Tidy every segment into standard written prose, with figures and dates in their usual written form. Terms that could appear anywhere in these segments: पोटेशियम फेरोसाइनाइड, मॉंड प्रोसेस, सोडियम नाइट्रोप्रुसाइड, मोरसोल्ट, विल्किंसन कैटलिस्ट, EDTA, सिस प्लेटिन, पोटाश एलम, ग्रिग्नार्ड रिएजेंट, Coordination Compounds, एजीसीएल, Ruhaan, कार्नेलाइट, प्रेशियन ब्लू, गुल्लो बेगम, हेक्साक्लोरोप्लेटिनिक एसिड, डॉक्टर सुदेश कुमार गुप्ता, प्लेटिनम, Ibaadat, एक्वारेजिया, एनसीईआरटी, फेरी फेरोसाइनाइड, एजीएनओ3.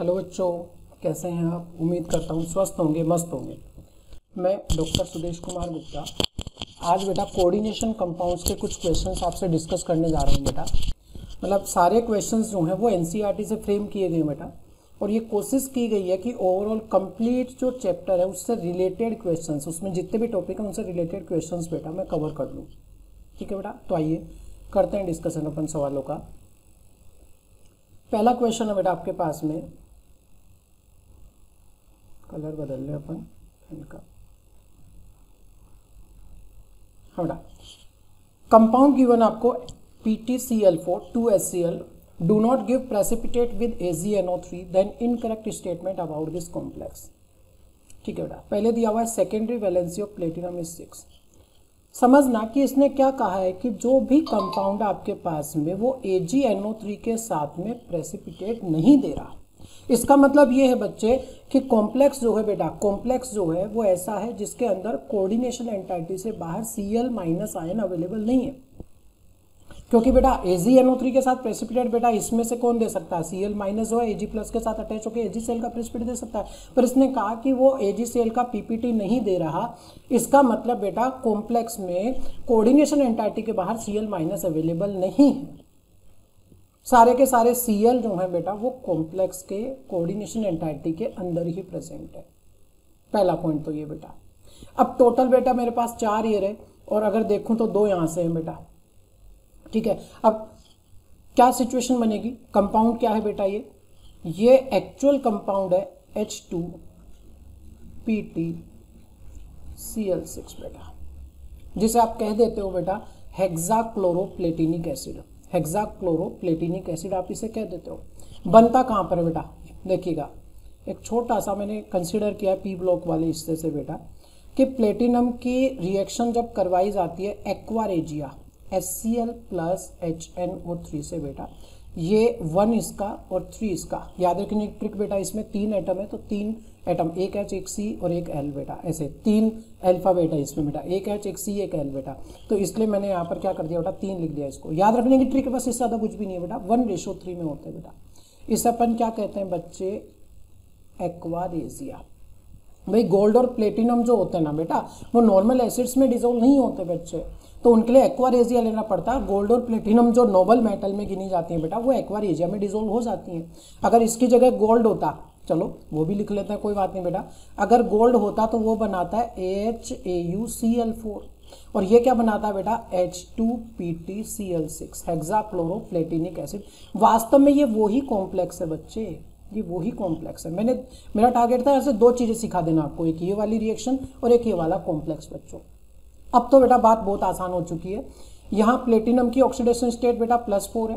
Hello बच्चों, कैसे हैं आप? उम्मीद करता हूँ स्वस्थ होंगे, मस्त होंगे। मैं डॉक्टर सुदेश कुमार गुप्ता। आज बेटा कोऑर्डिनेशन कंपाउंड्स के कुछ क्वेश्चंस आपसे डिस्कस करने जा रहे हैं बेटा। मतलब सारे क्वेश्चंस जो हैं वो एनसीईआरटी से फ्रेम किए गए बेटा, और ये कोशिश की गई है कि ओवरऑल कम्प्लीट जो चैप्टर है उससे रिलेटेड क्वेश्चन, उसमें जितने भी टॉपिक हैं उनसे रिलेटेड क्वेश्चन बेटा मैं कवर कर लूँ। ठीक है बेटा, तो आइए करते हैं डिस्कशन अपन सवालों का। पहला क्वेश्चन है बेटा आपके पास में, कलर बदल लें अपन इनका। हाँ बेटा, कंपाउंड गिवन आपको PTCl4 2HCl, do not give precipitate with AgNO3, then incorrect statement about this complex. ठीक है बेटा, पहले दिया हुआ है secondary valency of प्लेटिनम is 6। समझना कि इसने क्या कहा है कि जो भी कंपाउंड आपके पास में वो AgNO3 के साथ में प्रेसिपिटेट नहीं दे रहा। इसका मतलब ये है बच्चे कि कॉम्प्लेक्स जो है बेटा, कॉम्प्लेक्स जो है वो ऐसा है जिसके अंदर कोऑर्डिनेशन एंटाइटी से बाहर Cl- आयन अवेलेबल नहीं है, क्योंकि बेटा AgNO3 के साथ प्रेसिपिटेट बेटा इसमें से कौन दे सकता है? Cl- जो है Ag+ के साथ अटैच होकर AgCl का प्रेसिपिटेट दे सकता है, पर इसने कहा कि वो AgCl का PPT नहीं दे रहा। इसका मतलब बेटा कॉम्प्लेक्स में कोऑर्डिनेशन एंटाइटी के बाहर Cl- अवेलेबल नहीं है। सारे के सारे Cl जो है बेटा वो कॉम्प्लेक्स के कोऑर्डिनेशन एंटाइटी के अंदर ही प्रेजेंट है। पहला पॉइंट तो ये बेटा। अब टोटल बेटा मेरे पास 4 ये रहे, और अगर देखूं तो 2 यहाँ से हैं बेटा। ठीक है, अब क्या सिचुएशन बनेगी? कंपाउंड क्या है बेटा? ये एक्चुअल कंपाउंड है H2PTCl6 बेटा, जिसे आप कह देते हो बेटा हेक्साक्लोरोप्लेटिनिक एसिड। हेक्साक्लोरोप्लेटिनिक एसिड आप इसे कह देते हो। बनता कहाँ पर है बेटा? देखिएगा, एक छोटा सा मैंने कंसीडर किया पी ब्लॉक वाले हिस्से से बेटा कि प्लेटिनम की रिएक्शन जब करवाई जाती है एक्वारेजिया HCl+HNO3 से बेटा, ये 1 इसका और 3 इसका। याद रखने की ट्रिक बेटा, इसमें 3 एटम है तो 3 एटम, एक H एक C और एक L बेटा, ऐसे 3 अल्फा बेटा इसमें बेटा, एक H एक C एक L बेटा। तो इसलिए मैंने यहाँ पर क्या कर दिया बेटा, 3 लिख दिया इसको। याद रखने की ट्रिक बस, इससे ज़्यादा कुछ भी नहीं है बेटा। 1:3 में होता है बेटा। इसे अपन क्या कहते हैं बच्चे? एक्वारेजिया। भाई गोल्ड और प्लेटिनम जो होते हैं ना बेटा वो नॉर्मल एसिड्स में डिजोल्व नहीं होते बच्चे, तो उनके लिए एक्वारेजिया लेना पड़ता है। गोल्ड और प्लेटिनम जो नोबल मेटल में गिनी जाती है बेटा वो एक्वारेजिया में डिजोल्व हो जाती हैं। अगर इसकी जगह गोल्ड होता, चलो वो भी लिख लेते हैं, कोई बात नहीं बेटा। अगर गोल्ड होता तो वो बनाता है AHAuCl4, और ये क्या बनाता है बेटा? H2PTCl6 हेक्साक्लोरोप्लेटिनिक एसिड। वास्तव में ये वही कॉम्प्लेक्स है बच्चे, ये वही कॉम्प्लेक्स है। मैंने, मेरा टारगेट था ऐसे 2 चीज़ें सिखा देना आपको, एक ये वाली रिएक्शन और एक ये वाला कॉम्प्लेक्स बच्चों। अब तो बेटा बात बहुत आसान हो चुकी है। यहाँ प्लेटिनम की ऑक्सीडेशन स्टेट बेटा +4 है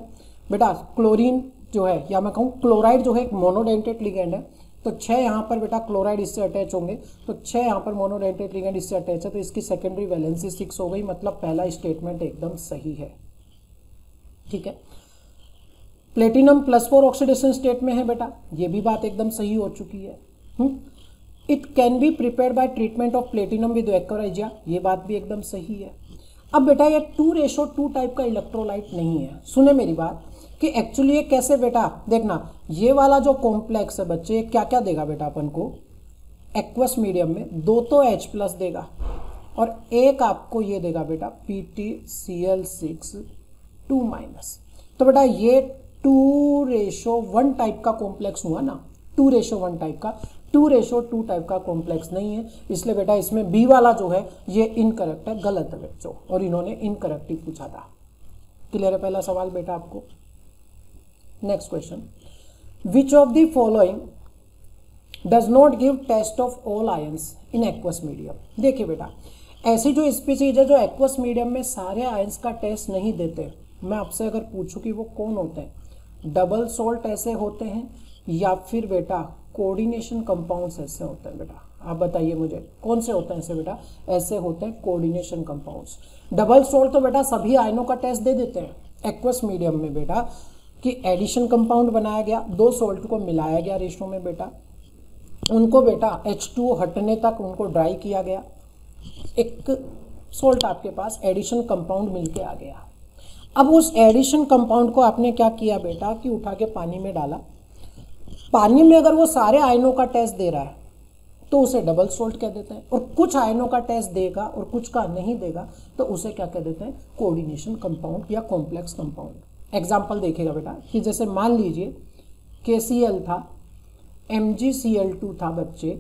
बेटा। क्लोरीन जो है, या मैं कहूँ क्लोराइड जो है एक मोनोडेंटेट लिगेंड है, तो 6 यहाँ पर बेटा क्लोराइड इससे अटैच होंगे, तो 6 यहाँ पर मोनोडेंटेट लिगेंड इससे अटैच है, तो इसकी सेकेंडरी वैलेंसी 6 हो गई। मतलब पहला स्टेटमेंट एकदम सही है। ठीक है, प्लेटिनम +4 ऑक्सीडेशन स्टेट में है बेटा, ये भी बात एकदम सही हो चुकी है। It can be prepare by treatment of प्लेटिनम with एक्वारेजिया, ये बात भी एकदम सही है। अब बेटा ये 2:2 टाइप का इलेक्ट्रोलाइट नहीं है। सुने मेरी बात कि एक्चुअली ये कैसे बेटा, देखना ये वाला जो कॉम्प्लेक्स है बच्चे क्या क्या देगा बेटा अपन को? एक्वस मीडियम में 2 तो H+ देगा और एक आपको ये देगा बेटा PTCl6 2-। तो बेटा ये 2:1 टाइप का कॉम्प्लेक्स हुआ ना, 2:1 टाइप का, 2:2 टाइप का कॉम्प्लेक्स नहीं है। इसलिए बेटा इसमें बी वाला जो है ये इनकरेक्ट है, गलत है बच्चों, और इन्होंने इनकरेक्ट ही पूछा था। क्लियर है पहला सवाल बेटा आपको। Next question, which of the following does not give test of all ions in aqueous medium? देखिए बेटा ऐसी जो स्पीसीज है जो एक्वस मीडियम में सारे आयंस का टेस्ट नहीं देते, मैं आपसे अगर पूछूं कि वो कौन होते हैं? डबल सोल्ट ऐसे होते हैं, या फिर बेटा कोऑर्डिनेशन कंपाउंड्स ऐसे होते हैं बेटा? आप बताइए मुझे कौन से होते हैं ऐसे बेटा? ऐसे होते हैं कोऑर्डिनेशन कंपाउंड्स। डबल सोल्ट तो बेटा सभी आयनों का टेस्ट दे देते हैं एक्वस मीडियम में बेटा, कि एडिशन कंपाउंड बनाया गया, 2 सोल्ट को मिलाया गया रेशो में बेटा, उनको बेटा H2O हटने तक उनको ड्राई किया गया, एक सोल्ट आपके पास एडिशन कंपाउंड मिलके आ गया। अब उस एडिशन कंपाउंड को आपने क्या किया बेटा कि उठा के पानी में डाला, पानी में अगर वो सारे आयनों का टेस्ट दे रहा है तो उसे डबल सोल्ट कह देते हैं, और कुछ आयनों का टेस्ट देगा और कुछ का नहीं देगा तो उसे क्या कह देते हैं, कोऑर्डिनेशन कंपाउंड या कॉम्प्लेक्स कंपाउंड। एग्जाम्पल देखिएगा बेटा कि जैसे मान लीजिए KCl था, MgCl2 था बच्चे,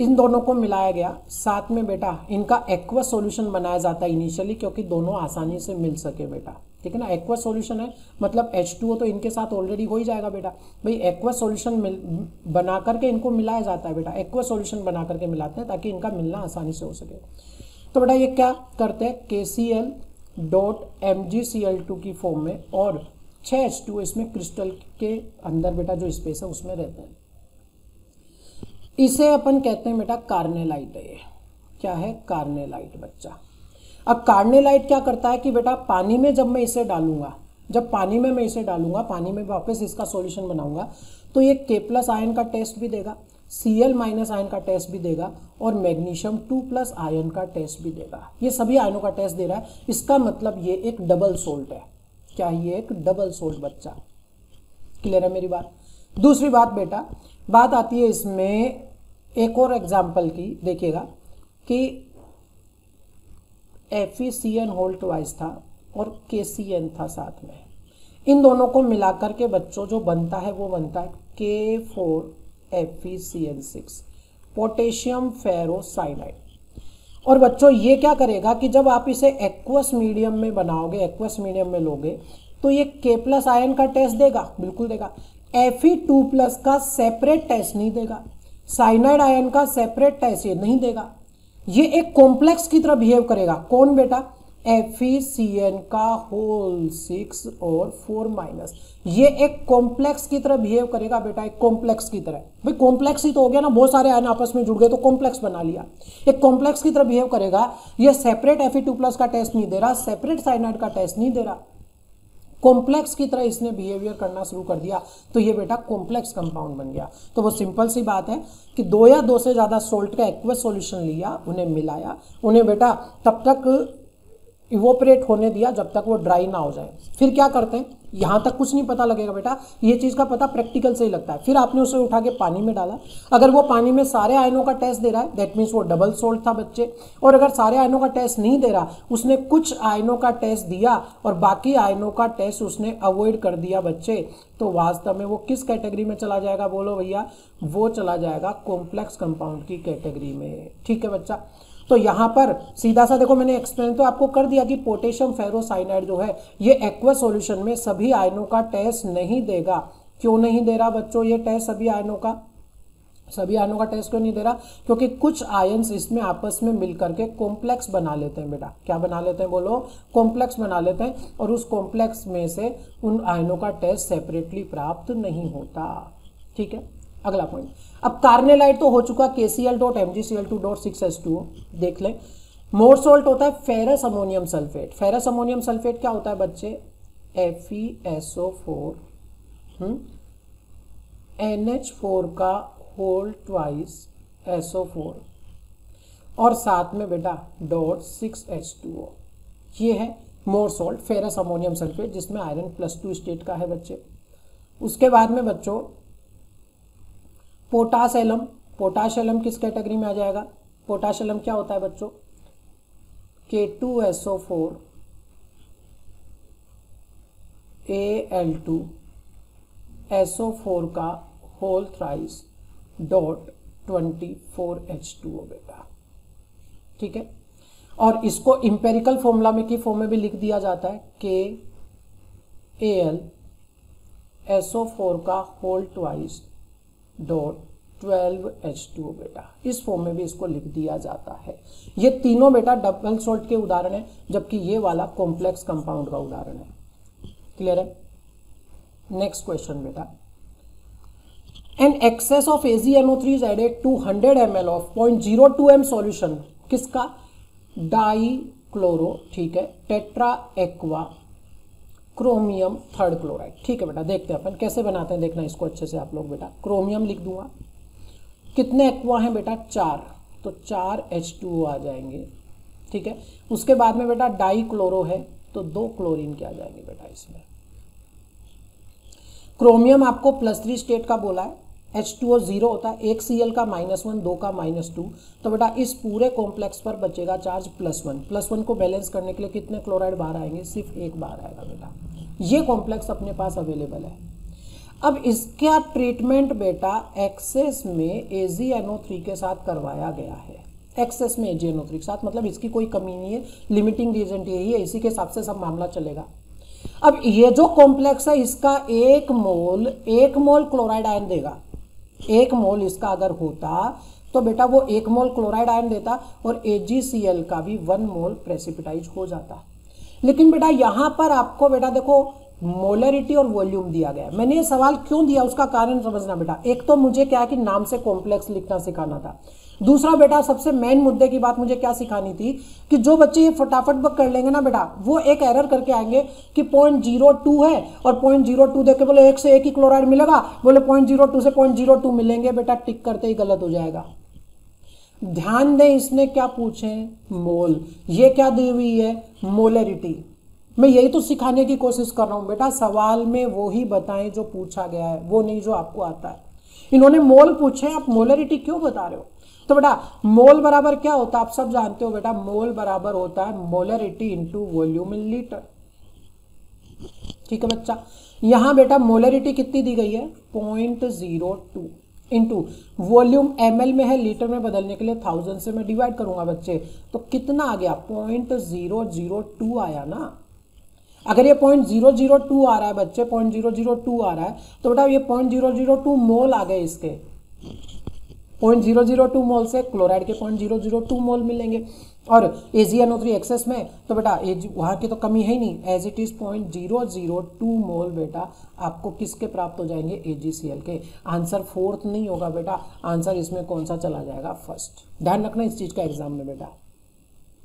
इन दोनों को मिलाया गया साथ में बेटा, इनका एक्वा सॉल्यूशन बनाया जाता है इनिशियली क्योंकि दोनों आसानी से मिल सके बेटा, ठीक है ना। एक्वा सॉल्यूशन है मतलब H2O तो इनके साथ ऑलरेडी हो ही जाएगा बेटा, भाई एक्वा सॉल्यूशन बना करके इनको मिलाया जाता है बेटा, एक्वा सॉल्यूशन बना करके मिलाते हैं ताकि इनका मिलना आसानी से हो सके। तो बेटा ये क्या करते हैं, KCl डॉट MgCl2 की फॉर्म में और 6H2 इसमें क्रिस्टल के अंदर बेटा जो स्पेस है उसमें रहते हैं। इसे अपन कहते हैं बेटा कार्नेलाइट है, ये क्या है, कार्नेलाइट बच्चा। अब कार्नेलाइट क्या करता है कि बेटा पानी में जब मैं इसे डालूंगा, जब पानी में मैं इसे डालूंगा, पानी में वापस इसका सॉल्यूशन बनाऊंगा तो ये K+ आयन का टेस्ट भी देगा, Cl- आयन का टेस्ट भी देगा और मैग्नीशियम 2+ आयन का टेस्ट भी देगा। ये सभी आयनों का टेस्ट दे रहा है, इसका मतलब ये एक डबल सोल्ट है। क्या ये एक डबल सोल्ट बच्चा, क्लियर है मेरी बात। दूसरी बात बेटा, बात आती है इसमें एक और एग्जाम्पल की, देखिएगा कि FeCN होल ट्वाइस था और KCN था साथ में, इन दोनों को मिलाकर के बच्चों जो बनता है वो बनता है K4FeCN6 पोटेशियम फेरोसाइनाइड। और बच्चों ये क्या करेगा कि जब आप इसे एक्वस मीडियम में बनाओगे, एक्वस मीडियम में लोगे तो ये K+ आयन का टेस्ट देगा, बिल्कुल देगा, Fe2+ का सेपरेट टेस्ट नहीं देगा, साइनाइड आयन का सेपरेट टेस्ट ये नहीं देगा। ये एक कॉम्प्लेक्स की तरह बिहेव करेगा, कौन बेटा, FeCN का होल 6 और 4-, ये एक कॉम्प्लेक्स की तरह बिहेव करेगा बेटा, एक कॉम्प्लेक्स की तरह। भाई कॉम्प्लेक्स ही तो हो गया ना, बहुत सारे आयन आपस में जुड़ गए तो कॉम्प्लेक्स बना लिया, एक कॉम्प्लेक्स की तरह बिहेव करेगा। ये सेपरेट Fe2+ का टेस्ट नहीं दे रहा, सेपरेट साइनाइड का टेस्ट नहीं दे रहा, कॉम्प्लेक्स की तरह इसने बिहेवियर करना शुरू कर दिया तो ये बेटा कॉम्प्लेक्स कंपाउंड बन गया। तो वो सिंपल सी बात है कि दो या दो से ज़्यादा सोल्ट का एक्वस सॉल्यूशन लिया, उन्हें मिलाया, उन्हें बेटा तब तक इवोपरेट होने दिया जब तक वो ड्राई ना हो जाए। फिर क्या करते हैं, यहाँ तक कुछ नहीं पता लगेगा बेटा, ये चीज़ का पता प्रैक्टिकल से ही लगता है। फिर आपने उसे उठा के पानी में डाला, अगर वो पानी में सारे आयनों का टेस्ट दे रहा है दैट मीन्स वो डबल सोल्ट था बच्चे, और अगर सारे आयनों का टेस्ट नहीं दे रहा, उसने कुछ आयनों का टेस्ट दिया और बाकी आयनों का टेस्ट उसने अवॉइड कर दिया बच्चे, तो वास्तव में वो किस कैटेगरी में चला जाएगा, बोलो भैया, वो चला जाएगा कॉम्प्लेक्स कंपाउंड की कैटेगरी में, ठीक है बच्चा। तो यहाँ पर सीधा सा देखो, मैंने एक्सप्लेन तो आपको कर दिया कि पोटेशियम फेरोसाइनाइड जो है ये एक्वस सॉल्यूशन में सभी आयनों का टेस्ट नहीं देगा। क्यों नहीं दे रहा बच्चों ये टेस्ट सभी आयनों का टेस्ट क्यों नहीं दे रहा, क्योंकि कुछ आयन्स इसमें आपस में मिलकर के कॉम्प्लेक्स बना लेते हैं बेटा, क्या बना लेते हैं, बोलो, कॉम्प्लेक्स बना लेते हैं, और उस कॉम्प्लेक्स में से उन आयनों का टेस्ट सेपरेटली प्राप्त नहीं होता, ठीक है। अगला पॉइंट, अब कार्नेलाइट तो हो चुका KCl.MgCl2.6H2O, देख लें। मोरसोल्ट होता है ferrous ammonium sulphate, ferrous ammonium sulphate क्या होता है बच्चे, FeSO4 NH4 का होल ट्वाइस SO4 और साथ में बेटा .6H2O, ये है मोरसोल्ट फेरस अमोनियम सल्फेट जिसमें आयरन +2 स्टेट का है बच्चे। उसके बाद में बच्चों पोटाश एलम, पोटाश एलम किस कैटेगरी में आ जाएगा, पोटाश एलम क्या होता है बच्चों, K2SO4 AL2SO4 का होल थ्राइस .24H2O बेटा, ठीक है। और इसको इंपेरिकल फॉर्मूला में की फॉर्म में भी लिख दिया जाता है KAlSO4 का होल ट्वाइस .12H2O बेटा, इस फॉर्म में भी इसको लिख दिया जाता है। ये तीनों बेटा डबल सोल्ट के उदाहरण है, जबकि ये वाला कॉम्प्लेक्स कंपाउंड का उदाहरण है, क्लियर है। नेक्स्ट क्वेश्चन बेटा, an excess of AgNO3 is added to 100 ml of 0.02 m solution, किसका, डाइक्लोरो, ठीक है, tetra aqua chromium third chloride, ठीक है बेटा। देखते हैं अपन कैसे बनाते हैं, देखना इसको अच्छे से आप लोग बेटा। क्रोमियम लिख दूंगा, कितने एक्वा हैं बेटा, 4, तो 4H2O आ जाएंगे, ठीक है। उसके बाद में बेटा डाई क्लोरो है तो 2 क्लोरीन के आ जाएंगे बेटा इसमें। क्रोमियम आपको +3 स्टेट का बोला है, H2O 0 होता है, एक Cl का -1, 2 का -2, तो बेटा इस पूरे कॉम्प्लेक्स पर बचेगा चार्ज +1 को बैलेंस करने के लिए कितने क्लोराइड बाहर आएंगे, सिर्फ एक बार आएगा बेटा। ये कॉम्प्लेक्स अपने पास अवेलेबल है। अब इसका ट्रीटमेंट बेटा एक्सेस में AgNO3 के साथ करवाया गया है, एक्सेस में AgNO3 के साथ, मतलब इसकी कोई कमी नहीं है, लिमिटिंग रीजेंट यही है, इसी के हिसाब से सब मामला चलेगा। अब ये जो कॉम्प्लेक्स है इसका एक मोल क्लोराइड आयन देगा, एक मोल इसका अगर होता तो बेटा वो एक मोल क्लोराइड आयन देता और AgCl का भी 1 मोल प्रेसिपिटाइज हो जाता। लेकिन बेटा यहाँ पर आपको बेटा देखो मोलरिटी और वॉल्यूम दिया गया है। मैंने ये सवाल क्यों दिया उसका कारण समझना बेटा, एक तो मुझे क्या है कि नाम से कॉम्प्लेक्स लिखना सिखाना था, दूसरा बेटा सबसे मेन मुद्दे की बात मुझे क्या सिखानी थी कि जो बच्चे ये फटाफट बक कर लेंगे ना बेटा वो एक एरर करके आएंगे कि 0.02 है और 0.02 देख के बोले एक से एक ही क्लोराइड मिलेगा, बोले 0.02 से 0.02 मिलेंगे, बेटा टिक करते ही गलत हो जाएगा। ध्यान दें इसने क्या पूछे, मोल, ये क्या दी हुई है, मोलरिटी। मैं यही तो सिखाने की कोशिश कर रहा हूँ बेटा, सवाल में वो ही बताएं जो पूछा गया है, वो नहीं जो आपको आता है। इन्होंने मोल पूछे, आप मोलरिटी क्यों बता रहे हो? तो बेटा मोल बराबर क्या होता है आप सब जानते हो बेटा, मोल बराबर होता है molarity into volume in litre. ठीक है बच्चा, यहां बेटा मोलरिटी कितनी दी गई है 0.02 इंटू वॉल्यूम ml में है, लीटर में बदलने के लिए 1000 से मैं डिवाइड करूंगा बच्चे, तो कितना आ गया 0.002 आया ना। अगर ये 0.002 आ रहा है बच्चे, 0.002 आ रहा है तो बेटा ये 0.002 मोल आ गए इसके, 0.002 मोल से क्लोराइड के 0.002 मोल मिलेंगे। और AgNO3 एक्सेस में तो बेटा वहाँ की तो कमी है ही नहीं, एज इट इज 0.002 मोल बेटा आपको किसके प्राप्त हो जाएंगे, AgCl के। आंसर फोर्थ नहीं होगा बेटा, आंसर इसमें कौन सा चला जाएगा, फर्स्ट। ध्यान रखना इस चीज़ का एग्जाम में बेटा।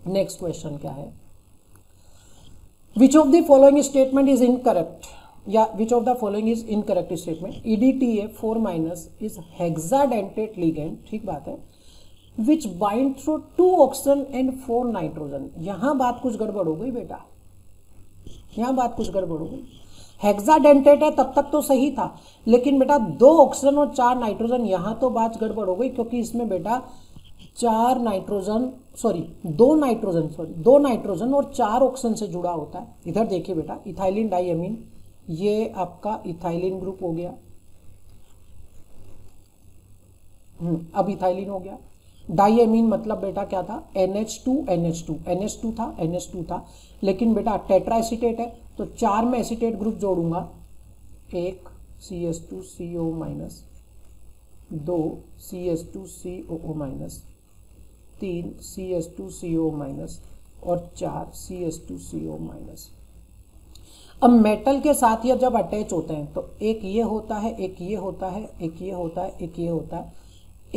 नेक्स्ट क्वेश्चन क्या है, which of the following statement is incorrect, या which of the following is incorrect statement. EDTA 4- is hexadentate ligand, ठीक बात है, which bind through 2 oxygen and 4 nitrogen. यहाँ बात कुछ गड़बड़ हो गई बेटा, यहाँ बात कुछ गड़बड़ हो गई। हेक्साडेंटेट है तब तक तो सही था, लेकिन बेटा 2 ऑक्सीजन और 4 नाइट्रोजन, यहाँ तो बात गड़बड़ हो गई, क्योंकि इसमें बेटा 2 नाइट्रोजन और 4 ऑक्सीजन से जुड़ा होता है। इधर देखिए बेटा, इथाइलिन डाइएमीन, ये आपका इथाइलिन ग्रुप हो गया, अब इथाइलिन हो गया। डाइएमीन मतलब बेटा क्या था, NH2 था, लेकिन बेटा टेट्राएसीटेट है तो 4 में एसीटेट ग्रुप जोड़ूंगा, 1 CS2CO-, 2 CS2COO-, 3 CS2CO- और 4 CS2CO-। अब मेटल के साथ ये जब अटैच होते हैं तो एक ये होता है,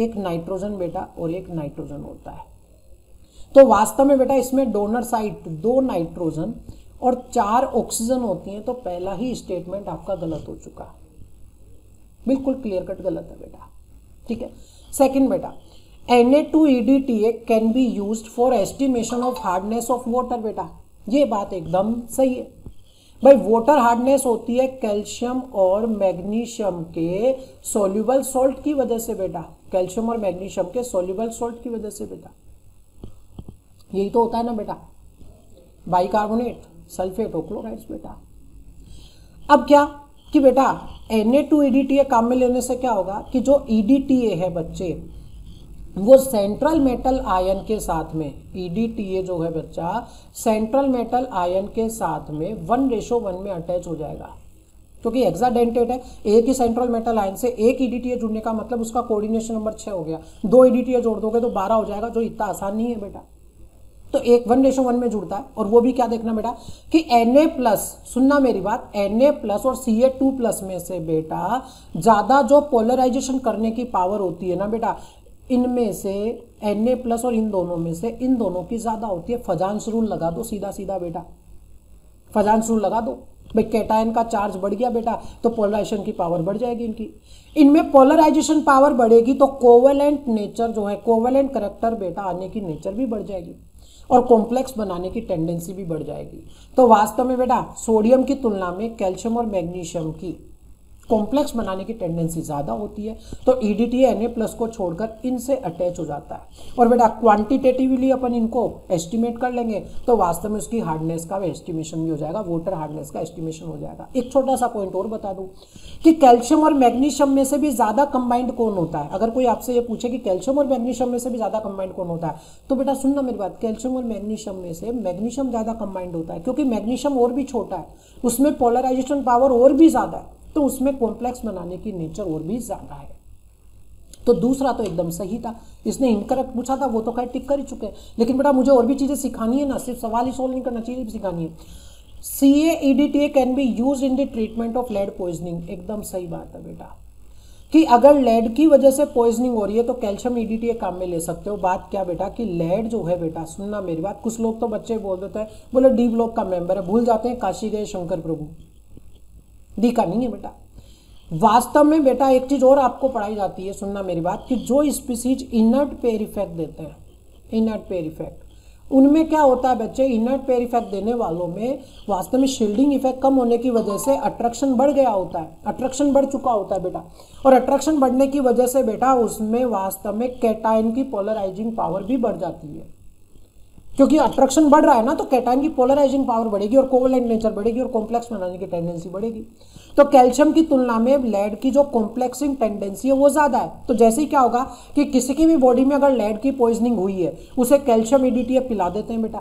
एक नाइट्रोजन बेटा और एक नाइट्रोजन होता है। तो वास्तव में बेटा इसमें डोनर साइड 2 नाइट्रोजन और 4 ऑक्सीजन होती हैं, तो पहला ही स्टेटमेंट आपका गलत हो चुका है, बिल्कुल क्लियर कट गलत है बेटा। ठीक है, सेकंड बेटा Na2EDTA can be used for estimation of hardness of water, बेटा ये बात एकदम सही है भाई। वाटर हार्डनेस होती है कैल्शियम और मैग्नीशियम के सोल्यूबल सॉल्ट की वजह से बेटा, कैल्शियम और मैग्नीशियम के सोल्यूबल सॉल्ट की वजह से बेटा, यही तो होता है ना बेटा, बाइकार्बोनेट, सल्फेट और क्लोराइड बेटा। अब क्या कि बेटा Na2EDTA काम में लेने से क्या होगा कि जो EDTA है बच्चे वो सेंट्रल मेटल आयन के साथ में, EDTA जो है बच्चा सेंट्रल मेटल आयन के साथ में 1:1 में अटैच हो जाएगा, क्योंकि हेक्साडेंटेट है, एक ही सेंट्रल मेटल आयन से एक EDTA जुड़ने का मतलब उसका कोऑर्डिनेशन नंबर 6 हो गया, 2 EDTA जोड़ दोगे तो 12 हो जाएगा, जो इतना आसान नहीं है बेटा। तो एक 1:1 में जुड़ता है, और वो भी क्या देखना बेटा कि Na+, सुनना मेरी बात, Na+ और Ca2+ में से बेटा ज़्यादा जो पोलराइजेशन करने की पावर होती है ना बेटा, इनमें से Na+ और इन दोनों में से इन दोनों की ज़्यादा होती है। फजांस रूल लगा दो सीधा सीधा बेटा, फजांस रूल लगा दो भाई, कैटायन का चार्ज बढ़ गया बेटा तो पोलराइजेशन की पावर बढ़ जाएगी इनकी, इनमें पोलराइजेशन पावर बढ़ेगी तो कोवेलेंट नेचर जो है, कोवेलेंट करैक्टर बेटा आने की नेचर भी बढ़ जाएगी और कॉम्प्लेक्स बनाने की टेंडेंसी भी बढ़ जाएगी। तो वास्तव में बेटा सोडियम की तुलना में कैल्शियम और मैग्नीशियम की कॉम्प्लेक्स बनाने की टेंडेंसी ज़्यादा होती है, तो ईडीटीए Na प्लस को छोड़कर इनसे अटैच हो जाता है। और बेटा क्वांटिटेटिवली अपन इनको एस्टिमेट कर लेंगे तो वास्तव में उसकी हार्डनेस का एस्टिमेशन भी हो जाएगा, वाटर हार्डनेस का एस्टिमेशन हो जाएगा। एक छोटा सा पॉइंट और बता दूं कि कैल्शियम और मैग्नीशियम में से भी ज़्यादा कंबाइंड कौन होता है? अगर कोई आपसे ये पूछे कि कैल्शियम और मैग्नीशियम में से भी ज़्यादा कंबाइंड कौन होता है, तो बेटा सुनना मेरी बात, कैल्शियम और मैग्नीशियम में से मैग्नीशियम ज़्यादा कंबाइंड होता है, क्योंकि मैग्नीशियम और भी छोटा है, उसमें पोलराइजेशन पावर और भी ज़्यादा है, तो उसमें कॉम्प्लेक्स बनाने की नेचर और भी ज़्यादा है। तो दूसरा तो एकदम सही था, इसने इनकरेक्ट पूछा था वो तो खैर टिक कर ही चुके हैं, लेकिन बेटा मुझे और भी चीज़ें सिखानी है ना, सिर्फ सवाल ही सोल्व नहीं करना चाहिए, सिखानी है। CAEDTA can be use in the treatment of lead poisoning, एकदम सही बात है बेटा कि अगर लेड की वजह से पॉइजनिंग हो रही है तो कैल्शियम EDTA काम में ले सकते हो। बात क्या बेटा कि लेड जो है बेटा, सुनना मेरी बात, कुछ लोग तो बच्चे बोल देते हैं, बोले डी ब्लॉक का मेंबर है, भूल जाते हैं काशी गए शंकर प्रभु, डी का नहीं है बेटा। वास्तव में बेटा एक चीज़ और आपको पढ़ाई जाती है, सुनना मेरी बात, कि जो स्पीसीज इनर्ट पेयर इफेक्ट देते हैं, इनर्ट पेयर इफेक्ट, उनमें क्या होता है बच्चे, इनर्ट पेयर इफेक्ट देने वालों में वास्तव में शील्डिंग इफेक्ट कम होने की वजह से अट्रैक्शन बढ़ गया होता है, अट्रैक्शन बढ़ चुका होता है बेटा, और अट्रैक्शन बढ़ने की वजह से बेटा उसमें वास्तव में कैटायन की पोलराइजिंग पावर भी बढ़ जाती है, क्योंकि अट्रैक्शन बढ़ रहा है ना, तो कैटायन की पोलराइजिंग पावर बढ़ेगी और कोवलेंट नेचर बढ़ेगी और कॉम्प्लेक्स बनाने की टेंडेंसी बढ़ेगी। तो कैल्शियम की तुलना में लेड की जो कॉम्प्लेक्सिंग टेंडेंसी है वो ज़्यादा है। तो जैसे ही क्या होगा कि किसी की भी बॉडी में अगर लेड की पॉइजनिंग हुई है, उसे कैल्शियम EDTA पिला देते हैं बेटा,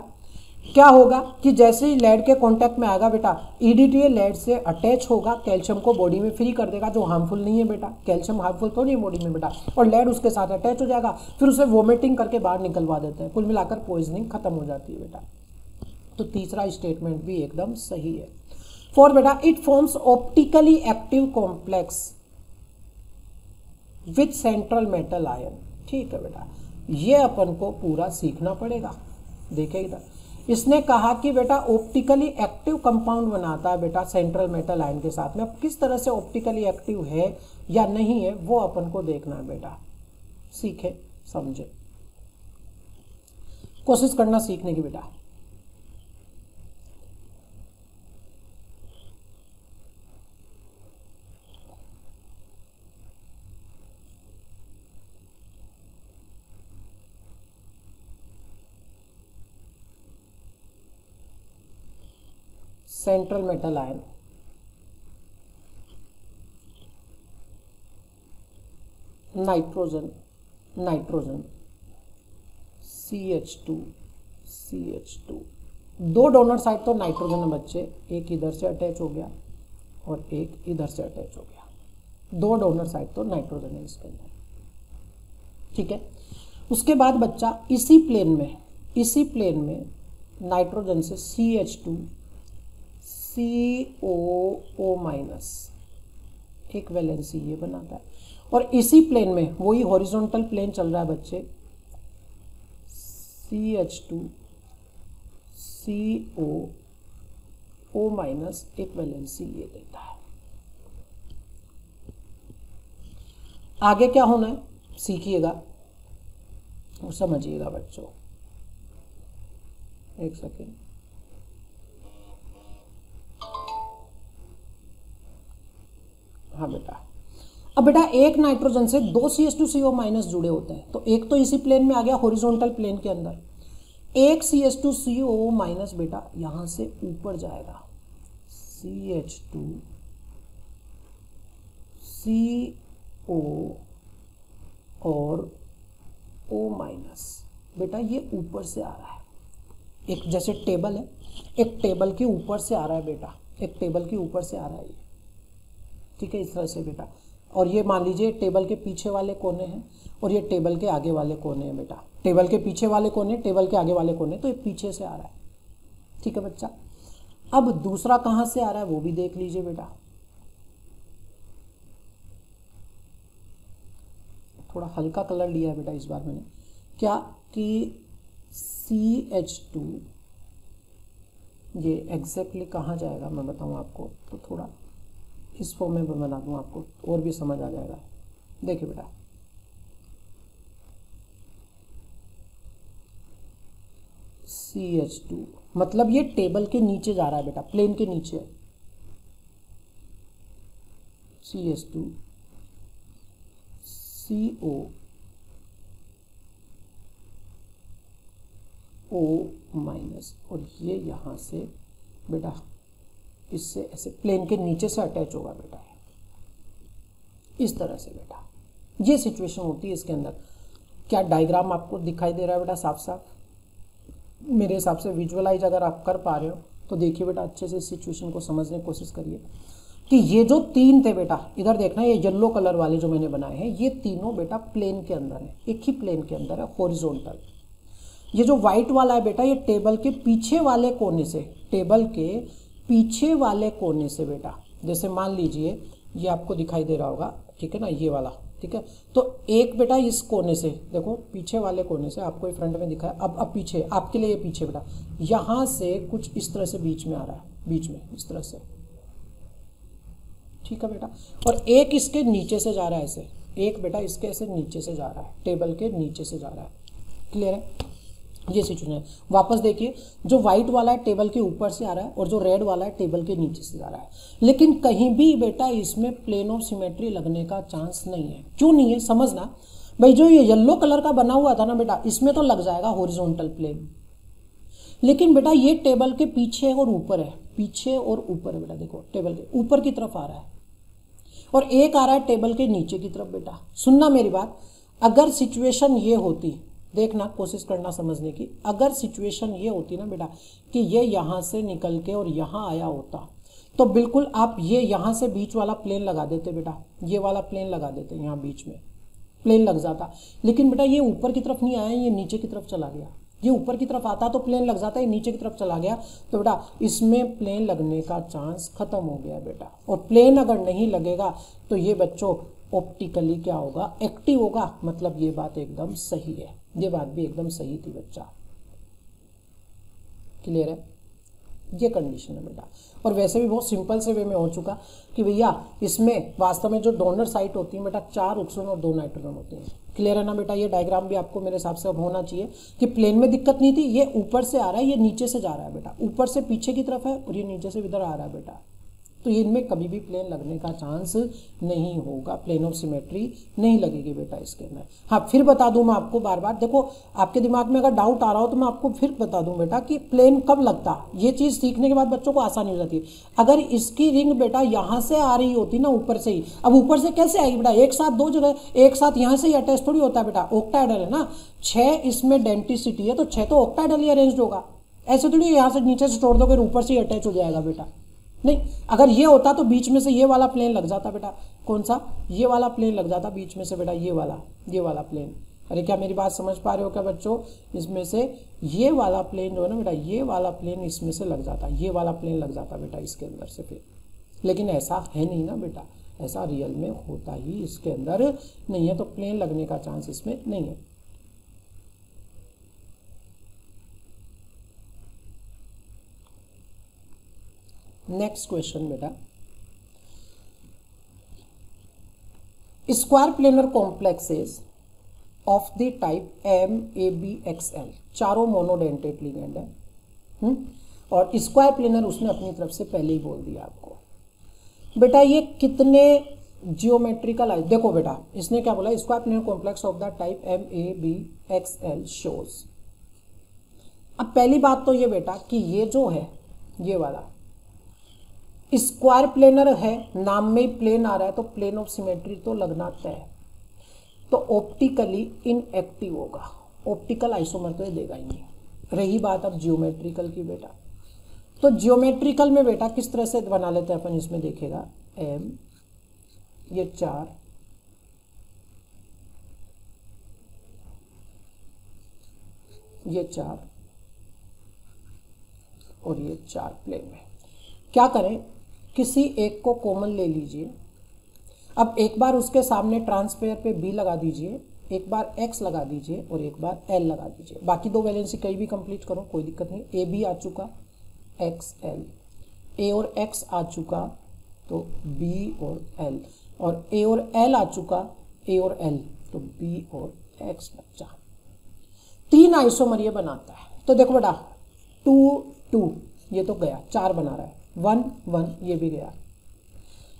क्या होगा कि जैसे ही लेड के कॉन्टैक्ट में आएगा बेटा, EDTA लेड से अटैच होगा, कैल्शियम को बॉडी में फ्री कर देगा, जो हार्मफुल नहीं है बेटा, कैल्शियम हार्मफुल तो नहीं है बॉडी में बेटा, और लेड उसके साथ अटैच हो जाएगा, फिर उसे वोमिटिंग करके बाहर निकलवा देते हैं। कुल मिलाकर पॉइजनिंग खत्म हो जाती है बेटा। तो तीसरा स्टेटमेंट भी एकदम सही है। 4 बेटा, it forms optically active complex with central metal ion. ठीक है बेटा, ये अपन को पूरा सीखना पड़ेगा। देखिए इधर इसने कहा कि बेटा ऑप्टिकली एक्टिव कंपाउंड बनाता है बेटा सेंट्रल मेटल आयन के साथ में। अब किस तरह से ऑप्टिकली एक्टिव है या नहीं है वो अपन को देखना है बेटा, सीखे समझे, कोशिश करना सीखने की बेटा। Central metal ion, nitrogen, nitrogen, CH2, दो डोनर साइड तो नाइट्रोजन है बच्चे, एक इधर से अटैच हो गया और एक इधर से अटैच हो गया, दो डोनर साइड तो नाइट्रोजन है इसके अंदर। ठीक है, उसके बाद बच्चा इसी प्लेन में नाइट्रोजन से CH2 CO⁻- एक वैलेंसी ये बनाता है, और इसी प्लेन में वही हॉरिजॉन्टल प्लेन चल रहा है बच्चे, CH2 CO⁻- एक वैलेंसी ये देता है। आगे क्या होना है सीखिएगा और समझिएगा बच्चों। एक सेकेंड, हाँ बेटा, अब बेटा एक नाइट्रोजन से दो CH2 CO- जुड़े होते हैं, तो एक तो इसी प्लेन में आ गया हॉरिजॉन्टल प्लेन के अंदर, एक CH2 CO- बेटा यहाँ से ऊपर जाएगा, CH2 CO⁻- बेटा ये ऊपर से आ रहा है, एक जैसे टेबल है, एक टेबल के ऊपर से आ रहा है बेटा, एक टेबल के ऊपर से आ रहा है ये। ठीक है, इस तरह से बेटा, और ये मान लीजिए टेबल के पीछे वाले कोने हैं और ये टेबल के आगे वाले कोने हैं बेटा, टेबल के पीछे वाले कोने, टेबल के आगे वाले कोने, तो ये पीछे से आ रहा है। ठीक है बच्चा, अब दूसरा कहाँ से आ रहा है वो भी देख लीजिए बेटा, थोड़ा हल्का कलर लिया है बेटा इस बार मैंने, क्या कि CH2 ये एग्जैक्टली कहाँ जाएगा मैं बताऊँ आपको, तो थोड़ा इस फॉर्म में बना दूँ आपको और भी समझ आ जाएगा। देखिए बेटा, CH2 मतलब ये टेबल के नीचे जा रहा है बेटा, प्लेन के नीचे, CH2, CO, O माइनस, और ये यहाँ से बेटा इससे ऐसे प्लेन के नीचे से अटैच होगा बेटा, इस तरह से बेटा ये सिचुएशन होती है इसके अंदर। क्या डायग्राम आपको दिखाई दे रहा है बेटा साफ साफ? मेरे हिसाब से विजुअलाइज अगर आप कर पा रहे हो तो देखिए बेटा अच्छे से इस सिचुएशन को समझने की कोशिश करिए कि ये जो तीन थे बेटा, इधर देखना ये येलो कलर वाले जो मैंने बनाए हैं ये तीनों बेटा प्लेन के अंदर है, एक ही प्लेन के अंदर है हॉरिजॉन्टल। ये जो व्हाइट वाला है बेटा ये टेबल के पीछे वाले कोने से, टेबल के पीछे वाले कोने से बेटा, जैसे मान लीजिए ये आपको दिखाई दे रहा होगा, ठीक है ना, ये वाला, ठीक है। तो एक बेटा इस कोने से देखो, पीछे वाले कोने से आपको फ्रंट में दिखा है, अब पीछे आपके लिए ये पीछे बेटा, यहाँ से कुछ इस तरह से बीच में आ रहा है, बीच में इस तरह से, ठीक है बेटा। और एक इसके नीचे से जा रहा है ऐसे, एक बेटा इसके ऐसे नीचे से जा रहा है, टेबल के नीचे से जा रहा है, क्लियर है ये सिचुएशन है। वापस देखिए जो व्हाइट वाला है टेबल के ऊपर से आ रहा है और जो रेड वाला है टेबल के नीचे से जा रहा है, लेकिन कहीं भी बेटा इसमें प्लेन ऑफ सिमेट्री लगने का चांस नहीं है। क्यों नहीं है समझना भाई, जो ये येलो कलर का बना हुआ था ना बेटा इसमें तो लग जाएगा हॉरिजॉन्टल प्लेन, लेकिन बेटा ये टेबल के पीछे और ऊपर है, पीछे और ऊपर है बेटा, देखो टेबल के ऊपर की तरफ आ रहा है और एक आ रहा है टेबल के नीचे की तरफ। बेटा सुनना मेरी बात, अगर सिचुएशन ये होती, देखना कोशिश करना समझने की, अगर सिचुएशन ये होती ना बेटा कि ये यहाँ से निकल के और यहाँ आया होता तो बिल्कुल आप ये यहाँ से बीच वाला प्लेन लगा देते बेटा, ये वाला प्लेन लगा देते, यहाँ बीच में प्लेन लग जाता। लेकिन बेटा ये ऊपर की तरफ नहीं आया, ये नीचे की तरफ चला गया। ये ऊपर की तरफ आता तो प्लेन लग जाता, ये नीचे की तरफ चला गया तो बेटा इसमें प्लेन लगने का चांस खत्म हो गया बेटा। और प्लेन अगर नहीं लगेगा तो ये बच्चों ऑप्टिकली क्या होगा, एक्टिव होगा। मतलब ये बात एकदम सही है, ये बात भी एकदम सही थी बच्चा, क्लियर है, ये कंडीशन है बेटा। और वैसे भी बहुत सिंपल से वे में हो चुका कि भैया इसमें वास्तव में जो डोनर साइट होती है बेटा 4 ऑक्सीजन और 2 नाइट्रोजन होती हैं, क्लियर है ना बेटा। ये डायग्राम भी आपको मेरे हिसाब से अब होना चाहिए कि प्लेन में दिक्कत नहीं थी, ये ऊपर से आ रहा है ये नीचे से जा रहा है बेटा, ऊपर से पीछे की तरफ है और ये नीचे से इधर आ रहा है बेटा, तो इनमें कभी भी प्लेन लगने का चांस नहीं होगा, प्लेन ऑफ सिमेट्री नहीं लगेगी बेटा इसके अंदर। हाँ फिर बता दूं मैं आपको बार बार, देखो आपके दिमाग में अगर डाउट आ रहा हो तो मैं आपको फिर बता दूं बेटा कि प्लेन कब लगता, ये चीज़ सीखने के बाद बच्चों को आसानी हो जाती है। अगर इसकी रिंग बेटा यहाँ से आ रही होती ना ऊपर से ही, अब ऊपर से कैसे आएगी बेटा, एक साथ दो जगह एक साथ यहाँ से ही अटैच थोड़ी होता है बेटा, ऑक्टाहेड्रल है ना, 6 इसमें डेंटिसिटी है तो 6 तो ऑक्टाहेड्रली अरेंज्ड होगा, ऐसे थोड़ी यहाँ से नीचे से छोड़ दो फिर ऊपर से ही अटैच हो जाएगा बेटा, नहीं। अगर ये होता तो बीच में से ये वाला प्लेन लग जाता बेटा, कौन सा, ये वाला प्लेन लग जाता बीच में से बेटा, ये वाला प्लेन। अरे क्या मेरी बात समझ पा रहे हो क्या बच्चों, इसमें से ये वाला प्लेन जो है ना बेटा, ये वाला प्लेन इसमें से लग जाता, ये वाला प्लेन लग जाता बेटा इसके अंदर से फिर। लेकिन ऐसा है नहीं ना बेटा, ऐसा रियल में होता ही इसके अंदर नहीं है, तो प्लेन लगने का चांस इसमें नहीं है। नेक्स्ट क्वेश्चन बेटा, square planar complexes of the type MABXL, चारों मोनोडेंटेट लिगेंड है, और स्क्वायर प्लेनर उसने अपनी तरफ से पहले ही बोल दिया आपको बेटा। ये कितने जियोमेट्रिकल आए, देखो बेटा इसने क्या बोला, square planar complex of the type MABXL shows. अब पहली बात तो ये बेटा कि ये जो है ये वाला स्क्वायर प्लेनर है, नाम में ही प्लेन आ रहा है तो प्लेन ऑफ सिमेट्री तो लगना तय, तो ऑप्टिकली इनएक्टिव होगा, ऑप्टिकल आइसोमर तो ये देगा ही नहीं। रही बात अब जियोमेट्रिकल की बेटा, तो जियोमेट्रिकल में बेटा किस तरह से बना लेते हैं अपन, इसमें देखेगा M ये 4 ये 4 और ये 4 प्लेन में। क्या करें, किसी एक को कॉमन ले लीजिए, अब एक बार उसके सामने ट्रांसपेयर पे B लगा दीजिए, एक बार X लगा दीजिए और एक बार L लगा दीजिए, बाकी दो वैलेंसी कहीं भी कंप्लीट करो कोई दिक्कत नहीं। AB आ चुका XL, A और X आ चुका तो B और L, और A और L आ चुका A और L तो B और X बच्चा, 3 आइसोमर ये बनाता है। तो देखो बेटा 2 2 ये तो गया 4 बना रहा है, 1 1 ये भी गया,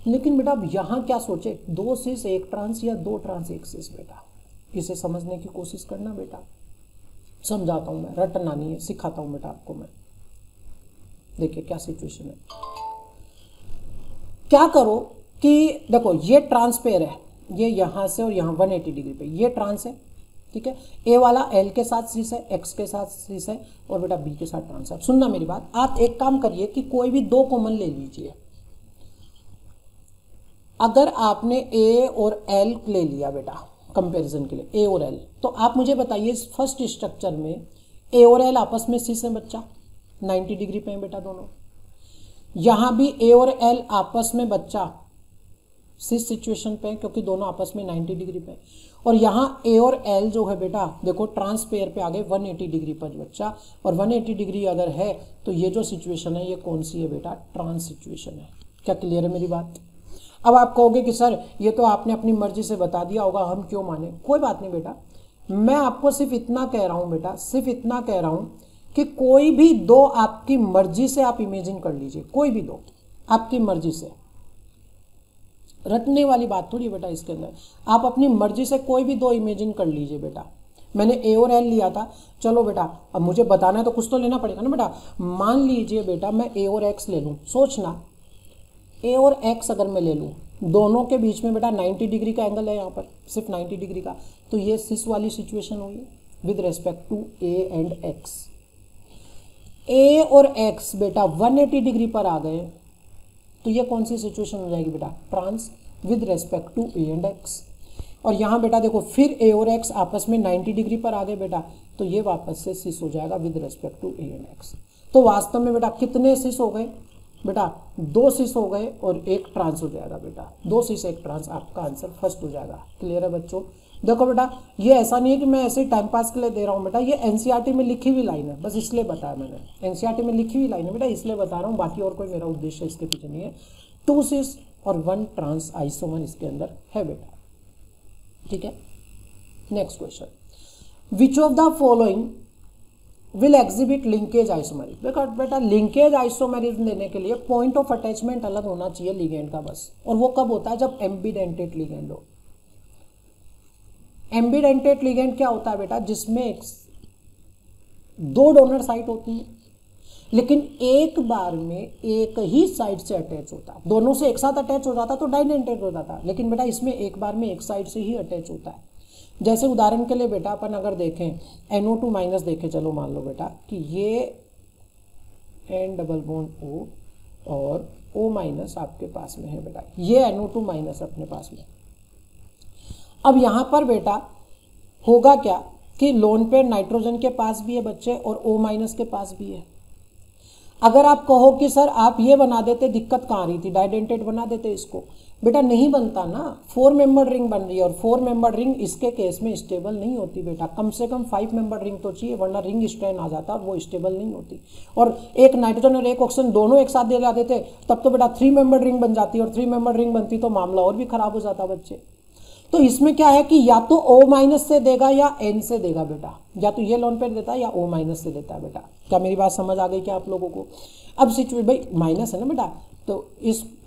लेकिन बेटा अब यहाँ क्या सोचे, दो सिस एक ट्रांस या दो ट्रांस एक सिस। बेटा इसे समझने की कोशिश करना, बेटा समझाता हूँ मैं, रटना नहीं है, सिखाता हूँ बेटा आपको मैं। देखिए क्या सिचुएशन है, क्या करो कि देखो ये ट्रांस पेयर है, ये यहाँ से और यहाँ 180 डिग्री पे ये ट्रांस है, ठीक है। ए वाला एल के साथ सीस है, एक्स के साथ सीस है और बेटा बी के साथ ट्रांस है। सुनना मेरी बात, आप एक काम करिए कि कोई भी दो कॉमन ले लीजिए। अगर आपने ए और एल ले लिया बेटा कंपैरिजन के लिए, ए और एल, तो आप मुझे बताइए इस फर्स्ट स्ट्रक्चर में ए और एल आपस में सीस है बच्चा, 90 डिग्री पे है बेटा दोनों। यहाँ भी ए और एल आपस में बच्चा सीस सिचुएशन पे है क्योंकि दोनों आपस में 90 डिग्री पे है। और यहाँ ए और एल जो है बेटा देखो ट्रांस पेयर पे आ गए 180 डिग्री पर बच्चा, और 180 डिग्री अगर है तो ये जो सिचुएशन है ये कौन सी है बेटा, ट्रांस सिचुएशन है। क्या क्लियर है मेरी बात? अब आप कहोगे कि सर ये तो आपने अपनी मर्जी से बता दिया होगा, हम क्यों माने। कोई बात नहीं बेटा, मैं आपको सिर्फ इतना कह रहा हूँ बेटा, सिर्फ इतना कह रहा हूँ कि कोई भी दो आपकी मर्जी से आप इमेजिन कर लीजिए, कोई भी दो आपकी मर्जी से। रटने वाली बात थोड़ी बेटा इसके अंदर, आप अपनी मर्जी से कोई भी दो इमेजिन कर लीजिए बेटा। मैंने ए और एल लिया था, चलो बेटा अब मुझे बताना है तो कुछ तो लेना पड़ेगा ना बेटा। मान लीजिए बेटा मैं ए और एक्स ले लूँ, सोचना ए और एक्स अगर मैं ले लूँ, दोनों के बीच में बेटा 90 डिग्री का एंगल है, यहाँ पर सिर्फ 90 डिग्री का, तो ये सिस वाली सिचुएशन होगी with respect to A and X. A और एक्स बेटा 180 डिग्री पर आ गए तो ये कौन सी सिचुएशन हो जाएगी बेटा, trans with respect to A and X. और यहाँ बेटा देखो फिर ए और एक्स आपस में 90 डिग्री पर आ गए बेटा, तो ये वापस से सिस हो जाएगा with respect to A and X. तो वास्तव में बेटा कितने सिस हो गए बेटा, दो सिस हो गए और एक ट्रांस हो जाएगा बेटा, दो सिस एक ट्रांस आपका आंसर फर्स्ट हो जाएगा। क्लियर है बच्चों? देखो बेटा ये ऐसा नहीं है कि मैं ऐसे टाइम पास के लिए दे रहा हूँ बेटा, ये एनसीईआरटी में लिखी हुई लाइन है, बस इसलिए बताया मैंने, एनसीईआरटी में लिखी हुई लाइन है बेटा इसलिए बता रहा हूँ, बाकी और कोई मेरा उद्देश्य इसके पीछे नहीं है। टू सिस और वन ट्रांस आइसोमर इसके अंदर है बेटा, ठीक है। Next question, which of the following will exhibit linkage isomerism. देखो बेटा लिंकेज आइसोमेरिज लेने के लिए पॉइंट ऑफ अटैचमेंट अलग होना चाहिए लिगेंड का बस, और वो कब होता है जब एम्बीडेंटेड लिगेंड हो। एम्बीडेंटेड लिगेंड क्या होता है बेटा, जिसमें दो डोनर साइट होती है लेकिन एक बार में एक ही साइड से अटैच होता है। दोनों से एक साथ अटैच हो जाता तो डाइडेंटेड हो जाता, लेकिन बेटा इसमें एक बार में एक साइड से ही अटैच होता है। जैसे उदाहरण के लिए बेटा अपन अगर देखें NO2 माइनस देखें, चलो मान लो बेटा कि ये N डबल बॉन्ड O और O माइनस आपके पास में है बेटा, ये NO2 माइनस अपने पास में। अब यहाँ पर बेटा होगा क्या कि लोन पेयर नाइट्रोजन के पास भी है बच्चे और O माइनस के पास भी है। अगर आप कहो कि सर आप ये बना देते, दिक्कत कहाँ आ रही थी, डाइडेंटेड बना देते इसको, बेटा नहीं बनता ना, फोर मेंबर रिंग बन रही है और फोर मेंबर रिंग इसके केस में स्टेबल नहीं होती बेटा, कम से कम फाइव मेंबर रिंग तो चाहिए वरना रिंग स्ट्रेन आ जाता और वो स्टेबल नहीं होती। और एक नाइट्रोजन और एक ऑक्सीजन दोनों एक साथ दे जाते थे तब तो बेटा थ्री मेंबर रिंग बन जाती, और थ्री मेंबर रिंग बनती तो मामला और भी खराब हो जाता बच्चे। तो इसमें क्या है कि या तो O माइनस से देगा या N से देगा बेटा, या तो ये लोन पेयर देता है या O माइनस से देता है बेटा। क्या मेरी बात समझ आ गई क्या आप लोगों को? अब सिचुएशन भाई माइनस है ना बेटा, तो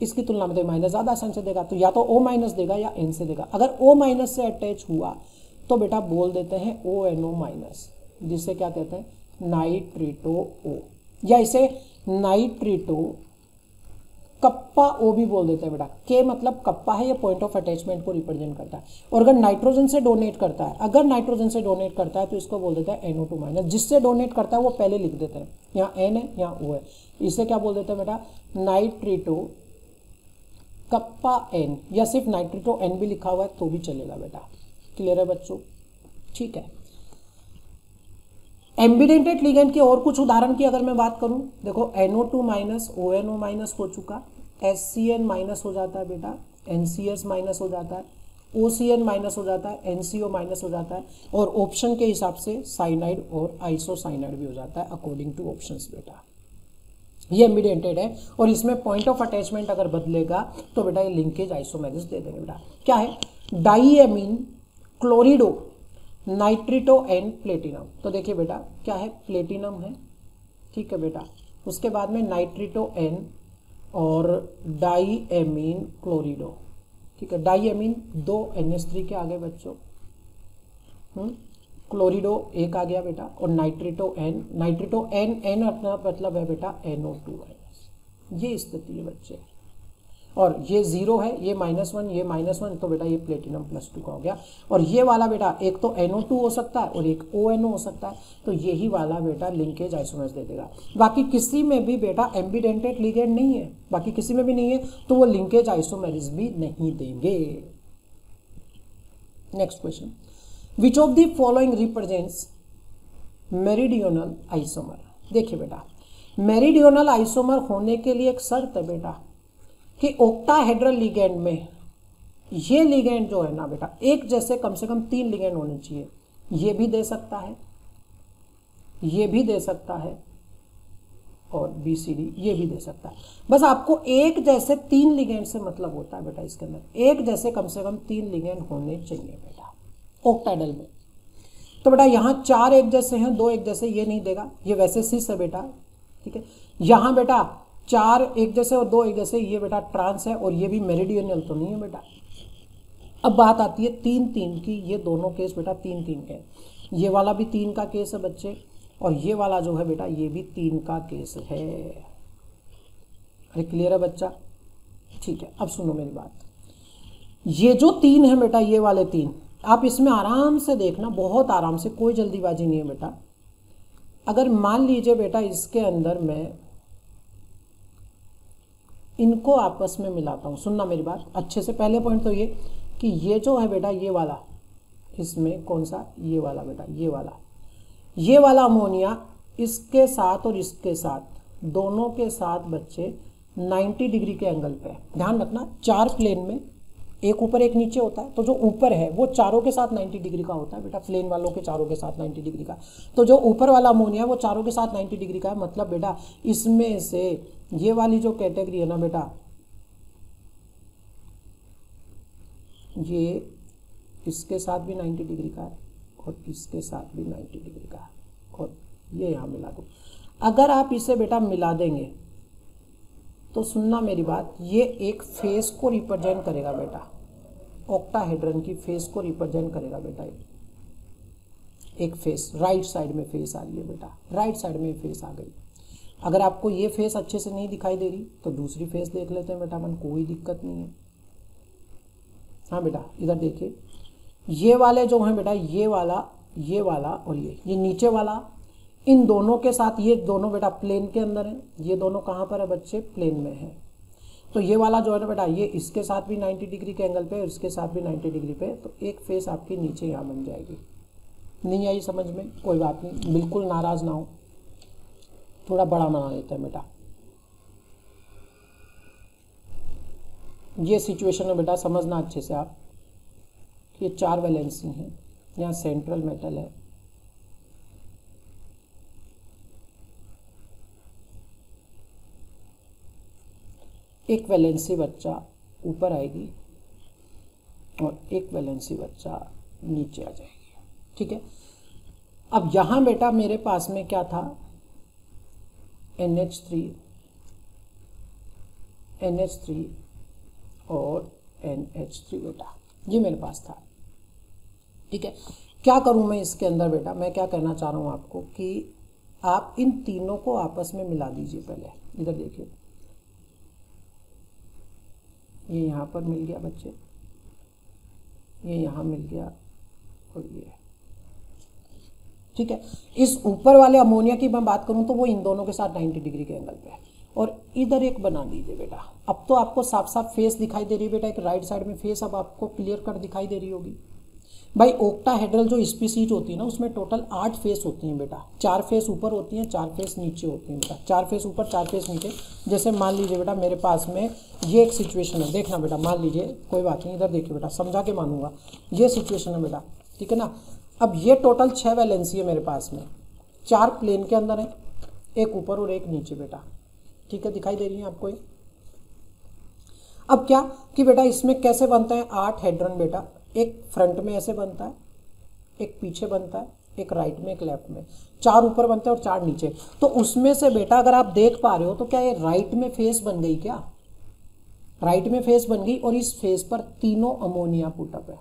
इसकी तुलना में तो माइनस ज़्यादा आसान से देगा, तो या तो O माइनस देगा या N से देगा। अगर O माइनस से अटैच हुआ तो बेटा बोल देते हैं ONO माइनस, जिससे क्या कहते हैं नाइट्रीटो O, या इसे नाइट्रीटो कप्पा ओ भी बोल देता है बेटा। के मतलब कप्पा है, ये पॉइंट ऑफ अटैचमेंट को रिप्रेजेंट करता है। और अगर नाइट्रोजन से डोनेट करता है, अगर नाइट्रोजन से डोनेट करता है तो इसको बोल देता है NO2 माइनस, जिससे डोनेट करता है वो पहले लिख देते हैं, यहाँ N है यहाँ O है, इसे क्या बोल देते हैं बेटा नाइट्रीटो कप्पा N, या सिर्फ नाइट्रीटो N भी लिखा हुआ है तो भी चलेगा बेटा। क्लियर है बच्चों? ठीक है। एम्बीडेंटेड लिगेंड के और कुछ उदाहरण की अगर मैं बात करूं, देखो NO2 माइनस ONO माइनस हो चुका, SCN माइनस हो जाता है बेटा, NCS माइनस हो जाता है, OCN माइनस हो जाता है, NCO माइनस हो जाता है, और ऑप्शन के हिसाब से साइनाइड और आइसोसाइनाइड भी हो जाता है अकॉर्डिंग टू ऑप्शंस बेटा। ये एम्बीडेंटेड है और इसमें पॉइंट ऑफ अटैचमेंट अगर बदलेगा तो बेटा ये लिंकेज आइसोमेरिज दे देंगे बेटा। क्या है, डाईएमीन क्लोरिडो नाइट्रीटो एंड प्लेटिनम। तो देखिए बेटा क्या है, प्लेटिनम है, ठीक है बेटा, उसके बाद में नाइट्रीटो एन और डाईएमीन क्लोरिडो, ठीक है। डाईएमीन दो NH3 के आगे बच्चों, क्लोरिडो एक आ गया बेटा, और नाइट्रिटो एन, एन अपना मतलब है बेटा NO2 है। ये स्थिति है बच्चे, और ये जीरो है, ये -1, ये -1, तो बेटा ये प्लेटिनम +2 का हो गया। और ये वाला बेटा एक तो NO2 हो सकता है और एक ONO हो सकता है, तो यही वाला बेटा लिंकेज आइसोमर्स दे देगा। बाकी किसी में भी बेटा एम्बीडेंटेड लिगेंड नहीं है, बाकी किसी में भी नहीं है, तो वो लिंकेज आइसोमर्स भी नहीं देंगे। Next question, which of the following represents meridional isomer. देखिए बेटा, मेरिडियोनल आइसोमर होने के लिए एक शर्त है बेटा कि ऑक्टाहेड्रल लिगेंड में ये लिगेंड जो है ना बेटा, एक जैसे कम से कम 3 लिगेंड होने चाहिए। ये भी दे सकता है, ये भी दे सकता है, और BCD ये भी दे सकता है। बस आपको एक जैसे 3 लिगेंड से मतलब होता है बेटा, इसके अंदर एक जैसे कम से कम 3 लिगेंड होने चाहिए बेटा ऑक्टाहेड्रल में। तो बेटा यहाँ 4 एक जैसे हैं, 2 एक जैसे, ये नहीं देगा, ये वैसे सिस है बेटा, ठीक है। यहाँ बेटा 4 एक जैसे और 2 एक जैसे, ये बेटा ट्रांस है, और ये भी मेरिडियनल तो नहीं है बेटा। अब बात आती है 3-3 की, ये दोनों केस बेटा 3-3 के हैं। ये वाला भी 3 का केस है बच्चे, और ये वाला जो है बेटा ये भी 3 का केस है। अरे क्लियर है बच्चा, ठीक है। अब सुनो मेरी बात, ये जो 3 है बेटा, ये वाले 3 आप इसमें आराम से देखना, बहुत आराम से, कोई जल्दीबाजी नहीं है बेटा। अगर मान लीजिए बेटा इसके अंदर मैं इनको आपस में मिलाता हूँ, सुनना मेरी बात अच्छे से। पहले पॉइंट तो ये कि ये जो है बेटा ये वाला, इसमें कौन सा, ये वाला बेटा, ये वाला अमोनिया इसके साथ और इसके साथ, दोनों के साथ बच्चे 90 डिग्री के एंगल पे है। ध्यान रखना, 4 प्लेन में एक ऊपर एक नीचे होता है, तो जो ऊपर है वो चारों के साथ 90 डिग्री का होता है बेटा, प्लेन वालों के चारों के साथ 90 डिग्री का। तो जो ऊपर वाला अमोनिया है वो चारों के साथ 90 डिग्री का है, मतलब बेटा इसमें से ये वाली जो कैटेगरी है ना बेटा, ये इसके साथ भी 90 डिग्री का है और इसके साथ भी 90 डिग्री का है, और ये यहाँ मिला दो। अगर आप इसे बेटा मिला देंगे तो सुनना मेरी बात, ये एक फेस को रिप्रेजेंट करेगा बेटा, ऑक्टाहेड्रन की फेस को रिप्रेजेंट करेगा बेटा। एक फेस, राइट साइड में फेस आ रही है बेटा, राइट साइड में फेस आ गई। अगर आपको ये फेस अच्छे से नहीं दिखाई दे रही तो दूसरी फेस देख लेते हैं बेटा अपन, कोई दिक्कत नहीं है। हाँ बेटा इधर देखिए, ये वाले जो हैं बेटा, ये वाला और ये नीचे वाला, इन दोनों के साथ, ये दोनों बेटा प्लेन के अंदर है, ये दोनों कहाँ पर है बच्चे, प्लेन में है। तो ये वाला जो है ना बेटा, ये इसके साथ भी 90 डिग्री के एंगल पे और इसके साथ भी 90 डिग्री पे, तो एक फेस आपकी नीचे यहाँ बन जाएगी। नहीं आई समझ में, कोई बात नहीं, बिल्कुल नाराज ना हो, थोड़ा बड़ा बना देता है बेटा। ये सिचुएशन है बेटा, समझना अच्छे से आप। ये 4 वैलेंसी हैं, यहाँ सेंट्रल मेटल है, एक वैलेंसी बच्चा ऊपर आएगी और एक वैलेंसी बच्चा नीचे आ जाएगी, ठीक है। अब यहाँ बेटा मेरे पास में क्या था, NH3 और NH3 बेटा, ये मेरे पास था, ठीक है। क्या करूँ मैं इसके अंदर बेटा, मैं क्या कहना चाह रहा हूँ आपको कि आप इन तीनों को आपस में मिला दीजिए। पहले इधर देखिए, ये यहाँ पर मिल गया बच्चे, ये यहाँ मिल गया और ये, ठीक है। इस ऊपर वाले अमोनिया की मैं बात करूँ तो वो इन दोनों के साथ 90 डिग्री के एंगल पे है, और इधर एक बना दीजिए बेटा। अब तो आपको साफ साफ फेस दिखाई दे रही है बेटा, एक राइट साइड में फेस अब आपको क्लियर कट दिखाई दे रही होगी। भाई ऑक्टाहेड्रल जो स्पीसीज होती है ना, उसमें टोटल 8 फेस होती हैं बेटा, 4 फेस ऊपर होती हैं, 4 फेस नीचे होती हैं बेटा, 4 फेस ऊपर 4 फेस नीचे। जैसे मान लीजिए बेटा मेरे पास में ये एक सिचुएशन है, देखना बेटा, मान लीजिए, कोई बात नहीं, इधर देखिए बेटा, समझा के मानूंगा, ये सिचुएशन है बेटा, ठीक है ना। अब ये टोटल 6 वैलेंसी है मेरे पास में, 4 प्लेन के अंदर है, एक ऊपर और एक नीचे बेटा, ठीक है, दिखाई दे रही है आपको ये। अब क्या कि बेटा इसमें कैसे बनते हैं 8 हेड्रन बेटा, एक फ्रंट में ऐसे बनता है, एक पीछे बनता है, एक राइट में एक लेफ्ट में, चार ऊपर बनते हैं और चार नीचे। तो उसमें से बेटा अगर आप देख पा रहे हो तो क्या ये राइट में फेस बन गई, क्या राइट में फेस बन गई, और इस फेस पर तीनों अमोनिया पुटअप है,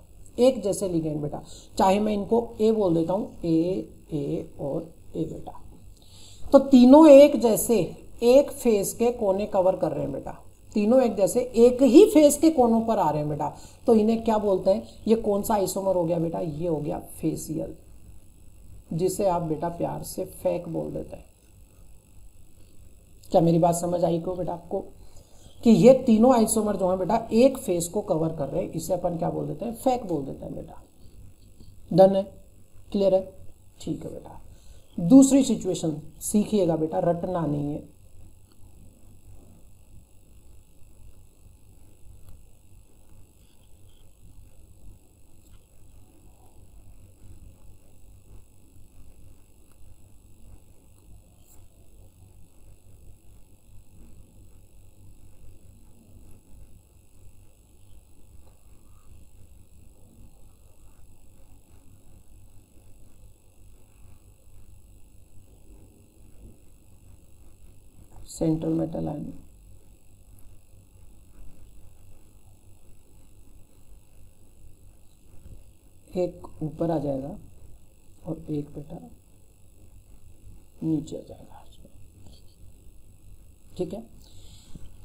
एक जैसे लिगेंड बेटा, चाहे मैं इनको ए बोल देता हूँ, ए और ए बेटा। तो तीनों एक जैसे एक फेस के कोने कवर कर रहे हैं बेटा, तीनों एक जैसे एक ही फेस के कोनों पर आ रहे हैं बेटा, तो इन्हें क्या बोलते हैं, ये कौन सा आइसोमर हो गया बेटा, ये हो गया फेसियल, जिसे आप बेटा प्यार से फेक बोल देते हैं। क्या मेरी बात समझ आई क्यों बेटा आपको, कि ये तीनों आइसोमर जो है बेटा एक फेस को कवर कर रहे हैं, इसे अपन क्या बोल देते हैं, फेक बोल देते हैं बेटा। डन है, क्लियर है, ठीक है बेटा। दूसरी सिचुएशन सीखिएगा बेटा, रटना नहीं है। सेंट्रल मेटल आयन, एक ऊपर आ जाएगा और एक बेटा नीचे आ जाएगा, ठीक है।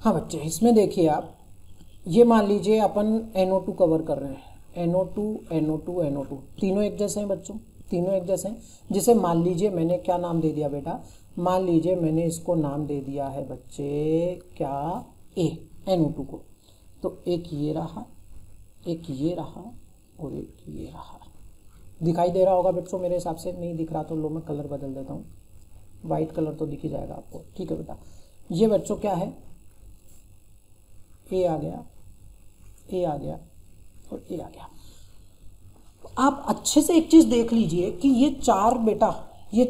हाँ बच्चे, इसमें देखिए आप, ये मान लीजिए अपन NO2 कवर कर रहे हैं, NO2 NO2 NO2 तीनों एक जैसे हैं बच्चों, तीनों एक जैसे हैं, जिसे मान लीजिए मैंने क्या नाम दे दिया बेटा, मान लीजिए मैंने इसको नाम दे दिया है बच्चे क्या, ए NO2 को, तो एक ये रहा, एक ये रहा और एक ये रहा। दिखाई दे रहा होगा बच्चों मेरे हिसाब से, नहीं दिख रहा तो लो मैं कलर बदल देता हूँ, वाइट कलर तो दिख ही जाएगा आपको, ठीक है बेटा। ये बच्चों क्या है, ए आ गया, ए आ गया और ए आ गया। आप अच्छे से एक चीज़ देख लीजिए कि ये चार बेटा, ये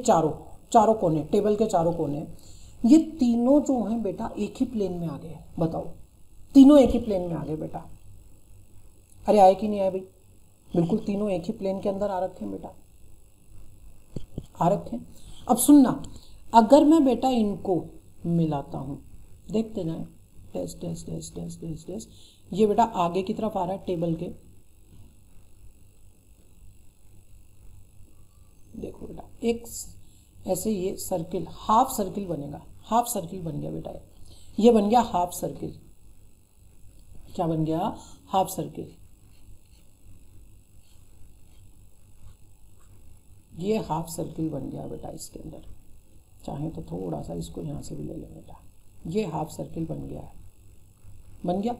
चारों कोने, टेबल के चारों कोने, ये तीनों जो हैं बेटा एक ही प्लेन में आ गए। बताओ, तीनों एक ही प्लेन में आ गए बेटा, अरे आए कि नहीं आए भाई, बिल्कुल तीनों एक ही प्लेन के अंदर आ रखे हैं बेटा, आ रखे हैं। अब सुनना, अगर मैं बेटा इनको मिलाता हूँ, देखते जाए, dash dash dash dash dash dash, ये बेटा आगे की तरफ आ रहा है टेबल के, देखो बेटा एक ऐसे ये सर्किल, हाफ सर्किल बनेगा, हाफ सर्किल बन गया बेटा, ये बन गया हाफ सर्किल, क्या बन गया, हाफ सर्किल, ये हाफ सर्किल बन गया बेटा। इसके अंदर चाहे तो थोड़ा सा इसको यहाँ से भी ले लें बेटा, ये हाफ सर्किल बन गया है, बन गया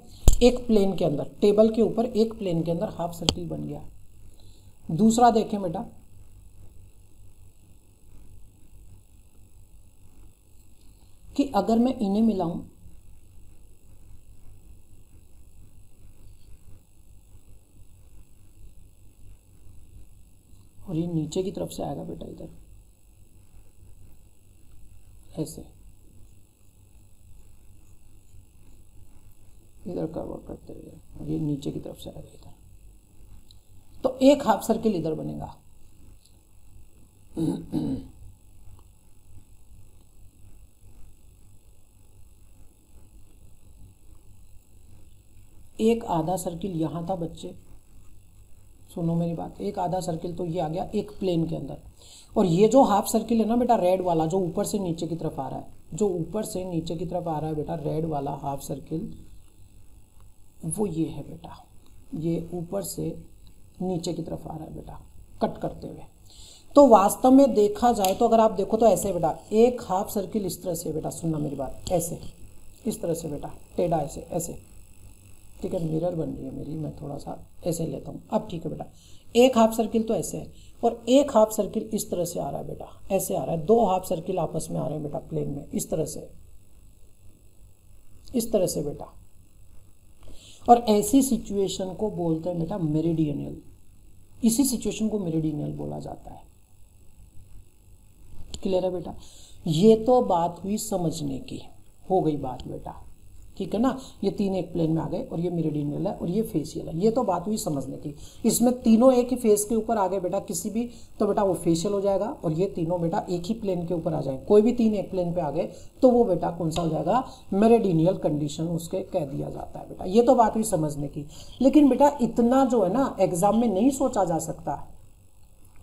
एक प्लेन के अंदर, टेबल के ऊपर एक प्लेन के अंदर हाफ सर्किल बन गया। दूसरा देखें बेटा, कि अगर मैं इन्हें मिलाऊं, और ये नीचे की तरफ से आएगा बेटा इधर, ऐसे इधर कवर करते हुए, और ये नीचे की तरफ से आएगा इधर, तो एक हाफ सर्किल इधर बनेगा। एक आधा सर्किल यहाँ था बच्चे, सुनो मेरी बात, एक आधा सर्किल तो ये आ गया एक प्लेन के अंदर, और ये जो हाफ सर्किल है ना बेटा रेड वाला, जो ऊपर से नीचे की तरफ आ रहा है, जो ऊपर से नीचे की तरफ आ रहा है बेटा रेड वाला हाफ सर्किल, वो ये है बेटा, ये ऊपर से नीचे की तरफ आ रहा है बेटा कट करते हुए। तो वास्तव में देखा जाए तो अगर आप देखो तो ऐसे बेटा एक हाफ सर्किल इस तरह से बेटा, सुनना मेरी बात, ऐसे इस तरह से बेटा टेढ़ा ऐसे ऐसे, ठीक है, मिरर बन रही है मेरी, मैं थोड़ा सा ऐसे लेता हूँ, अब ठीक है बेटा। एक हाफ सर्किल तो ऐसे है और एक हाफ सर्किल इस तरह से आ रहा है बेटा, ऐसे आ रहा है, दो हाफ सर्किल आपस में आ रहे हैं बेटा प्लेन में, इस तरह से, इस तरह से बेटा। और ऐसी सिचुएशन को बोलते हैं बेटा मेरिडियनल, इसी सिचुएशन को मेरिडियनल बोला जाता है, क्लियर है बेटा। ये तो बात हुई समझने की, हो गई बात बेटा, ठीक है ना। ये तीन एक प्लेन में आ गए और ये मेरिडियनल है और ये फेशियल है। ये तो बात हुई समझने की। इसमें तीनों एक ही फेस के ऊपर आ गए बेटा किसी भी, तो बेटा वो फेशियल हो जाएगा। और ये तीनों बेटा एक ही प्लेन के ऊपर आ जाए, कोई भी तीन एक प्लेन पे आ गए तो वो बेटा कौन सा हो जाएगा, मेरिडियनल कंडीशन उसके कह दिया जाता है बेटा। ये तो बात हुई समझने की। लेकिन बेटा इतना जो है ना एग्जाम में नहीं सोचा जा सकता है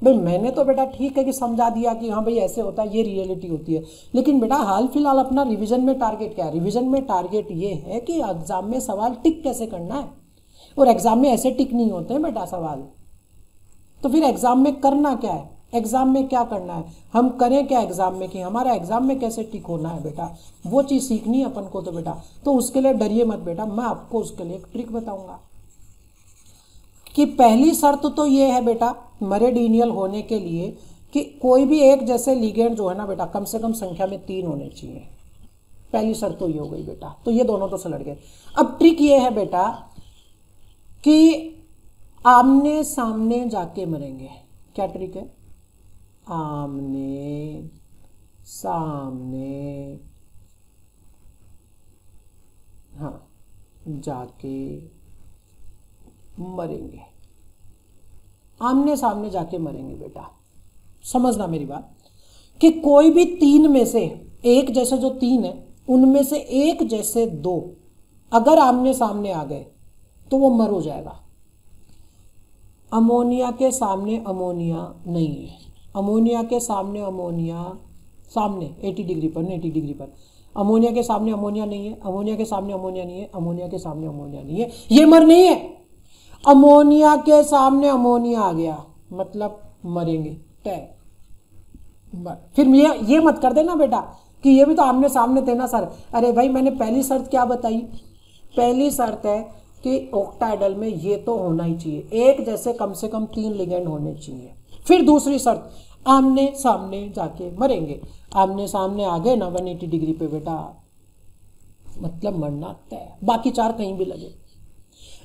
भाई। मैंने तो बेटा ठीक है कि समझा दिया कि हाँ भाई ऐसे होता है, ये रियलिटी होती है। लेकिन बेटा हाल फिलहाल अपना रिवीजन में टारगेट क्या है? रिवीजन में टारगेट ये है कि एग्जाम में सवाल टिक कैसे करना है। और एग्जाम में ऐसे टिक नहीं होते हैं बेटा सवाल। तो फिर एग्जाम में करना क्या है, एग्जाम में क्या करना है, हम करें क्या एग्जाम में कि हमारा एग्जाम में कैसे टिक होना है बेटा, वो चीज़ सीखनी है अपन को। तो बेटा तो उसके लिए डरिए मत बेटा, मैं आपको उसके लिए एक ट्रिक बताऊँगा कि पहली शर्त तो ये है बेटा मेरिडियनल होने के लिए कि कोई भी एक जैसे लिगेंड जो है ना बेटा कम से कम संख्या में तीन होने चाहिए। पहली शर्त तो ये हो गई बेटा। तो ये दोनों तो से लड़ गए। अब ट्रिक ये है बेटा कि आमने सामने जाके मरेंगे। क्या ट्रिक है? आमने सामने, हाँ, जाके मरेंगे, आमने सामने जाके मरेंगे बेटा। समझना मेरी बात कि कोई भी तीन में से एक जैसे जो तीन है उनमें से एक जैसे दो अगर आमने सामने आ गए तो वो मर हो जाएगा। अमोनिया के सामने अमोनिया नहीं है, अमोनिया के सामने अमोनिया, सामने 80 डिग्री पर, 80 डिग्री पर, अमोनिया के सामने अमोनिया नहीं है, अमोनिया के सामने अमोनिया नहीं है, अमोनिया के सामने अमोनिया नहीं है, ये मर नहीं है। अमोनिया के सामने अमोनिया आ गया मतलब मरेंगे तय। फिर ये मत कर देना बेटा कि ये भी तो आमने सामने थे ना सर। अरे भाई मैंने पहली शर्त क्या बताई? पहली शर्त है कि ऑक्टाएडल में ये तो होना ही चाहिए, एक जैसे कम से कम तीन लिगेंड होने चाहिए। फिर दूसरी शर्त आमने सामने जाके मरेंगे। आमने सामने आ गए ना 180 डिग्री पे बेटा मतलब मरना तय, बाकी चार कहीं भी लगे।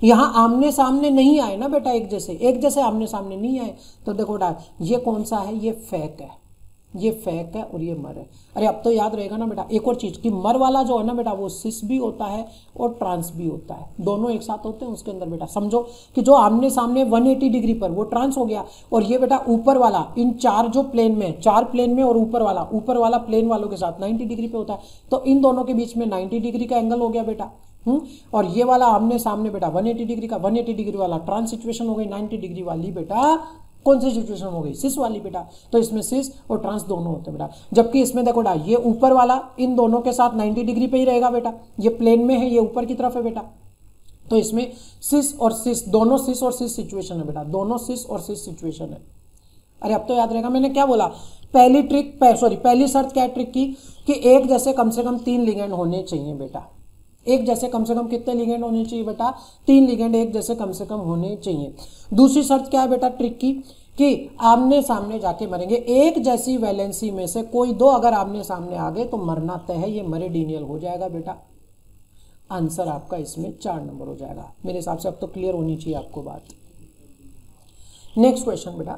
यहाँ आमने सामने नहीं आए ना बेटा एक जैसे आमने सामने नहीं आए तो देखो डा ये कौन सा है, ये फेक है, ये फेक है और ये मर है। अरे अब तो याद रहेगा ना बेटा एक और चीज़ कि मर वाला जो है ना बेटा वो सिस भी होता है और ट्रांस भी होता है, दोनों एक साथ होते हैं उसके अंदर बेटा। समझो कि जो आमने सामने 180 डिग्री पर वो ट्रांस हो गया और ये बेटा ऊपर वाला इन चार जो प्लेन में, चार प्लेन में और ऊपर वाला प्लेन वालों के साथ 90 डिग्री पे होता है, तो इन दोनों के बीच में 90 डिग्री का एंगल हो गया बेटा। और ये वाला आमने सामने बेटा 180 डिग्री का, 180 डिग्री वाला ट्रांस सिचुएशन हो गई, 90 डिग्री वाली बेटा कौन सी सिचुएशन हो गई, सिस वाली बेटा। तो इसमें सिस और ट्रांस दोनों होते हैं बेटा। जबकि इसमें देखो डा ये ऊपर वाला इन दोनों के साथ 90 डिग्री पे ही रहेगा बेटा, ये प्लेन में है, ये ऊपर की तरफ है बेटा। तो इसमें सिस और सिस, दोनों सिस और सिस सिचुएशन है बेटा, दोनों सिस और सिस सिचुएशन है। अरे अब तो याद रहेगा मैंने क्या बोला, पहली शर्त क्या ट्रिक की कि एक जैसे कम से कम तीन लिगेंड होने चाहिए बेटा। एक जैसे कम से कम कितने लिगेंड होने चाहिए बेटा? तीन लिगेंड एक जैसे कम से कम होने चाहिए। दूसरी शर्त क्या है बेटा ट्रिक की कि आमने सामने जाके मरेंगे, एक जैसी वैलेंसी में से कोई दो अगर आमने सामने आ गए तो मरना तय है, ये मेरिडियनल हो जाएगा बेटा। आंसर आपका इसमें 4 नंबर हो जाएगा मेरे हिसाब से। अब तो क्लियर होनी चाहिए आपको बात। नेक्स्ट क्वेश्चन बेटा,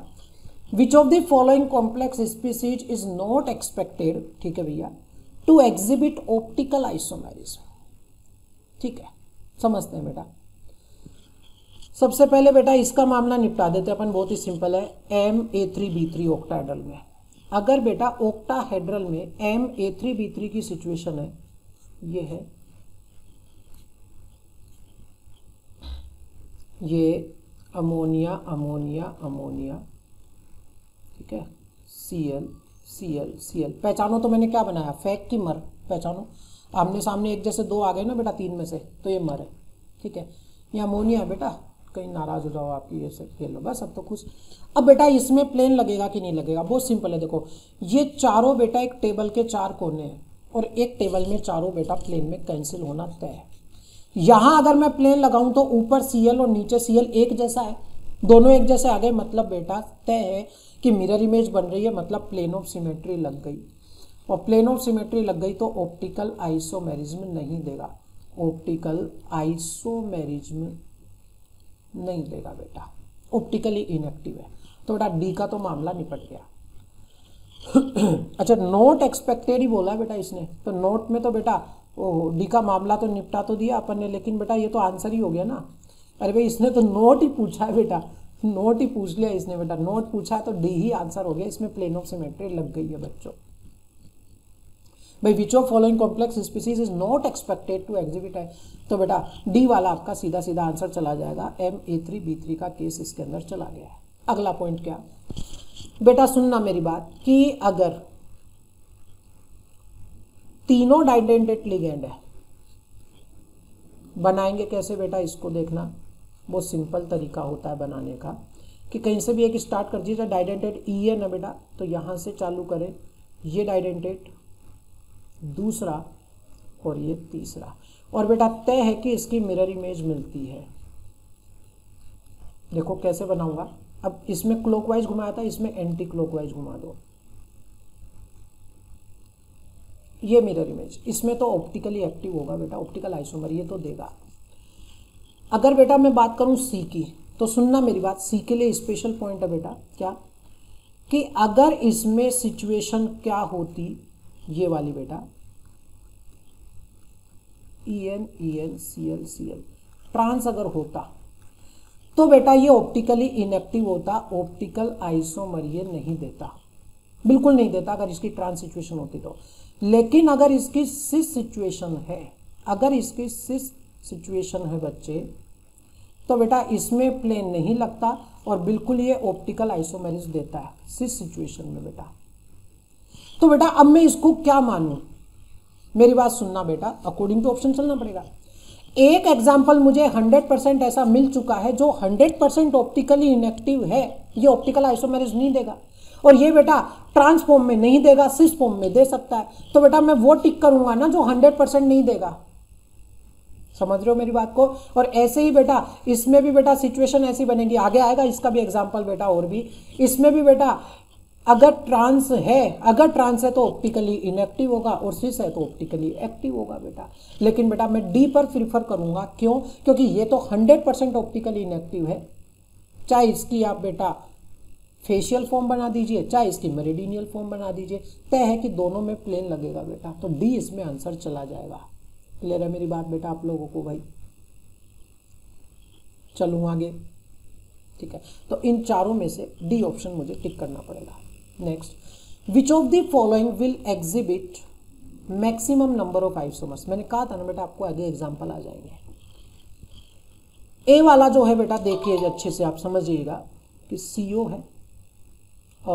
which of the following complex species is not expected, ठीक है भैया, टू एग्जिबिट ऑप्टिकल आइसोमेरिज्म। ठीक है, समझते हैं बेटा। सबसे पहले बेटा इसका मामला निपटा देते हैं अपन, बहुत ही सिंपल है। MA3B3 ऑक्टाहेड्रल में, अगर बेटा ऑक्टाहेड्रल में MA3B3 की सिचुएशन है, ये है, ये अमोनिया अमोनिया अमोनिया, ठीक है, Cl Cl Cl। पहचानो तो मैंने क्या बनाया, फेक की मर, पहचानो। आमने सामने एक जैसे दो आ गए ना बेटा तीन में से, तो ये मर है, ठीक है। ये अमोनिया बेटा, कहीं नाराज हो जाओ आपकी ये सब खेल लो बस, अब तो खुश। अब बेटा इसमें प्लेन लगेगा कि नहीं लगेगा, बहुत सिंपल है। देखो ये चारों बेटा एक टेबल के चार कोने हैं और एक टेबल में चारों बेटा प्लेन में कैंसिल होना तय है। यहाँ अगर मैं प्लेन लगाऊँ तो ऊपर Cl और नीचे Cl एक जैसा है, दोनों एक जैसे आ गए मतलब बेटा तय है कि मिरर इमेज बन रही है, मतलब प्लेन ऑफ सिमेट्री लग गई। और प्लेन ऑफ सिमेट्री लग गई तो ऑप्टिकल आइसोमेरिज्म नहीं देगा, ऑप्टिकल आइसोमेरिज्म नहीं देगा बेटा, ऑप्टिकली इनएक्टिव है। तो बेटा डी का तो मामला निपट गया। अच्छा नॉट एक्सपेक्टेड ही बोला बेटा इसने, तो नॉट में तो बेटा ओहो डी का मामला तो निपटा तो दिया अपन ने, लेकिन बेटा ये तो आंसर ही हो गया ना। अरे भाई इसने तो नोट ही पूछा है बेटा, नोट ही पूछ लिया इसने बेटा, नोट पूछा है तो डी ही आंसर हो गया, इसमें प्लेन ऑफ सिमेट्री लग गई है बच्चों। भाई which of following complex species is not expected to exhibit है, तो बेटा डी वाला आपका सीधा सीधा आंसर चला जाएगा, MA3B3 का केस इसके अंदर चला गया है। अगला पॉइंट क्या बेटा, सुनना मेरी बात कि अगर तीनों डाइडेंटेट लिगेंड है, बनाएंगे कैसे बेटा इसको देखना, बहुत सिंपल तरीका होता है बनाने का कि कहीं से भी एक स्टार्ट कर दीजिए। डाइडेंटेट ई है ना बेटा, तो यहाँ से चालू करें, ये डाइडेंटेट दूसरा और ये तीसरा, और बेटा तय है कि इसकी मिरर इमेज मिलती है। देखो कैसे बनाऊंगा, अब इसमें क्लॉकवाइज घुमाया था, इसमें एंटी क्लॉकवाइज घुमा दो, ये मिरर इमेज। इसमें तो ऑप्टिकली एक्टिव होगा बेटा, ऑप्टिकल आइसोमर ये तो देगा। अगर बेटा मैं बात करूं सी की, तो सुनना मेरी बात, सी के लिए स्पेशल पॉइंट है बेटा क्या, कि अगर इसमें सिचुएशन क्या होती, ये वाली बेटा EN EN CL CL trans अगर होता तो बेटा ये ऑप्टिकली इनएक्टिव होता, ऑप्टिकल आइसोमर ये नहीं देता, बिल्कुल नहीं देता अगर इसकी ट्रांस सिचुएशन होती तो। लेकिन अगर इसकी सिस सिचुएशन है, अगर इसकी सिस सिचुएशन है बच्चे, तो बेटा इसमें प्लेन नहीं लगता और बिल्कुल ये ऑप्टिकल आइसोमरिज देता है सिस सिचुएशन में बेटा। तो बेटा अब मैं इसको क्या मानूं, मेरी बात सुनना बेटा, अकॉर्डिंग टू ऑप्शन चलना पड़ेगा। एक एग्जाम्पल मुझे 100% ऐसा मिल चुका है जो 100% ऑप्टिकली इनएक्टिव है, ये ऑप्टिकल आइसोमेरिज नहीं देगा, और ये बेटा ट्रांसफॉर्म में नहीं देगा, सिस फॉर्म में दे सकता है। तो बेटा मैं वो टिक करूंगा ना जो 100% नहीं देगा, समझ रहे हो मेरी बात को। और ऐसे ही बेटा इसमें भी बेटा सिचुएशन ऐसी बनेगी, आगे आएगा इसका भी एग्जाम्पल बेटा, और भी इसमें भी बेटा अगर ट्रांस है, अगर ट्रांस है तो ऑप्टिकली इनएक्टिव होगा और सिस है तो ऑप्टिकली एक्टिव होगा बेटा। लेकिन बेटा मैं डी पर प्रीफर करूंगा, क्यों, क्योंकि ये तो 100% ऑप्टिकली इनएक्टिव है, चाहे इसकी आप बेटा फेशियल फॉर्म बना दीजिए, चाहे इसकी मेरिडियनियल फॉर्म बना दीजिए, तय है कि दोनों में प्लेन लगेगा बेटा, तो डी इसमें आंसर चला जाएगा। क्लियर है मेरी बात बेटा आप लोगों को? भाई चलूँ आगे, ठीक है, तो इन चारों में से डी ऑप्शन मुझे टिक करना पड़ेगा। Next, which of the following will exhibit maximum number of isomers. मैंने कहा था ना बेटा आपको आगे एग्जांपल आ जाएंगे। ए वाला जो है बेटा देखिए अच्छे से, आप समझिएगा कि CO है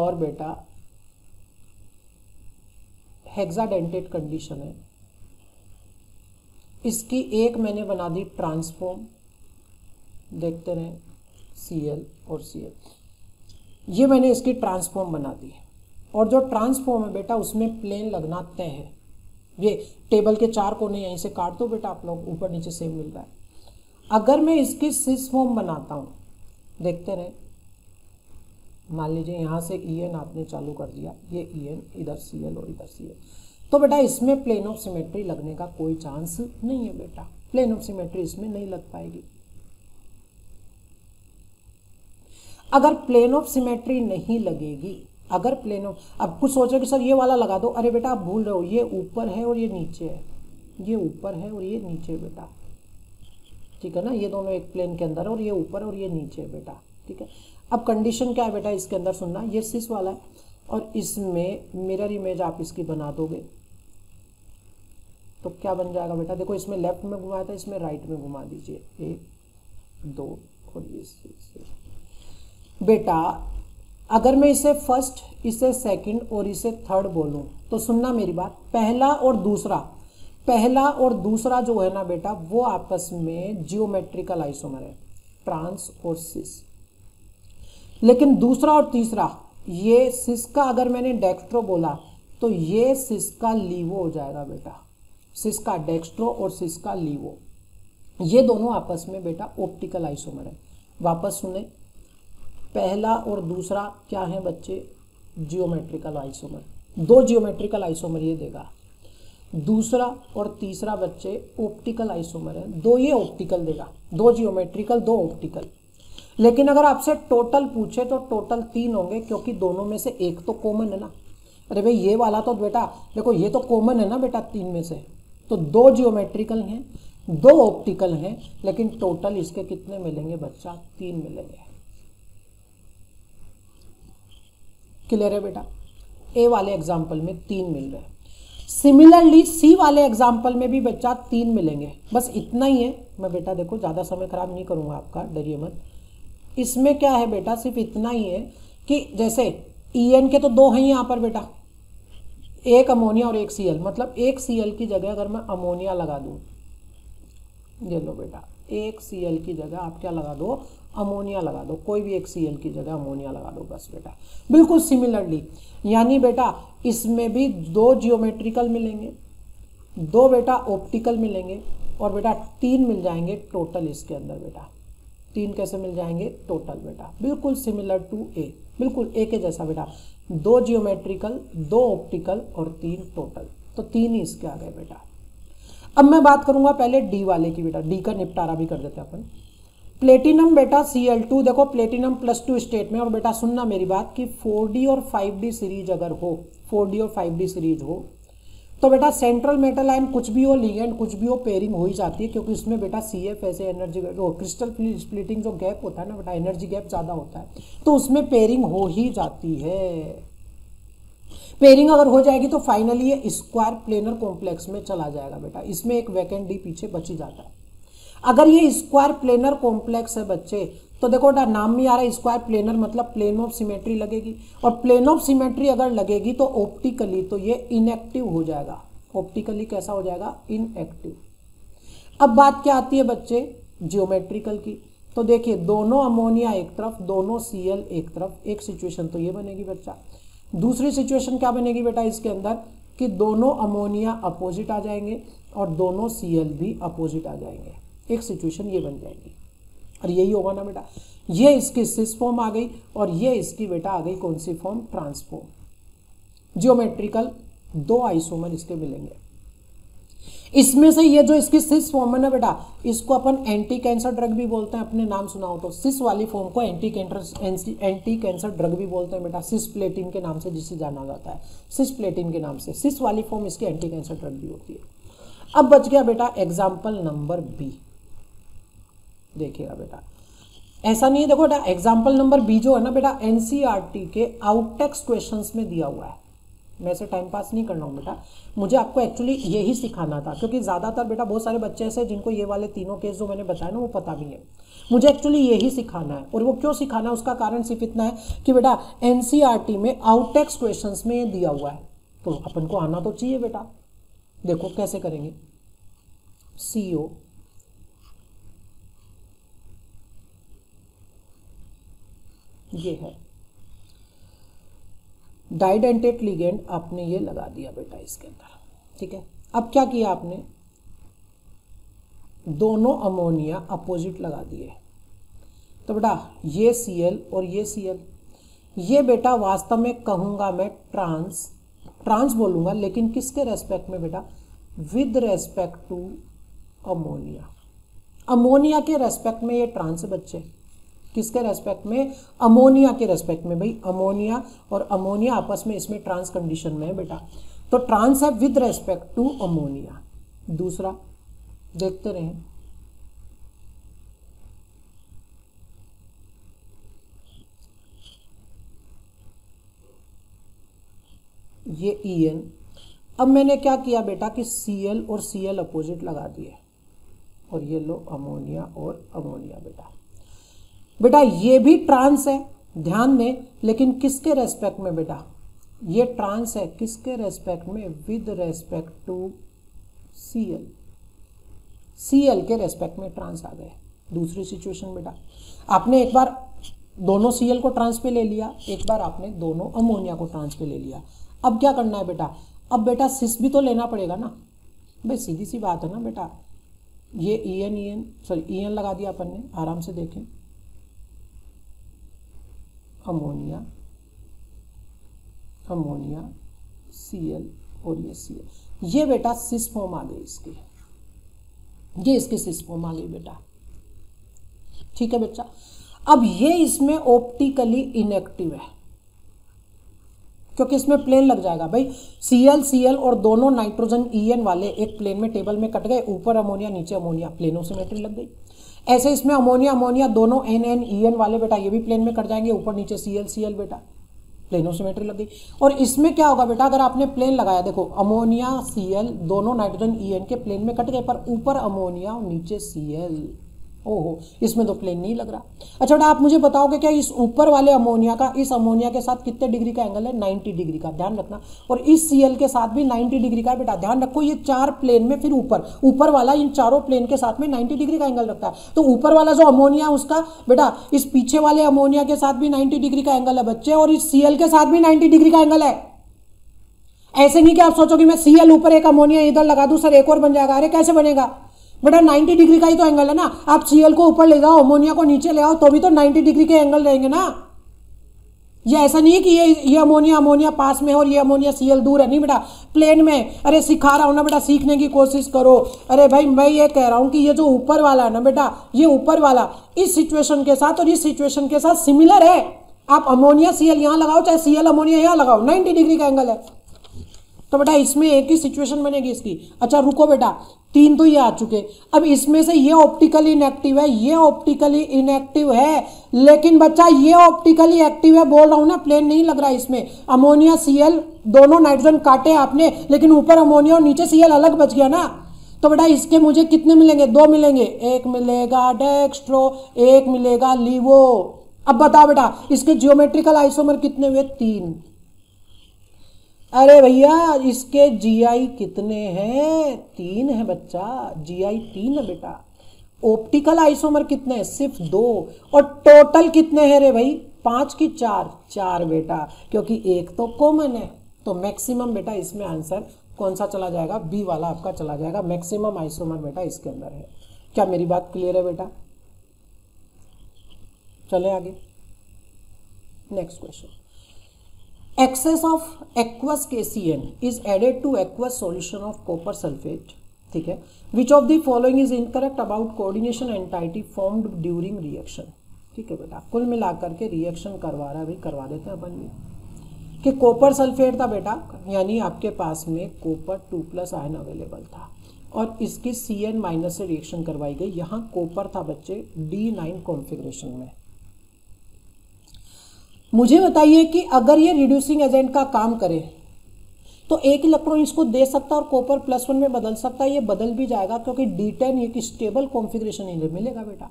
और बेटा हेक्साडेंटेट कंडीशन है, इसकी एक मैंने बना दी ट्रांसफॉर्म, देखते रहे CL और CL, ये मैंने इसकी ट्रांसफॉर्म बना दी है, और जो ट्रांसफॉर्म है बेटा उसमें प्लेन लगना तय है। ये टेबल के चार कोने यहीं से काट दो बेटा, आप लोग ऊपर नीचे सेम मिल रहा है। अगर मैं इसकी सिस फॉर्म बनाता हूँ, देखते रहे, मान लीजिए यहाँ से EN आपने चालू कर दिया, ये EN इधर CL और इधर CL, तो बेटा इसमें प्लेन ऑफ सिमेट्री लगने का कोई चांस नहीं है बेटा, प्लेन ऑफ सिमेट्री इसमें नहीं लग पाएगी। अगर प्लेन ऑफ सिमेट्री नहीं लगेगी, अगर प्लेन ऑफ, अब कुछ सोच रहे कि सर ये वाला लगा दो, अरे बेटा आप भूल रहे हो, ये ऊपर है और ये नीचे है, ये ऊपर है और ये नीचे है बेटा, ठीक है ना, ये दोनों एक प्लेन के अंदर है और ये ऊपर और ये नीचे है बेटा, ठीक है। अब कंडीशन क्या है बेटा इसके अंदर, सुनना, ये सिस वाला है और इसमें मिरर इमेज आप इसकी बना दोगे तो क्या बन जाएगा बेटा, देखो इसमें लेफ्ट में घुमाया था, इसमें राइट में घुमा दीजिए, 1 2 और ये 6 बेटा। अगर मैं इसे फर्स्ट, इसे सेकंड और इसे थर्ड बोलूं, तो सुनना मेरी बात, पहला और दूसरा जो है ना बेटा वो आपस में जियोमेट्रिकल आइसोमर है, ट्रांस और सिस। लेकिन दूसरा और तीसरा, ये सिस का अगर मैंने डेक्स्ट्रो बोला तो ये सिस का लीवो हो जाएगा बेटा, सिस का डेक्स्ट्रो और सिस का लीवो, ये दोनों आपस में बेटा ऑप्टिकल आइसोमर है। वापस सुने, पहला और दूसरा क्या है बच्चे, जियोमेट्रिकल आइसोमर, दो जियोमेट्रिकल आइसोमर ये देगा। दूसरा और तीसरा बच्चे ऑप्टिकल आइसोमर है, दो ये ऑप्टिकल देगा, दो जियोमेट्रिकल दो ऑप्टिकल। लेकिन अगर आपसे टोटल पूछे तो टोटल 3 होंगे, क्योंकि दोनों में से एक तो कॉमन है ना। अरे भाई ये वाला तो बेटा देखो, ये तो कॉमन है ना बेटा 3 में से, तो दो जियोमेट्रिकल हैं, दो ऑप्टिकल हैं, लेकिन टोटल इसके कितने मिलेंगे बच्चा? तीन मिलेंगे। क्लियर है बेटा? ए वाले एग्जाम्पल में तीन मिल रहे हैं। सिमिलरली सी वाले एग्जाम्पल में भी बच्चा तीन मिलेंगे। बस इतना ही है। मैं बेटा देखो ज़्यादा समय खराब नहीं करूँगा आपका, डरिए मत। इसमें क्या है बेटा, सिर्फ इतना ही है कि जैसे ई एन के तो दो हैं यहाँ पर बेटा, एक अमोनिया और एक सी एल, मतलब एक सी एल की जगह अगर मैं अमोनिया लगा दूँ, ये लो बेटा, एक सी एल की जगह आप क्या लगा दो? अमोनिया लगा दो, कोई भी एक सी एल की जगह अमोनिया लगा दो बस बेटा। बिल्कुल सिमिलरली यानी बेटा इसमें भी दो जियोमेट्रिकल मिलेंगे, दो बेटा ऑप्टिकल मिलेंगे, और बेटा तीन मिल जाएंगे टोटल इसके अंदर बेटा। तीन कैसे मिल जाएंगे टोटल बेटा? बिल्कुल सिमिलर टू ए, बिल्कुल ए के जैसा बेटा, दो जियोमेट्रिकल, दो ऑप्टिकल और तीन टोटल, तो तीन ही इसके आ गए बेटा। अब मैं बात करूंगा पहले डी वाले की बेटा, डी का निपटारा भी कर देते हैं अपन। प्लेटिनम बेटा Cl2, देखो प्लेटिनम +2 स्टेट में, और बेटा सुनना मेरी बात कि 4D और 5D सीरीज अगर हो, 4D और 5D सीरीज हो तो बेटा सेंट्रल मेटल आयन कुछ भी हो, लिगेंड कुछ भी हो, पेयरिंग हो ही जाती है, क्योंकि इसमें बेटा CF ऐसे एनर्जी क्रिस्टल स्प्लिटिंग जो गैप होता है ना बेटा, एनर्जी गैप ज़्यादा होता है, तो उसमें पेयरिंग हो ही जाती है। पेयरिंग अगर हो जाएगी तो फाइनली ये स्क्वायर प्लेनर कॉम्प्लेक्स में चला जाएगा बेटा, इसमें एक वैकेंट डी पीछे बची जाता है। अगर ये स्क्वायर प्लेनर कॉम्प्लेक्स है बच्चे, तो देखो बेटा नाम में आ रहा है स्क्वायर प्लेनर, मतलब प्लेन ऑफ सिमेट्री लगेगी, और प्लेन ऑफ सिमेट्री अगर लगेगी तो ऑप्टिकली तो ये इनएक्टिव हो जाएगा। ऑप्टिकली कैसा हो जाएगा? इनएक्टिव। अब बात क्या आती है बच्चे जियोमेट्रिकल की, तो देखिए दोनों अमोनिया एक तरफ, दोनों सी एल एक तरफ, एक सिचुएशन तो ये बनेगी बच्चा। दूसरी सिचुएशन क्या बनेगी बेटा इसके अंदर कि दोनों अमोनिया अपोजिट आ जाएंगे और दोनों सी एल भी अपोजिट आ जाएंगे, एक सिचुएशन ये बन जाएगी। और यही होगा ना बेटा, ये इसकी सिस फॉर्म आ गई और ये इसकी बेटा आ गई कौन सी फॉर्म? ट्रांसफॉर्म। जियोमेट्रिकल दो आइसोमर इसके मिलेंगे। इसमें से ये जो इसकी सिस फॉर्म है ना बेटा, इसको अपन एंटी कैंसर ड्रग भी बोलते हैं, अपने नाम सुना हो तो। सिस वाली फॉर्म को एंटी कैंसर ड्रग भी बोलते हैं बेटा, सिस प्लेटिन के नाम से जिसे जाना जाता है, सिस प्लेटिन के नाम से। सिस वाली फॉर्म इसकी एंटी कैंसर ड्रग भी होती है। अब बच गया बेटा एग्जाम्पल नंबर बी। देखिएगा बेटा ऐसा नहीं है, देखो बेटा एग्जाम्पल नंबर बी जो है ना बेटा एनसीईआरटी के आउटटेक्स क्वेश्चंस में दिया हुआ है। मैं ऐसे टाइम पास नहीं करना हूँ बेटा, मुझे आपको एक्चुअली यही सिखाना था, क्योंकि ज़्यादातर बेटा बहुत सारे बच्चे ऐसे जिनको ये वाले तीनों केस जो मैंने बताया ना वो पता भी है। मुझे एक्चुअली यही सिखाना है, और वो क्यों सिखाना है उसका कारण सिर्फ इतना है कि बेटा एनसीईआरटी में आउटटेक्स क्वेश्चंस में ये दिया हुआ है, तो अपन को आना तो चाहिए बेटा। देखो कैसे करेंगे, CO ये है डाइडेंटेट लिगेंड, आपने ये लगा दिया बेटा इसके अंदर, ठीक है। अब क्या किया आपने, दोनों अमोनिया अपोजिट लगा दिए, तो बेटा ये Cl और ये Cl, ये बेटा वास्तव में कहूँगा मैं ट्रांस बोलूँगा, लेकिन किसके रेस्पेक्ट में बेटा? With respect to ammonia, ammonia के रेस्पेक्ट में ये ट्रांस बच्चे। किसके रेस्पेक्ट में? अमोनिया के रेस्पेक्ट में भाई, अमोनिया और अमोनिया आपस में इसमें ट्रांस कंडीशन में है बेटा, तो ट्रांस है विद रेस्पेक्ट टू अमोनिया। दूसरा देखते रहें, ये EN। अब मैंने क्या किया बेटा कि Cl और Cl अपोजिट लगा दिए, और ये लो अमोनिया और अमोनिया बेटा। बेटा ये भी ट्रांस है ध्यान दें, लेकिन किसके रेस्पेक्ट में बेटा? ये ट्रांस है किसके रेस्पेक्ट में? With respect to Cl, Cl के रेस्पेक्ट में ट्रांस आ गए। दूसरी सिचुएशन बेटा आपने एक बार दोनों Cl को ट्रांस पे ले लिया, एक बार आपने दोनों अमोनिया को ट्रांस पे ले लिया। अब क्या करना है बेटा, अब बेटा सिस भी तो लेना पड़ेगा ना भाई, सीधी सी बात है ना बेटा। ये EN लगा दिया अपन ने, आराम से देखें, अमोनिया अमोनिया Cl और ये Cl, ये बेटा सिस फॉर्म आ गई इसकी, ये इसकी सिस फॉर्म आ गई बेटा, ठीक है बच्चा। अब ये इसमें ऑप्टिकली इनएक्टिव है, क्योंकि इसमें प्लेन लग जाएगा भाई, Cl और दोनों नाइट्रोजन En वाले एक प्लेन में टेबल में कट गए, ऊपर अमोनिया नीचे अमोनिया, प्लेनो सिमेट्री लग गई। ऐसे इसमें अमोनिया अमोनिया दोनों NN En वाले बेटा ये भी प्लेन में कट जाएंगे, ऊपर नीचे Cl बेटा, प्लेनो सिमेट्री लग गई। और इसमें क्या होगा बेटा, अगर आपने प्लेन लगाया, देखो अमोनिया Cl दोनों नाइट्रोजन En के प्लेन में कट गए, पर ऊपर अमोनिया और नीचे Cl, ओहो इसमें तो प्लेन नहीं लग रहा। अच्छा बेटा आप मुझे बताओगे क्या इस ऊपर वाले अमोनिया का इस अमोनिया के साथ कितने डिग्री का एंगल है, 90 डिग्री का, ध्यान रखना, और इस Cl के साथ भी 90 डिग्री का है बेटा, ध्यान रखो ये चार प्लेन में, फिर ऊपर वाला इन चारों प्लेन के साथ में 90 डिग्री का एंगल रखता है। तो ऊपर वाला जो अमोनिया उसका बेटा इस पीछे वाले अमोनिया के साथ भी 90 डिग्री का एंगल है बच्चे, और इस Cl के साथ भी 90 डिग्री का एंगल है। ऐसे नहीं कि आप सोचोगे मैं Cl ऊपर एक अमोनिया इधर लगा दूं सर एक और बन जाएगा, अरे कैसे बनेगा बेटा, 90 डिग्री का ही तो एंगल है ना। आप Cl को ऊपर ले जाओ अमोनिया को नीचे ले आओ तो भी तो 90 डिग्री के एंगल रहेंगे ना। ये ऐसा नहीं है कि ये अमोनिया पास में है और ये अमोनिया Cl दूर है, नहीं बेटा प्लेन में। अरे सिखा रहा हूँ ना बेटा, सीखने की कोशिश करो। अरे भाई मैं ये कह रहा हूँ कि ये जो ऊपर वाला है ना बेटा, ये ऊपर वाला इस सिचुएशन के साथ और इस सिचुएशन के साथ सिमिलर है। आप अमोनिया Cl यहाँ लगाओ चाहे Cl अमोनिया यहाँ लगाओ, 90 डिग्री का एंगल है। तो बेटा इसमें एक ही सिचुएशन बनेगी इसकी। अच्छा रुको बेटा, तीन तो ये आ चुके, अब इसमें से ये ऑप्टिकली इनएक्टिव है, ये ऑप्टिकली इनएक्टिव है, लेकिन बच्चा ये ऑप्टिकली एक्टिव है, बोल रहा हूं ना प्लेन नहीं लग रहा है इसमें। अमोनिया Cl दोनों नाइट्रोजन काटे आपने, लेकिन ऊपर अमोनिया और नीचे Cl अलग बच गया ना। तो बेटा इसके मुझे कितने मिलेंगे, दो मिलेंगे, एक मिलेगा डेक्स्ट्रो एक मिलेगा लिवो। अब बताओ बेटा इसके जियोमेट्रिकल आइसोमर कितने हुए, तीन। अरे भैया इसके जीआई कितने हैं, तीन है बच्चा, जीआई तीन है बेटा। ऑप्टिकल आइसोमर कितने हैं, सिर्फ दो, और टोटल कितने हैं रे भाई, पांच की चार, चार बेटा, क्योंकि एक तो कॉमन है। तो मैक्सिमम बेटा इसमें आंसर कौन सा चला जाएगा, बी वाला आपका चला जाएगा, मैक्सिमम आइसोमर बेटा इसके अंदर है। क्या मेरी बात क्लियर है बेटा, चले आगे next question. Excess of aqueous KCN is added to aqueous solution of copper sulfate, ठीक है, which of the following is incorrect about coordination entity formed during reaction, ठीक है बेटा। कुल मिलाकर के रिएक्शन करवा रहा है भाई, करवा देते हैं अपन भी, कि कॉपर सल्फेट था बेटा, यानी आपके पास में कॉपर 2+ आयन अवेलेबल था और इसकी Cn- से रिएक्शन करवाई गई। यहाँ कॉपर था बच्चे D9 कॉन्फिग्रेशन में। मुझे बताइए कि अगर ये रिड्यूसिंग एजेंट का काम करे तो एक इलेक्ट्रॉन इसको दे सकता है और कॉपर +1 में बदल सकता है, ये बदल भी जाएगा क्योंकि D10 एक स्टेबल कॉन्फिगरेशन मिलेगा बेटा,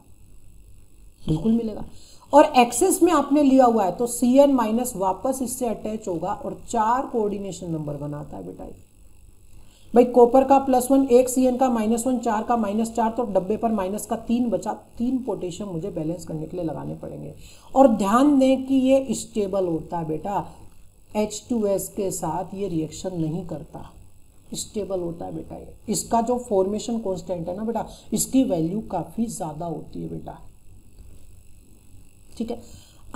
बिल्कुल मिलेगा। और एक्सेस में आपने लिया हुआ है तो Cn- वापस इससे अटैच होगा और 4 कोऑर्डिनेशन नंबर बनाता है बेटा। भाई कॉपर का +1 1, Cn का -1 4 का -4, तो डब्बे पर माइनस का 3 बचा, 3 पोटेशियम मुझे बैलेंस करने के लिए लगाने पड़ेंगे। और ध्यान दें कि ये स्टेबल होता है बेटा, H2S के साथ ये रिएक्शन नहीं करता, स्टेबल होता है बेटा ये। इसका जो फॉर्मेशन कॉन्स्टेंट है ना बेटा, इसकी वैल्यू काफ़ी ज़्यादा होती है बेटा, ठीक है।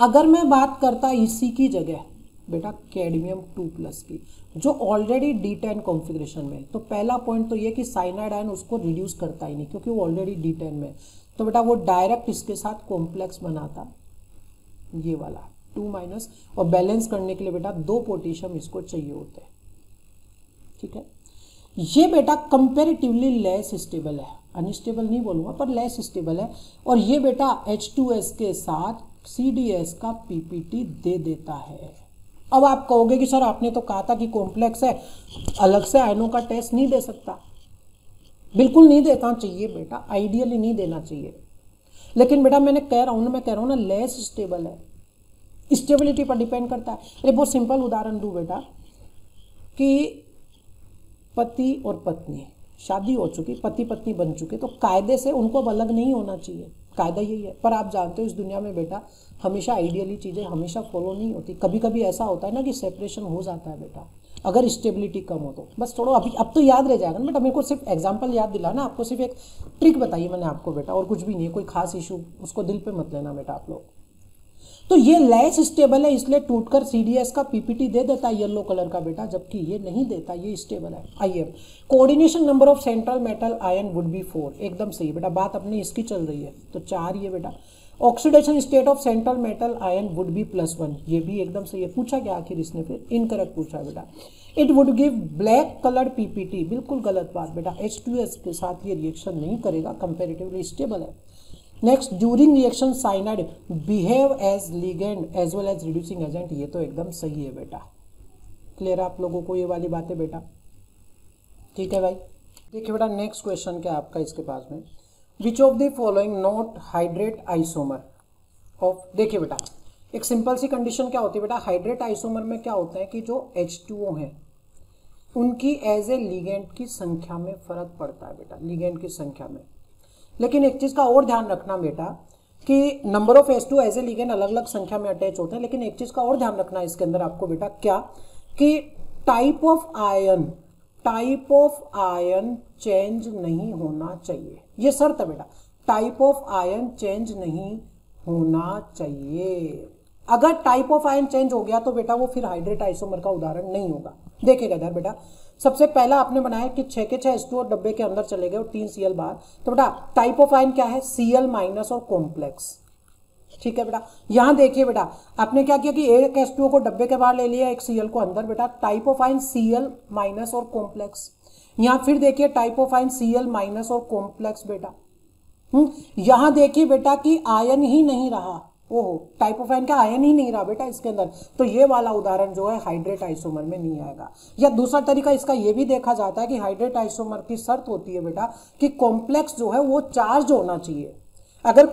अगर मैं बात करता इसी की जगह बेटा कैडमियम 2+ की, जो ऑलरेडी D10 कॉन्फिगरेशन में, तो पहला पॉइंट तो ये कि साइनाइड आयन उसको रिड्यूस करता ही नहीं क्योंकि वो ऑलरेडी D10 में, तो बेटा वो डायरेक्ट इसके साथ कॉम्प्लेक्स बनाता ये वाला 2-, और बैलेंस करने के लिए बेटा 2 पोटेशियम इसको चाहिए होते हैं, ठीक है। ये बेटा कंपेरेटिवली लेस स्टेबल है, अनस्टेबल नहीं बोलूँगा पर लेस स्टेबल है, और ये बेटा H2S के साथ CDS का PPT दे देता है। अब आप कहोगे कि सर आपने तो कहा था कि कॉम्प्लेक्स है, अलग से आयनों का टेस्ट नहीं दे सकता, बिल्कुल नहीं देना चाहिए बेटा, आइडियली नहीं देना चाहिए, लेकिन बेटा मैंने कह रहा हूँ ना लेस स्टेबल है, स्टेबिलिटी पर डिपेंड करता है। अरे बहुत सिंपल उदाहरण दूँ बेटा, कि पति और पत्नी शादी हो चुकी, पति पत्नी बन चुके, तो कायदे से उनको अब अलग नहीं होना चाहिए, कायदा यही है। पर आप जानते हो इस दुनिया में बेटा हमेशा आइडियली चीज़ें हमेशा फॉलो नहीं होती, कभी कभी ऐसा होता है ना कि सेपरेशन हो जाता है बेटा, अगर स्टेबिलिटी कम हो तो। बस छोड़ो अभी, अब तो याद रह जाएगा ना बेटा, मेरे को सिर्फ एग्जांपल याद दिलाना, आपको सिर्फ एक ट्रिक बताइए मैंने आपको बेटा, और कुछ भी नहीं है, कोई खास इशू उसको दिल पर मत लेना बेटा आप लोग। तो ये लेस स्टेबल है इसलिए टूटकर CDS का PPT दे देता है येलो कलर का बेटा, जबकि ये नहीं देता, ये स्टेबल है। आइए coordination number of central metal ion would be 4, एकदम सही बेटा, बात अपनी इसकी चल रही है, तो 4 ये बेटा। Oxidation state of central metal ion would be +1। ये भी एकदम सही है। पूछा क्या आखिर इसने, फिर इनकरेक्ट पूछा बेटा। It would give black colour PPT, बिल्कुल गलत बात बेटा। H2S के साथ ये रिएक्शन नहीं करेगा, कंपेरेटिवली स्टेबल है। Next, during reaction cyanide behave as ligand as well as reducing agent, ये तो एकदम सही है बेटा। क्लियर आप लोगों को ये वाली बातें बेटा? ठीक है भाई। देखिए बेटा नेक्स्ट क्वेश्चन क्या आपका इसके पास में, which of the following not hydrate isomer of. देखिए बेटा एक सिंपल सी कंडीशन क्या होती है बेटा, हाइड्रेट आइसोमर में क्या होता है कि जो H2O हैं उनकी एज ए लिगेंड की संख्या में फर्क पड़ता है बेटा, लिगेंड की संख्या में। लेकिन एक चीज़ का और ध्यान रखना बेटा कि number of H2 as a ligand अलग अलग संख्या में अटैच होते हैं, लेकिन एक चीज़ का और ध्यान रखना इसके अंदर आपको बेटा क्या, कि टाइप ऑफ आयन चेंज नहीं होना चाहिए। ये शर्त है बेटा, टाइप ऑफ आयन चेंज नहीं होना चाहिए। अगर टाइप ऑफ आयन चेंज हो गया तो बेटा वो फिर हाइड्रेट आइसोमर का उदाहरण नहीं होगा। देखिएगा इधर बेटा, सबसे पहला आपने बनाया कि 6 के 6 H2O डब्बे के अंदर चले गए और 3 Cl बाहर, तो बेटा टाइप ऑफ आयन क्या है, Cl माइनस और कॉम्प्लेक्स। ठीक है बेटा, यहां देखिए बेटा आपने क्या किया कि एक H2O को डब्बे के बाहर ले लिया, एक Cl को अंदर बेटा, type of ion Cl minus और कॉम्प्लेक्स। यहां फिर देखिए type of ion Cl minus और कॉम्प्लेक्स बेटा। यहां देखिए बेटा कि आयन ही नहीं रहा, ओहो टाइप ऑफ आयन का आयन ही नहीं रहा बेटा इसके अंदर, तो ये वाला उदाहरण जो है हाइड्रेट आइसोमर में नहीं आएगा। या दूसरा तरीका इसका ये भी देखा जाता है कि हाइड्रेट आइसोमर की शर्त होती है बेटा कि कॉम्प्लेक्स जो है वो चार्ज होना चाहिए। अगर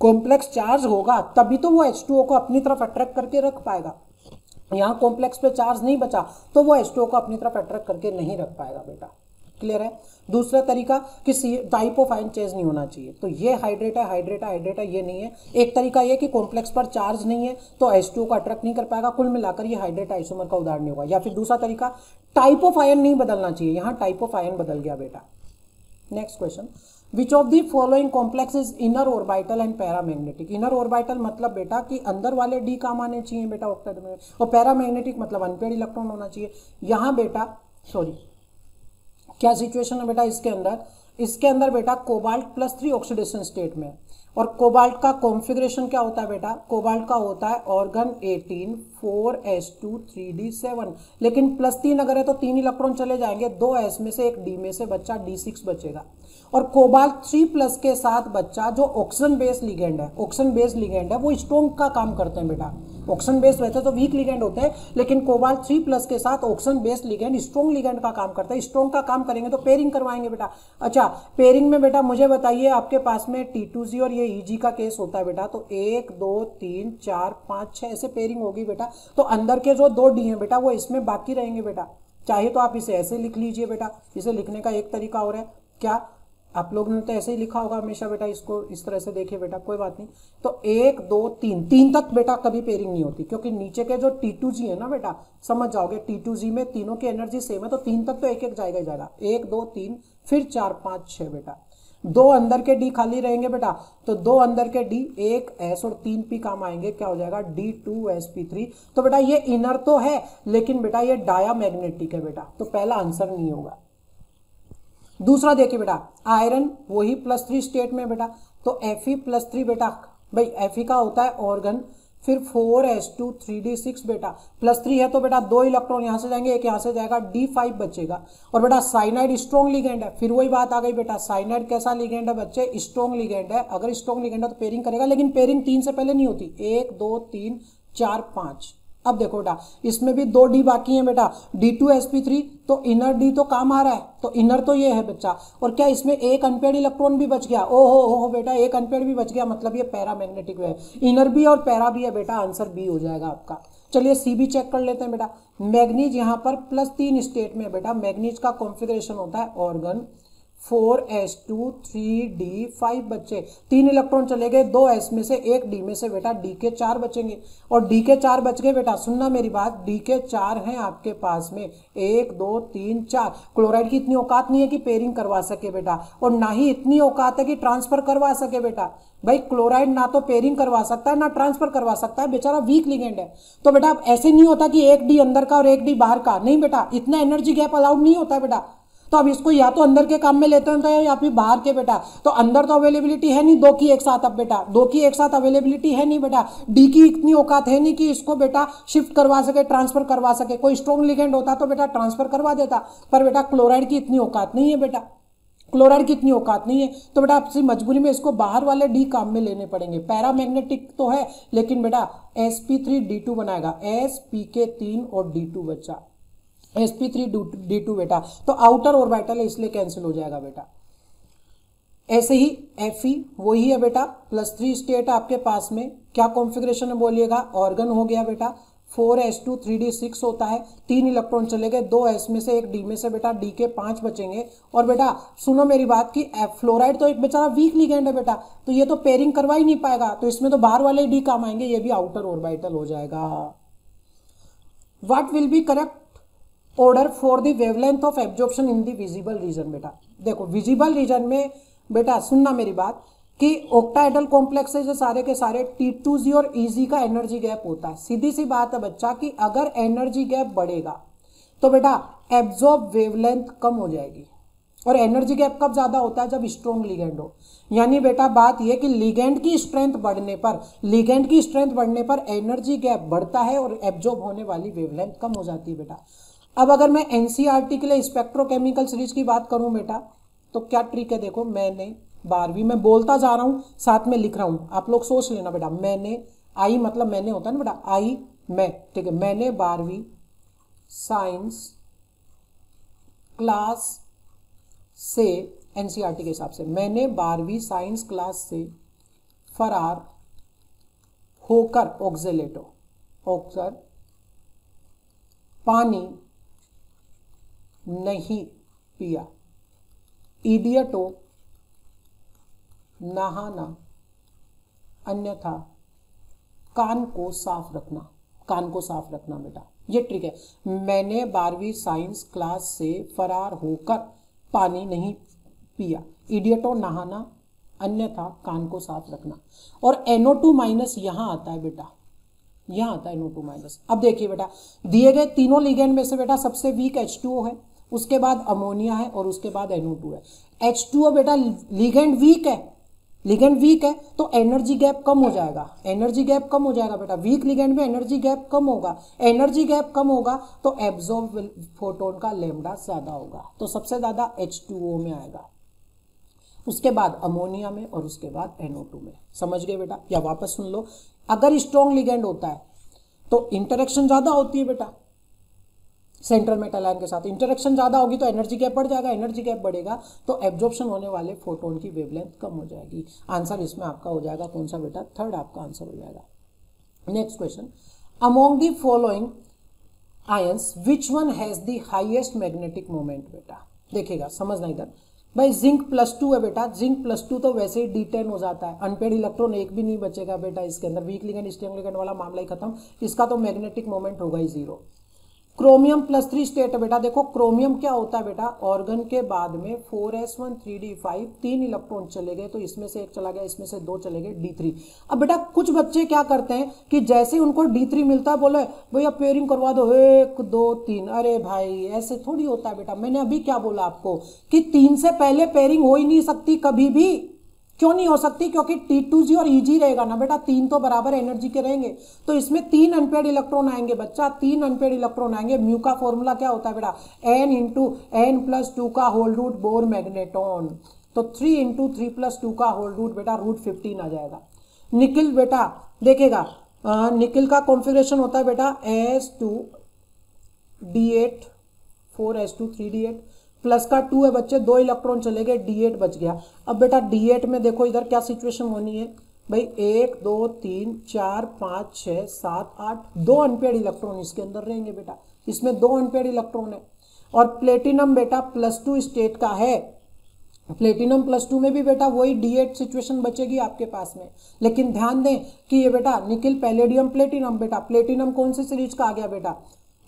कॉम्प्लेक्स चार्ज होगा तभी तो वो H2O को अपनी तरफ अट्रैक्ट करके रख पाएगा। यहाँ कॉम्प्लेक्स पे चार्ज नहीं बचा तो वो H2O को अपनी तरफ अट्रैक्ट करके नहीं रख पाएगा बेटा। क्लियर है। दूसरा तरीका कि टाइप ऑफ आयन चेंज नहीं होना चाहिए, तो ये हाइड्रेट है ये नहीं है। एक तरीका ये कि कॉम्प्लेक्स पर चार्ज नहीं है तो H2O को अट्रैक्ट नहीं कर पाएगा, कुल मिलाकर ये हाइड्रेट आइसोमर का उदाहरण नहीं होगा। या फिर दूसरा तरीका टाइप ऑफ आयन नहीं बदलना चाहिए, यहाँ टाइप ऑफ आयन बदल गया बेटा। Next question, which of the following complex is inner orbital and paramagnetic. Inner orbital मतलब बेटा कि अंदर वाले डी काम आने चाहिए बेटा ऑक्टेट में, और पैरामैग्नेटिक मतलब अनपेड इलेक्ट्रॉन होना चाहिए। यहाँ बेटा सॉरी क्या सिचुएशन है बेटा इसके अंदर, इसके अंदर बेटा कोबाल्ट +3 ऑक्सीडेशन स्टेट में, और कोबाल्ट का कॉन्फिगरेशन क्या होता है बेटा, कोबाल्ट का होता है ऑर्गन 18 4s2 3d7, लेकिन +3 अगर है तो 3 इलेक्ट्रॉन चले जाएंगे, 2s में से एक d में से बच्चा d6 बचेगा। और कोबाल्ट 3+ के साथ बच्चा जो ऑक्सीजन बेस लिगेंड है, वो स्ट्रॉन्ग का काम करते हैं बेटा। ऑक्सीजन बेस वैसे तो वीक लिगेंड होते हैं, लेकिन कोबाल्ट 3+ के साथ oxygen base ligand strong ligand का काम करता है। स्ट्रॉन्ग का काम करेंगे तो पेयरिंग करवाएंगे बेटा। अच्छा पेयरिंग में बेटा मुझे बताइए आपके पास में T2G और ये EG का केस होता है बेटा, तो 1 2 3 4 5 6 ऐसे पेयरिंग होगी बेटा। तो अंदर के जो 2 D हैं बेटा वो इसमें बाकी रहेंगे बेटा। चाहे तो आप इसे ऐसे लिख लीजिए बेटा, इसे लिखने का एक तरीका और है, क्या आप लोगों ने तो ऐसे ही लिखा होगा हमेशा बेटा, इसको इस तरह से देखिए बेटा कोई बात नहीं। तो 1 2 3 तक बेटा कभी पेयरिंग नहीं होती, क्योंकि नीचे के जो T2G है ना बेटा समझ जाओगे, T2G में तीनों की एनर्जी सेम है तो 3 तक तो एक जाएगा ही जाएगा, 1 2 3 फिर 4 5 6 बेटा। 2 अंदर के D खाली रहेंगे बेटा, तो 2 अंदर के D 1s और 3p काम आएंगे, क्या हो जाएगा D2sp3। तो बेटा ये इनर तो है लेकिन बेटा ये डायामैग्नेटिक है बेटा, तो पहला आंसर नहीं होगा। दूसरा देखिए बेटा आयरन वही +3 स्टेट में बेटा, तो Fe+3 बेटा, भाई Fe का होता है ऑर्गन, फिर 4s2 3d6 बेटा, +3 है तो बेटा 2 इलेक्ट्रॉन यहाँ से जाएंगे, एक यहाँ से जाएगा, d5 बचेगा। और बेटा साइनाइड स्ट्रॉन्ग लिगेंड है, फिर वही बात आ गई बेटा, साइनाइड कैसा लिगेंड है बच्चे, स्ट्रॉन्ग लिगेंड है। अगर स्ट्रॉन्ग लिगेंड है तो पेयरिंग करेगा, लेकिन पेयरिंग 3 से पहले नहीं होती, 1 2 3 4 5। अब देखो बेटा इसमें भी 2 D बाकी हैं बेटा, D2sp3 तो इनर D तो काम आ रहा है, तो इनर तो ये है बच्चा। और क्या इसमें एक अनपेड इलेक्ट्रॉन भी बच गया, ओहो बेटा एक अनपेड भी बच गया, मतलब ये पैरामैग्नेटिक है। इनर भी और पैरा भी है बेटा, आंसर B हो जाएगा आपका। चलिए C भी चेक कर लेते हैं बेटा। मैग्नीज यहाँ पर +3 स्टेट में बेटा, मैग्नीज का कॉन्फिगरेशन होता है ऑर्गन 4s2 3d5 बच्चे, 3 इलेक्ट्रॉन चले गए, 2s में से एक d में से बेटा d के 4 बचेंगे। और d के 4 बच गए बेटा, सुनना मेरी बात, d के 4 हैं आपके पास में 1 2 3 4। क्लोराइड की इतनी औकात नहीं है कि पेयरिंग करवा सके बेटा, और ना ही इतनी औकात है कि ट्रांसफर करवा सके बेटा। भाई क्लोराइड ना तो पेयरिंग करवा सकता है ना ट्रांसफर करवा सकता है, बेचारा वीक लिगेंड है। तो बेटा अब ऐसे नहीं होता कि 1 D अंदर का और 1 D बाहर का, नहीं बेटा इतना एनर्जी गैप अलाउड नहीं होता बेटा। तो अब इसको या तो अंदर के काम में लेते हैं या फिर बाहर के बेटा। तो अंदर तो अवेलेबिलिटी है नहीं दो की एक साथ, अब बेटा दो की एक साथ अवेलेबिलिटी है नहीं बेटा, डी की इतनी औकात है नहीं कि इसको बेटा शिफ्ट करवा सके, ट्रांसफर करवा सके। कोई स्ट्रॉन्ग लिगेंड होता तो बेटा ट्रांसफर करवा देता, पर बेटा क्लोराइड की इतनी औकात नहीं है बेटा, क्लोराइड की इतनी औकात नहीं है। तो बेटा आपसी मजबूरी में इसको बाहर वाले डी काम में लेने पड़ेंगे। पैरामैग्नेटिक तो है लेकिन बेटा sp3d2 बनाएगा, s pk3 और d2 बचा, sp3d2 बेटा, तो आउटर ऑर्बिटल है इसलिए कैंसिल हो जाएगा बेटा। ऐसे ही Fe वही है बेटा, +3 स्टेट आपके पास में, क्या कॉन्फिग्रेशन है बोलिएगा, ऑर्गन हो गया बेटा। 4s2 3d6 होता है, 3 इलेक्ट्रॉन चले गए, 2 s में से एक d में से बेटा, d के 5 बचेंगे। और बेटा सुनो मेरी बात कि फ्लोराइड तो एक बेचारा वीक लिगेंड है बेटा, तो ये तो पेयरिंग करवा ही नहीं पाएगा, तो इसमें तो बाहर वाले d काम आएंगे, ये भी आउटर ऑर्बिटल हो जाएगा। What will be correct order for the wavelength of absorption in the visible region. बेटा देखो विजिबल रीजन में बेटा सुनना मेरी बात कि ऑक्टाहेड्रल कॉम्प्लेक्स है जो सारे के सारे, T2G और EG का एनर्जी गैप होता है। सीधी सी बात है बच्चा कि अगर एनर्जी गैप बढ़ेगा तो बेटा एब्जॉर्ब वेवलेंथ कम हो जाएगी। और एनर्जी गैप कब ज़्यादा होता है, जब स्ट्रॉन्ग लिगेंड हो। यानी बेटा बात यह कि लिगेंड की स्ट्रेंथ बढ़ने पर, लिगेंड की स्ट्रेंथ बढ़ने पर एनर्जी गैप बढ़ता है और एब्जॉर्ब होने वाली वेवलेंथ कम हो जाती है बेटा। अब अगर मैं एनसीईआरटी के लिए स्पेक्ट्रोकेमिकल सीरीज की बात करूँ बेटा, तो क्या ट्रिक है, देखो मैंने 12वीं में बोलता जा रहा हूँ, साथ में लिख रहा हूँ, आप लोग सोच लेना बेटा। मैंने आई मतलब मैंने होता है ना बेटा, आई मैं, ठीक है, मैंने 12वीं साइंस क्लास से एनसीईआरटी के हिसाब से, मैंने 12वीं साइंस क्लास से फरार होकर ऑक्सलेटो ऑक्सर पानी नहीं पिया, इडियटो नहाना, अन्यथा कान को साफ रखना, कान को साफ रखना बेटा, ये ट्रिक है। मैंने 12वीं साइंस क्लास से फरार होकर पानी नहीं पिया, इडियटो नहाना, अन्यथा कान को साफ रखना। और NO2 माइनस यहाँ आता है बेटा, यहाँ आता है NO2 माइनस। अब देखिए बेटा दिए गए तीनों लिगेंड में से बेटा सबसे वीक H2O है, उसके बाद अमोनिया है और उसके बाद NO2 है। H2O बेटा लिगेंड वीक है, लिगेंड वीक है तो एनर्जी गैप कम हो जाएगा, एनर्जी गैप कम हो जाएगा बेटा। वीक लिगेंड में एनर्जी गैप कम होगा, एनर्जी गैप कम होगा तो एब्जॉर्ब फोटोन का लैम्डा ज़्यादा होगा, तो सबसे ज़्यादा H2O में आएगा, उसके बाद अमोनिया में और उसके बाद NO2 में। समझ गए बेटा? या वापस सुन लो, अगर स्ट्रॉन्ग लिगेंड होता है तो इंटरेक्शन ज़्यादा होती है बेटा सेंट्रल मेटल आयन के साथ, इंटरेक्शन ज़्यादा होगी तो एनर्जी गैप बढ़ जाएगा, एनर्जी गैप बढ़ेगा तो एब्जॉर्प्शन होने वाले फोटोन की वेवलेंथ कम हो जाएगी। आंसर इसमें आपका हो जाएगा कौन सा बेटा, थर्ड आपका आंसर हो जाएगा। Next question, among the following ions which one has the highest magnetic moment. बेटा देखिएगा समझना इधर भाई, जिंक +2 है बेटा, जिंक +2 तो वैसे ही D10 हो जाता है, अनपेड इलेक्ट्रॉन एक भी नहीं बचेगा बेटा इसके अंदर, वीक लिगेंड स्ट्रॉन्ग लिगेंड वाला मामला ही खत्म, इसका तो मैग्नेटिक मोमेंट होगा ही 0। क्रोमियम +3 स्टेट है बेटा, देखो क्रोमियम क्या होता है बेटा, ऑर्गन के बाद में 4s1 3d5 3 इलेक्ट्रॉन चले गए, तो इसमें से एक चला गया, इसमें से 2 चले गए, d3। अब बेटा कुछ बच्चे क्या करते हैं कि जैसे उनको d3 मिलता है बोले भैया पेयरिंग करवा दो 1 2 3। अरे भाई ऐसे थोड़ी होता है बेटा, मैंने अभी क्या बोला आपको कि 3 से पहले पेयरिंग हो ही नहीं सकती कभी भी। क्यों नहीं हो सकती? क्योंकि T2G और EG रहेगा ना बेटा, 3 तो बराबर एनर्जी के रहेंगे, तो इसमें 3 अनपेड इलेक्ट्रॉन आएंगे बच्चा, 3 अनपेड इलेक्ट्रॉन आएंगे। म्यू का फॉर्मूला क्या होता है बेटा, n × n + 2 का होल रूट बोर मैग्नेटॉन, तो 3 × 3 + 2 का होल रूट बेटा √15 आ जाएगा। निकिल बेटा देखेगा, निकिल का कॉन्फिग्रेशन होता है बेटा As2 D8 4s2 3d8 plus का 2 है बच्चे, 2 इलेक्ट्रॉन चले गए, D8 बच गया। अब बेटा D8 में देखो इधर क्या सिचुएशन होनी है भाई, 1 2 3 4 5 6 7 8 2 अनपेड इलेक्ट्रॉन इसके अंदर रहेंगे बेटा, इसमें 2 अनपेड इलेक्ट्रॉन है। और प्लेटिनम बेटा +2 स्टेट का है, प्लेटिनम +2 में भी बेटा वही D8 सिचुएशन बचेगी आपके पास में। लेकिन ध्यान दें कि ये बेटा निकिल पैलेडियम प्लेटिनम, बेटा प्लेटिनम कौन सी सीरीज का आ गया बेटा,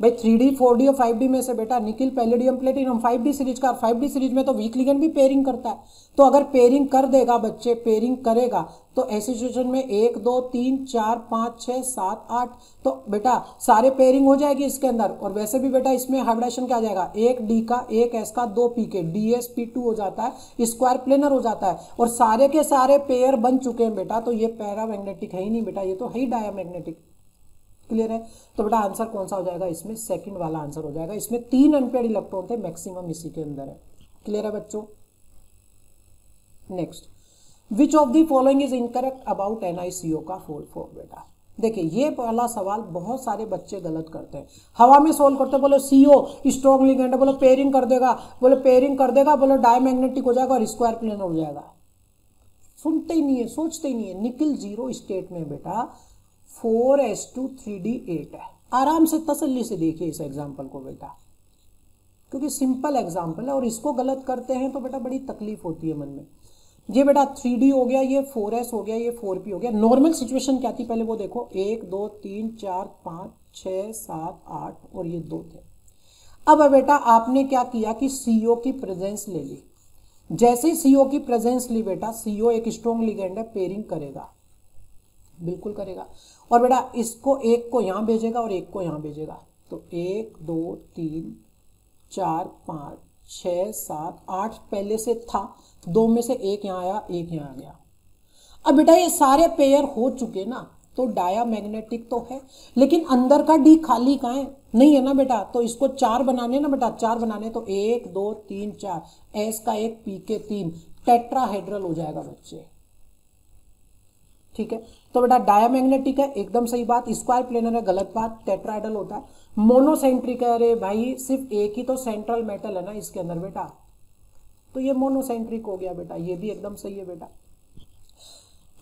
भाई 3D 4D और 5D में से बेटा nickel palladium प्लेटिनम 5D series का, 5D सीरीज में तो वीक लिगेंड भी पेयरिंग करता है, तो अगर पेयरिंग कर देगा बच्चे, पेयरिंग करेगा तो ऐसी सिचुएशन में 1 2 3 4 5 6 7 8 तो बेटा सारे पेयरिंग हो जाएगी इसके अंदर। और वैसे भी बेटा इसमें हाइब्रिडेशन क्या आ जाएगा, 1 D का 1 S का 2 P के D S P2 हो जाता है, स्क्वायर प्लेनर हो जाता है और सारे के सारे पेयर बन चुके हैं बेटा। तो ये पैरामैग्नेटिक है ही नहीं बेटा, ये तो है ही डायमैग्नेटिक। क्लियर है? तो बेटा आंसर कौन सा हो जाएगा इसमें, सेकंड वाला आंसर हो जाएगा। इसमें 3 अनपेयर्ड इलेक्ट्रॉन थे मैक्सिमम इसी के अंदर है। क्लियर है बच्चों? Next, which of the following is incorrect about NiCO का फुल फॉर्म। बेटा देखिए ये पहला सवाल बहुत सारे बच्चे गलत करते हैं, हवा में सोल्व करते हैं, बोलो CO स्ट्रॉन्ग लिगेंड है, बोलो पेयरिंग कर देगा, बोलो पेयरिंग कर देगा, बोलो डायमैग्नेटिक हो जाएगा और स्क्वायर प्लेनर हो जाएगा। सुनते ही नहीं है, सोचते ही नहीं है। निकिल 0 स्टेट में बेटा 4S2 3D8 है। आराम से तसल्ली से देखिए इस एग्जाम्पल को बेटा, क्योंकि सिंपल एग्जाम्पल है और इसको गलत करते हैं तो बेटा बड़ी तकलीफ होती है मन में। ये बेटा 3D हो गया, ये 4S हो गया, ये 4P हो गया। नॉर्मल सिचुएशन क्या थी पहले वो देखो, 1 2 3 4 5 6 7 8 और ये 2 थे। अब बेटा आपने क्या किया कि CO की प्रेजेंस ले ली। जैसे ही CO की प्रेजेंस ली बेटा, CO एक स्ट्रॉन्ग लिगेंड है, पेयरिंग करेगा, बिल्कुल करेगा। और बेटा इसको एक को यहाँ भेजेगा और एक को यहाँ भेजेगा, तो 1 2 3 4 5 6 7 8 पहले से था, 2 में से 1 यहाँ आया, 1 यहाँ आ गया। अब बेटा ये सारे पेयर हो चुके ना, तो डायमैग्नेटिक तो है लेकिन अंदर का D खाली कहाँ है, नहीं है ना बेटा। तो इसको 4 बनाने ना बेटा, 4 बनाने, तो 1 2 3 4 S का 1 P के 3 टेट्राहेड्रल हो जाएगा बच्चे। ठीक है, तो बेटा डायमैग्नेटिक है एकदम सही बात, स्क्वायर प्लेनर है गलत बात, टेट्राहेड्रल होता है। मोनोसेंट्रिक है, अरे भाई सिर्फ एक ही तो सेंट्रल मेटल है ना इसके अंदर बेटा, तो ये मोनोसेंट्रिक हो गया बेटा, ये भी एकदम सही है बेटा।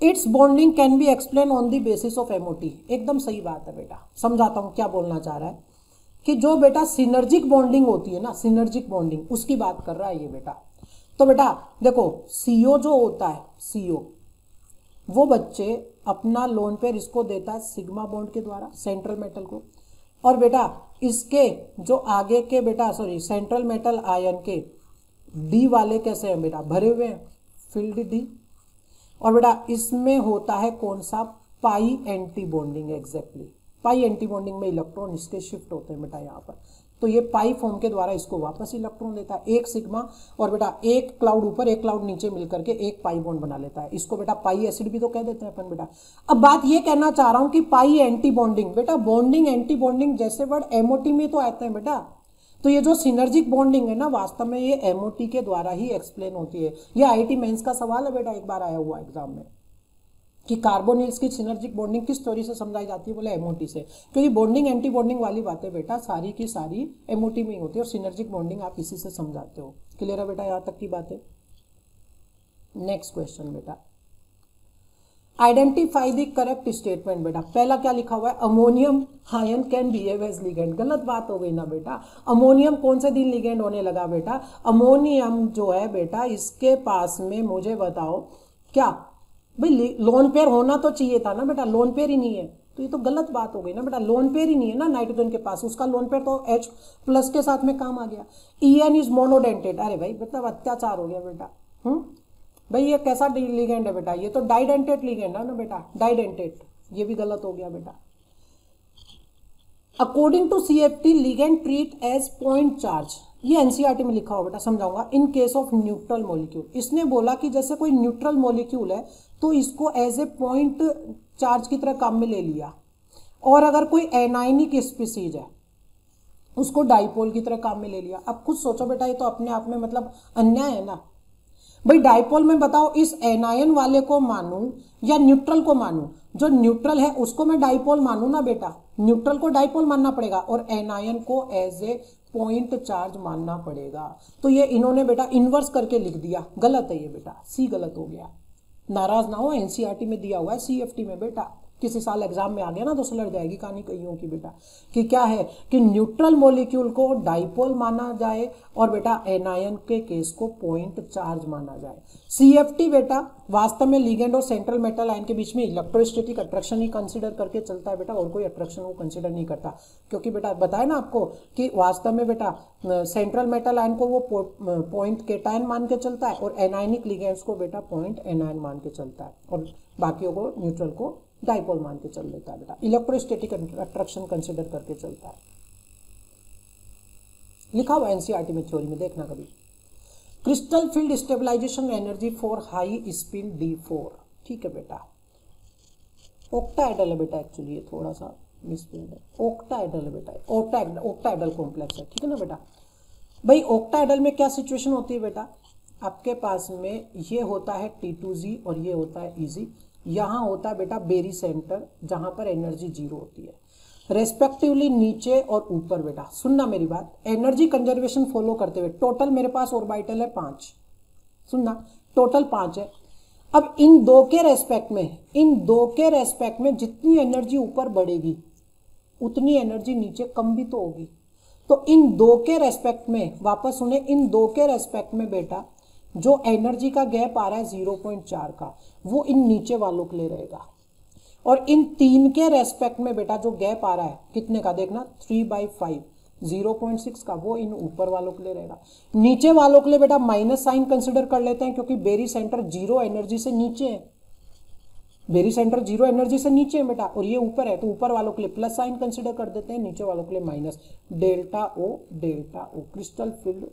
It's bonding can be explain on the basis of MoT, एकदम सही बात है बेटा। समझाता हूँ क्या बोलना चाह रहा है कि जो बेटा सिनर्जिक बॉन्डिंग होती है ना, सिनर्जिक बॉन्डिंग उसकी बात कर रहा है ये बेटा। तो बेटा देखो CO जो होता है, CO वो बच्चे अपना लोन पेयर इसको देता है सिग्मा बॉन्ड के द्वारा सेंट्रल मेटल को, और बेटा इसके जो आगे के बेटा सेंट्रल मेटल आयन के D वाले कैसे हैं बेटा, भरे हुए हैं फील्ड D, और बेटा इसमें होता है कौन सा, pi anti bonding. Exactly pi anti bonding में इलेक्ट्रॉन इसके शिफ्ट होते हैं बेटा यहाँ पर, तो ये पाई फॉर्म के द्वारा इसको वापस इलेक्ट्रॉन देता है, 1 सिग्मा और बेटा 1 क्लाउड ऊपर 1 क्लाउड नीचे मिलकर के 1 पाई बॉन्ड बना लेता है। इसको बेटा पाई एसिड भी तो कह देते हैं अपन बेटा। अब बात ये कहना चाह रहा हूँ कि पाई एंटी बॉन्डिंग बेटा, बॉन्डिंग एंटी बॉन्डिंग जैसे वर्ड MoT में तो आते हैं बेटा, तो ये जो सिनर्जिक बॉन्डिंग है ना वास्तव में ये MoT के द्वारा ही एक्सप्लेन होती है। ये IIT मेंस का सवाल है बेटा, एक बार आया हुआ एग्जाम में कि कार्बोनिल्स की सिनर्जिक बॉन्डिंग किस थ्योरी से समझाई जाती है, बोले MoT से, क्योंकि बॉन्डिंग एंटी बॉन्डिंग वाली बातें बेटा सारी की सारी MoT में ही होती है और सिनर्जिक बॉन्डिंग आप इसी से समझाते हो। क्लियर है बेटा यहाँ तक की बातें? नेक्स्ट क्वेश्चन बेटा, आइडेंटिफाई द करेक्ट स्टेटमेंट। बेटा पहला क्या लिखा हुआ है, ammonium ion can behave as ligand, गलत बात हो गई ना बेटा। अमोनियम कौन से दिन लिगेंड होने लगा बेटा, अमोनियम जो है बेटा इसके पास में मुझे बताओ क्या भाई लोन पेयर होना तो चाहिए था ना बेटा, लोन पेयर ही नहीं है, तो ये तो गलत बात हो गई ना बेटा। लोन पेयर ही नहीं है ना नाइट्रोजन के पास, उसका लोन पेयर तो H+ के साथ में काम आ गया। EN इज मोनोडेंटेड, अरे भाई मतलब अत्याचार हो गया बेटा। भाई ये कैसा लिगेंड है बेटा, ये तो डाइडेंटेट लिगेंड है ना बेटा, डाइडेंटेट, ये भी गलत हो गया बेटा। According to CFT ligand treat as point charge, ये NCERT में लिखा हो बेटा, समझाऊंगा। In case of neutral molecule, इसने बोला कि जैसे कोई न्यूट्रल मॉलिक्यूल है तो इसको एज ए पॉइंट चार्ज की तरह काम में ले लिया, और अगर कोई एनाइनिक स्पीसीज है उसको डाइपोल की तरह काम में ले लिया। अब खुद सोचो बेटा ये तो अपने आप में मतलब अन्याय है ना भाई। डाइपोल में बताओ इस एनायन वाले को मानूं या न्यूट्रल को मानूं, जो न्यूट्रल है उसको मैं डाइपोल मानूं ना बेटा, न्यूट्रल को डाइपोल मानना पड़ेगा और एनायन को एज ए पॉइंट चार्ज मानना पड़ेगा। तो ये इन्होंने बेटा इन्वर्स करके लिख दिया, गलत है ये बेटा, सी गलत हो गया। नाराज ना हो, NCERT में दिया हुआ है, CFT में बेटा किसी साल एग्जाम में आ गया ना तो सुलझ जाएगी कहानी कईयों की बेटा, कि क्या है कि न्यूट्रल मॉलिक्यूल को डाइपोल माना जाए और बेटा एनायन के केस को पॉइंट चार्ज माना जाए। सीएफटी बेटा वास्तव में लिगेंड और सेंट्रल मेटल आयन के बीच में इलेक्ट्रोस्टैटिक अट्रैक्शन ही कंसिडर करके चलता है बेटा, और कोई अट्रैक्शन वो कंसिडर नहीं करता, क्योंकि बेटा बताया ना आपको कि वास्तव में बेटा सेंट्रल मेटल आयन को वो पॉइंट केटायन मान के चलता है और एनायनिक लिगेंड्स को बेटा पॉइंट एनायन मान के चलता है और बाकियों को न्यूट्रल को डाइपोल मान के चल लेता है बेटा, इलेक्ट्रोस्टैटिक अट्रैक्शन कंसिडर करके चलता है। लिखा हुआ एनसीईआरटी में थ्योरी में, देखना कभी। Crystal field stabilization energy for high spin D4, ठीक है बेटा। ऑक्टाएडल है बेटा, एक्चुअली ये थोड़ा सा मिसप्रिंट है, ऑक्टाएडल है बेटा, ऑक्टाएडल कॉम्प्लेक्स है, ठीक है ना बेटा। भाई ऑक्टाएडल में क्या सिचुएशन होती है बेटा, आपके पास में ये होता है T2Z और ये होता है EZ, यहाँ होता है बेटा बेरी सेंटर जहाँ पर एनर्जी 0 होती है रेस्पेक्टिवली नीचे और ऊपर। बेटा सुनना मेरी बात, एनर्जी कंजर्वेशन फॉलो करते हुए टोटल मेरे पास ऑर्बिटल है 5, सुनना टोटल 5 है। अब इन दो के रेस्पेक्ट में जितनी एनर्जी ऊपर बढ़ेगी उतनी एनर्जी नीचे कम भी तो होगी, तो इन दो के रेस्पेक्ट में वापस उन्हें इन दो के रेस्पेक्ट में बेटा जो एनर्जी का गैप आ रहा है 0.4 का वो इन नीचे वालों के लिए रहेगा, और इन 3 के रेस्पेक्ट में बेटा जो गैप आ रहा है कितने का देखना 3/5 0.6 का वो इन ऊपर वालों के लिए रहेगा। नीचे वालों के लिए बेटा माइनस साइन कंसिडर कर लेते हैं क्योंकि बेरी सेंटर 0 एनर्जी से नीचे है, बेरी सेंटर 0 एनर्जी से नीचे है बेटा और ये ऊपर है, तो ऊपर वालों के लिए प्लस साइन कंसिडर कर देते हैं, नीचे वालों के लिए minus. Delta O crystal field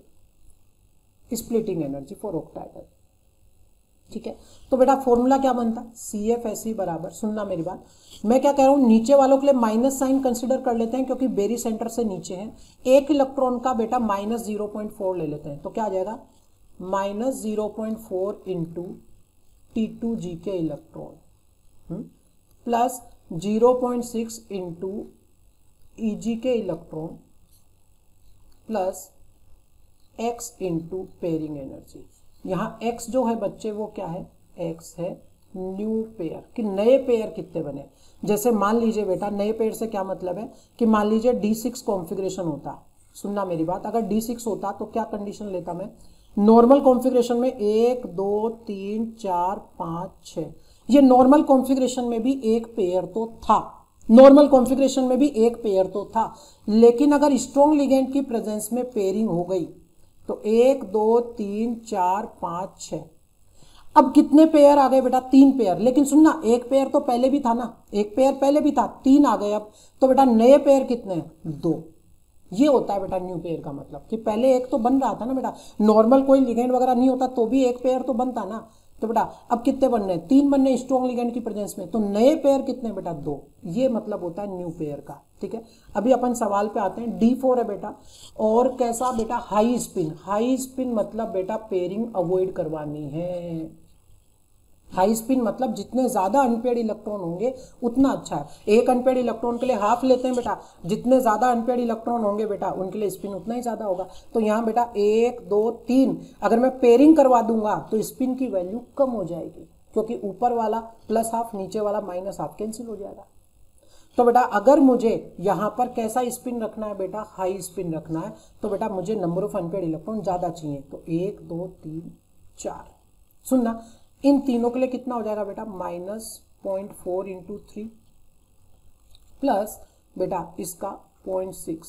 splitting energy for octahedral, ठीक है। तो बेटा फॉर्मूला क्या बनता है CFSE बराबर, सुनना मेरी बात, मैं क्या कह रहा हूँ नीचे वालों के लिए माइनस साइन कंसिडर कर लेते हैं क्योंकि बेरी सेंटर से नीचे है, एक इलेक्ट्रॉन का बेटा माइनस 0.4 ले लेते हैं तो क्या आ जाएगा माइनस 0.4 इंटू T2G के इलेक्ट्रॉन प्लस 0.6 इंटू EG के electron plus x into pairing energy. यहाँ x जो है बच्चे वो क्या है x है न्यू पेयर, कि नए पेयर कितने बने। जैसे मान लीजिए बेटा नए पेयर से क्या मतलब है कि मान लीजिए D6 कॉन्फिग्रेशन होता, सुनना मेरी बात, अगर D6 होता तो क्या कंडीशन लेता मैं, नॉर्मल कॉन्फिग्रेशन में 1 2 3 4 5 6, ये नॉर्मल कॉन्फिग्रेशन में भी एक पेयर तो था, नॉर्मल कॉन्फिग्रेशन में भी एक पेयर तो था, लेकिन अगर स्ट्रॉन्ग लिगेंड की प्रेजेंस में पेयरिंग हो गई तो 1 2 3 4 5 6, अब कितने पेयर आ गए बेटा 3 पेयर, लेकिन सुनना एक पेयर तो पहले भी था ना, एक पेयर पहले भी था 3 आ गए अब, तो बेटा नए पेयर कितने हैं 2। ये होता है बेटा न्यू पेयर का मतलब, कि पहले एक तो बन रहा था ना बेटा, नॉर्मल कोई लिगेंड वगैरह नहीं होता तो भी एक पेयर तो बनता ना, तो बेटा अब कितने बनने हैं 3 बनने स्ट्रॉन्ग लिगेंड की प्रेजेंस में, तो नए पेयर कितने बेटा 2, ये मतलब होता है न्यू पेयर का, ठीक है। अभी अपन सवाल पे आते हैं, D4 है बेटा और कैसा बेटा हाई स्पिन, हाई स्पिन मतलब बेटा पेयरिंग अवॉइड करवानी है, हाई स्पिन मतलब जितने ज्यादा अनपेड इलेक्ट्रॉन होंगे उतना अच्छा है, एक अनपेड इलेक्ट्रॉन के लिए हाफ लेते हैं बेटा, जितने ज्यादा अनपेड इलेक्ट्रॉन होंगे बेटा उनके लिए स्पिन उतना ही ज्यादा होगा, तो यहाँ बेटा 1 2 3 अगर मैं पेयरिंग करवा दूंगा तो स्पिन की वैल्यू कम हो जाएगी क्योंकि ऊपर वाला प्लस हाफ नीचे वाला माइनस हाफ कैंसिल हो जाएगा। तो बेटा अगर मुझे यहाँ पर कैसा स्पिन रखना है बेटा हाई स्पिन रखना है, तो बेटा मुझे नंबर ऑफ अनपेड इलेक्ट्रॉन ज़्यादा चाहिए, तो 1 2 3 4, सुनना इन तीनों के लिए कितना हो जाएगा बेटा माइनस 0.4 इंटू 3 प्लस बेटा इसका 0.6,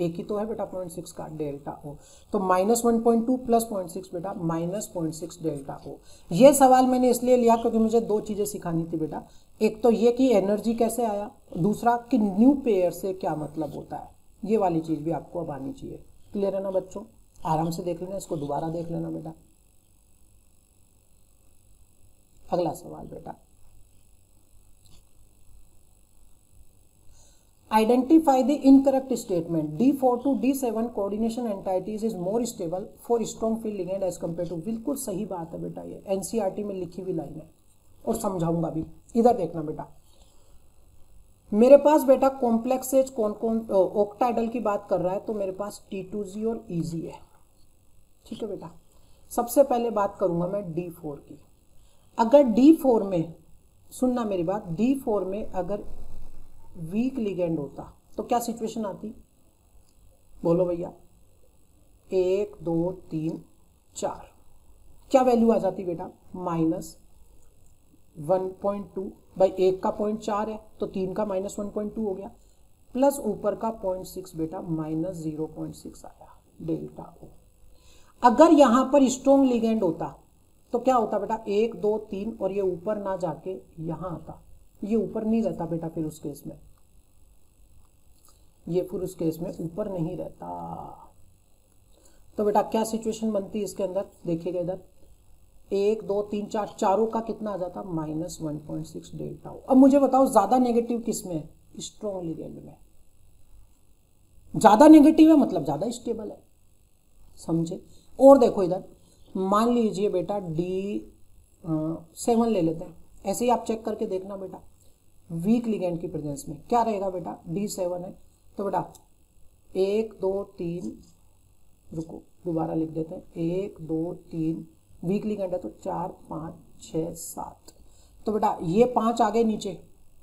एक ही तो है बेटा 0.6 का डेल्टा ओ, तो माइनस 1.2 प्लस 0.6 बेटा माइनस 0.6 डेल्टा ओ। ये सवाल मैंने इसलिए लिया क्योंकि मुझे दो चीज़ें सिखानी थी बेटा, एक तो ये कि एनर्जी कैसे आया, दूसरा कि न्यू पेयर से क्या मतलब होता है, ये वाली चीज़ भी आपको अब आनी चाहिए, क्लियर है ना बच्चों। आराम से देख लेना, इसको दोबारा देख लेना बेटा। अगला सवाल बेटा, identify the incorrect statement D4 to D7 coordination entities is more stable for strong field ligand as compare to, बिल्कुल सही बात है बेटा, ये एनसीईआरटी में लिखी हुई लाइन है और समझाऊंगा भी। इधर देखना बेटा, मेरे पास बेटा कॉम्प्लेक्स एज कौन कौन, ऑक्टाएडल की बात कर रहा है तो मेरे पास T2Z और EZ है, ठीक है बेटा। सबसे पहले बात करूंगा मैं D4 की। अगर D4 में सुनना मेरी बात, D4 में अगर वीक लिगेंड होता तो क्या सिचुएशन आती, बोलो भैया, 1 2 3 4 क्या वैल्यू आ जाती बेटा, -1.2 भाई 1 का 0.4 है तो 3 का -1.2 हो गया, प्लस ऊपर का 0.6 बेटा -0.6 आया डेल्टा ओ। अगर यहाँ पर स्ट्रॉन्ग लिगेंड होता तो क्या होता बेटा 1 2 3 और ये ऊपर ना जाके यहाँ आता, ये ऊपर नहीं रहता बेटा, फिर उस केस में ये फिर उस केस में ऊपर नहीं रहता। तो बेटा क्या सिचुएशन बनती इसके अंदर, देखिएगा इधर 1 2 3 4 चारों का कितना आ जाता -1.6 डेल्टा ओ। अब मुझे बताओ ज्यादा नेगेटिव किसमें है, स्ट्रॉन्ग लिगेंड में ज्यादा नेगेटिव है मतलब ज्यादा स्टेबल है, समझे। और देखो इधर मान लीजिए बेटा D7 ले लेते हैं, ऐसे ही आप चेक करके देखना बेटा वीक लिगेंड की प्रेजेंस में क्या रहेगा बेटा, D7 है तो बेटा 1 2 3 रुको दोबारा लिख देते हैं 1 2 3 वीक लिगेंड है तो 4 5 6 7 तो बेटा ये 5 आ गए नीचे,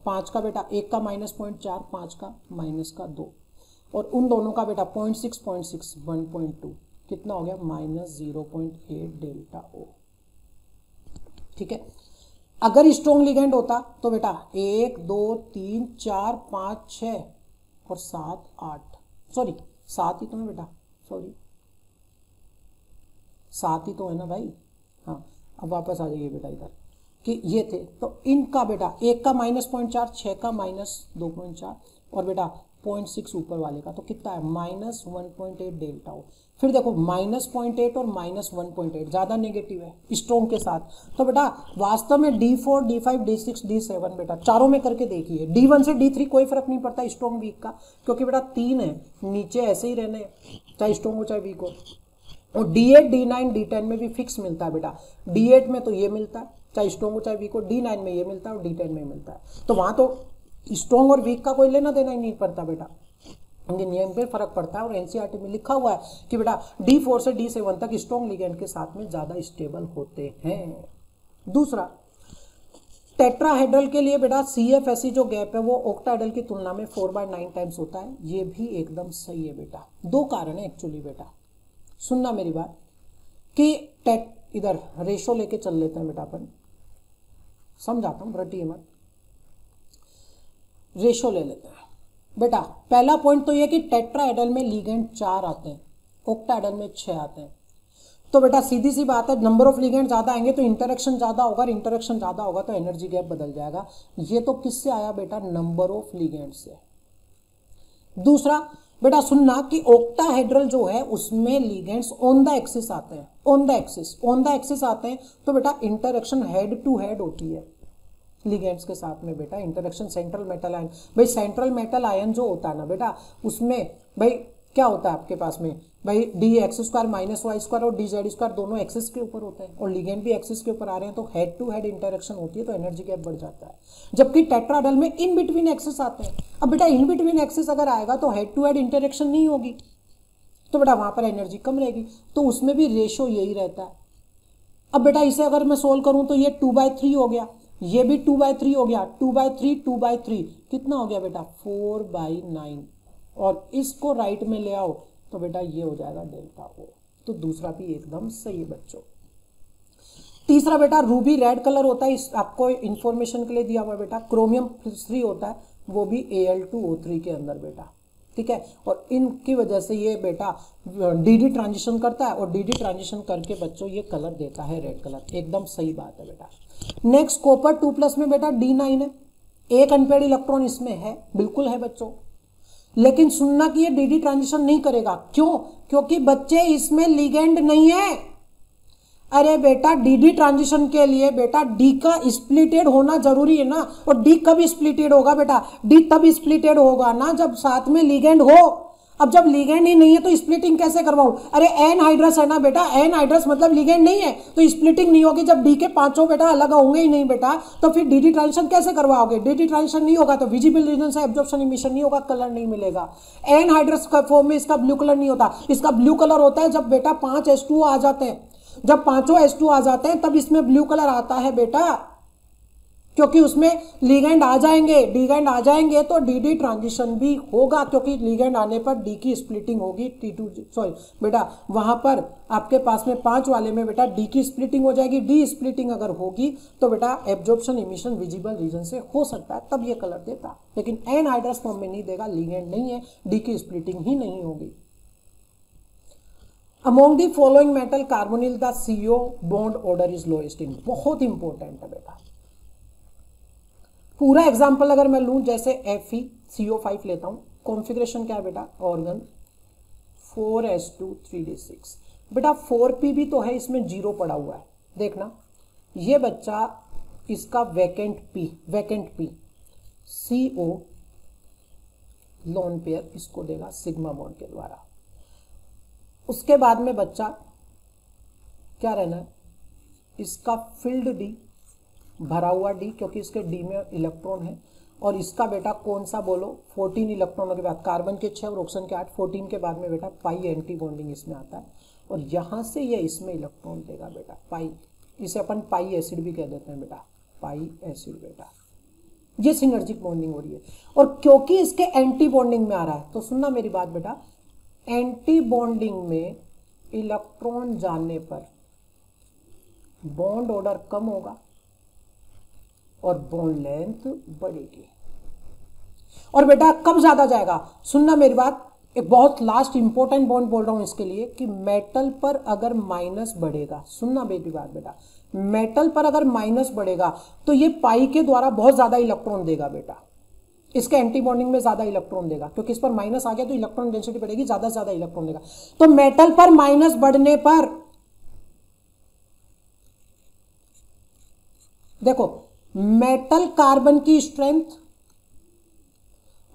5 का बेटा 1 का -0.4 5 का -2 और उन दोनों का बेटा 0.6 1.2 कितना हो गया -0.8 डेल्टा ओ। ठीक है, अगर स्ट्रॉन्ग लिगेंड होता तो बेटा 1 2 3 4 5 6 और 7 8 सॉरी 7 ही तो है बेटा, सॉरी 7 ही तो है ना भाई, हाँ अब वापस आ जाइए बेटा इधर कि ये थे तो इनका बेटा 1 का -0.4 6 का -2.4 और बेटा 0.6 ऊपर वाले का तो कितना है -1.8 डेल्टा हो। फिर देखो -0.8 और -1.8 ज़्यादा नेगेटिव है स्ट्रॉन्ग के साथ, तो बेटा वास्तव में D4 D5 D6 D7 बेटा चारों में करके देखिए, D1 से D3 कोई फर्क नहीं पड़ता स्ट्रॉन्ग वीक का, क्योंकि बेटा 3 है नीचे ऐसे ही रहने चाहे स्ट्रॉन्ग हो चाहे वीक हो। और D8 D9 D10 में भी फिक्स मिलता है बेटा, D8 में तो ये मिलता है चाहे स्ट्रॉन्ग हो चाहे वीक हो, D9 में ये मिलता है और D10 में मिलता है, तो वहाँ तो स्ट्रॉन्ग और वीक का कोई लेना देना ही नहीं पड़ता बेटा, इनके नियम पे फर्क पड़ता है। और एनसीईआरटी में लिखा हुआ है कि बेटा D4 से D7 तक स्ट्रॉन्ग लिगेंड के साथ में ज्यादा स्टेबल होते हैं। दूसरा टेट्राहेड्रल के लिए बेटा CFSE जो गैप है वो ऑक्टाहेड्रल की तुलना में 4/9 टाइम्स होता है, ये भी एकदम सही है बेटा। दो कारण है एक्चुअली बेटा, सुनना मेरी बात कि इधर रेशो लेके चल लेते हैं बेटा अपन, समझाता हूँ रटिए मत, रेशो ले लेते हैं बेटा। पहला पॉइंट तो ये कि टेट्राहेड्रल में लिगेंड 4 आते हैं, ऑक्टाहेड्रल में 6 आते हैं, तो बेटा सीधी सी बात है नंबर ऑफ लिगेंड ज़्यादा आएंगे तो इंटरेक्शन ज़्यादा होगा, और इंटरेक्शन ज़्यादा होगा तो एनर्जी गैप बदल जाएगा। ये तो किससे आया बेटा, नंबर ऑफ लिगेंड से। दूसरा बेटा सुनना कि ऑक्टाहेड्रल जो है उसमें लिगेंड्स ऑन द एक्सिस आते हैं, ऑन द एक्सिस आते हैं तो बेटा इंटरेक्शन हेड टू हेड होती है लिगेंड्स के साथ में बेटा, इंटरेक्शन सेंट्रल मेटल आयन, भाई सेंट्रल मेटल आयन जो होता है ना बेटा उसमें भाई क्या होता है आपके पास में भाई DX² - Y² और DZ² दोनों एक्सिस के ऊपर होते हैं और लिगेंड भी एक्सिस के ऊपर आ रहे हैं तो हेड टू हेड इंटरेक्शन होती है तो एनर्जी गैप बढ़ जाता है। जबकि टेट्राहेड्रल में इन बिटवीन एक्सिस आते हैं, अब बेटा इन बिटवीन एक्सिस अगर आएगा तो हेड टू हेड इंटरेक्शन नहीं होगी तो बेटा वहाँ पर एनर्जी कम रहेगी, तो उसमें भी रेशो यही रहता है। अब बेटा इसे अगर मैं सोल्व करूँ तो ये 2/3 हो गया, ये भी 2/3 हो गया, 2/3 कितना हो गया बेटा 4/9 और इसको राइट में ले आओ तो बेटा ये हो जाएगा डेल्टा ओ। तो दूसरा भी एकदम सही है बच्चों। तीसरा बेटा रूबी रेड कलर होता है, इस आपको इन्फॉर्मेशन के लिए दिया हुआ बेटा, क्रोमियम 3 होता है वो भी Al2O3 के अंदर बेटा, ठीक है, और इनकी वजह से ये बेटा DD ट्रांजिशन करता है और DD ट्रांजिशन करके बच्चों ये कलर देता है रेड कलर, एकदम सही बात है बेटा। नेक्स्ट कॉपर 2+ में बेटा D9 है, एक अनपेड इलेक्ट्रॉन इसमें है, बिल्कुल है बच्चों, लेकिन सुनना कि ये DD ट्रांजिशन नहीं करेगा, क्यों, क्योंकि बच्चे इसमें लिगेंड नहीं है। अरे बेटा DD ट्रांजिशन के लिए बेटा D का स्प्लिटेड होना जरूरी है ना, और D कब स्प्लिटेड होगा बेटा, D तब स्प्लिटेड होगा ना जब साथ में लिगेंड हो। अब जब लिगेंड ही नहीं है तो स्प्लिटिंग कैसे करवाऊं, अरे एनहाइड्रस है ना बेटा, एनहाइड्रस मतलब लिगेंड नहीं है तो स्प्लिटिंग नहीं होगी, जब D के 5 बेटा अलग होंगे ही नहीं बेटा तो फिर DD ट्रांजिशन कैसे करवाओगे, DD ट्रांजिशन नहीं होगा तो विजिबल रीजन से एब्जॉर्प्शन इमिशन नहीं होगा, कलर नहीं मिलेगा। एनहाइड्रस का फॉर्म में इसका ब्लू कलर नहीं होता, इसका ब्लू कलर होता है जब बेटा 5H2O आ जाते हैं, जब 5 H2 आ जाते हैं तब इसमें ब्लू कलर आता है बेटा, क्योंकि उसमें लिगेंड आ जाएंगे, डीगेंड आ जाएंगे तो डीडी ट्रांजिशन भी होगा, क्योंकि लिगेंड आने पर डी की स्प्लिटिंग होगी। वहां पर आपके पास में 5 वाले में बेटा डी की स्प्लिटिंग हो जाएगी। डी स्प्लिटिंग अगर होगी तो बेटा एब्जॉर्प्शन इमिशन विजिबल रीजन से हो सकता है, तब ये कलर देता, लेकिन एनहाइड्रस फॉर्म में नहीं देगा, लिगेंड नहीं है, डी की स्प्लिटिंग ही नहीं होगी। Among the following metal carbonyl the CO bond order is lowest in, बहुत इंपॉर्टेंट है बेटा। पूरा एग्जाम्पल अगर मैं लूं, जैसे Fe CO5 लेता हूं, कॉन्फिग्रेशन क्या है बेटा, ऑर्गन 4s2 3d6, बेटा 4p भी तो है, इसमें 0 पड़ा हुआ है, देखना ये बच्चा इसका vacant p CO lone pair इसको देगा सिग्मा बॉन्ड के द्वारा। उसके बाद में बच्चा क्या रहना है, इसका फील्ड डी भरा हुआ डी, क्योंकि इसके डी में इलेक्ट्रॉन है, और इसका बेटा कौन सा बोलो 14 इलेक्ट्रॉनों के बाद, कार्बन के 6 और ऑक्सीजन के 8, 14 के बाद में बेटा पाई एंटी बॉन्डिंग इसमें आता है, और यहाँ से ये इसमें इलेक्ट्रॉन देगा बेटा पाई, इसे अपन पाई एसिड भी कह देते हैं बेटा, पाई एसिड बेटा, ये सिनर्जिक बॉन्डिंग हो रही है। और क्योंकि इसके एंटी बॉन्डिंग में आ रहा है, तो सुनना मेरी बात बेटा, एंटी बॉन्डिंग में इलेक्ट्रॉन जाने पर बॉन्ड ऑर्डर कम होगा और बॉन्ड लेंथ बढ़ेगी। और बेटा कब ज्यादा जाएगा, सुनना मेरी बात, एक बहुत लास्ट इंपॉर्टेंट बॉन्ड बोल रहा हूं इसके लिए, कि मेटल पर अगर माइनस बढ़ेगा, सुनना मेरी बात बेटा, मेटल पर अगर माइनस बढ़ेगा तो ये पाई के द्वारा बहुत ज्यादा इलेक्ट्रॉन देगा बेटा, इसके एंटी बॉन्डिंग में ज्यादा इलेक्ट्रॉन देगा, क्योंकि इस पर माइनस आ गया तो इलेक्ट्रॉन डेंसिटी बढ़ेगी, ज्यादा से ज्यादा इलेक्ट्रॉन देगा। तो मेटल पर माइनस बढ़ने पर देखो, मेटल कार्बन की स्ट्रेंथ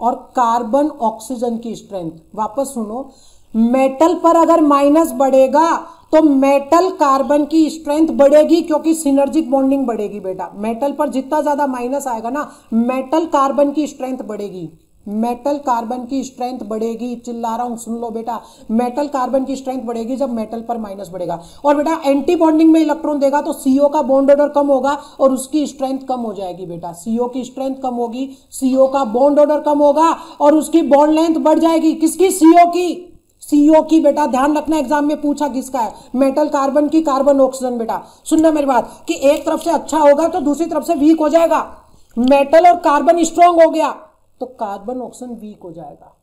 और कार्बन ऑक्सीजन की स्ट्रेंथ, वापस सुनो, मेटल पर अगर माइनस बढ़ेगा तो मेटल कार्बन की स्ट्रेंथ बढ़ेगी, क्योंकि सिनर्जिक बॉन्डिंग बढ़ेगी बेटा। मेटल पर जितना ज्यादा माइनस आएगा ना, मेटल कार्बन की स्ट्रेंथ बढ़ेगी, मेटल कार्बन की स्ट्रेंथ बढ़ेगी, चिल्ला रहा हूं सुन लो बेटा, मेटल कार्बन की स्ट्रेंथ बढ़ेगी जब मेटल पर माइनस बढ़ेगा। और बेटा एंटी बॉन्डिंग में इलेक्ट्रॉन देगा तो सीओ का बॉन्ड ऑर्डर कम होगा और उसकी स्ट्रेंथ कम हो जाएगी बेटा, सीओ की स्ट्रेंथ कम होगी, सीओ का बॉन्ड ऑर्डर कम होगा और उसकी बॉन्ड लेंथ बढ़ जाएगी। किसकी, सीओ की, सीओ की बेटा, ध्यान रखना, एग्जाम में पूछा किसका है, मेटल कार्बन की, कार्बन ऑक्सीजन बेटा। सुनना मेरी बात, कि एक तरफ से अच्छा होगा तो दूसरी तरफ से वीक हो जाएगा, मेटल और कार्बन स्ट्रांग हो गया तो कार्बन ऑक्सीजन वीक हो जाएगा।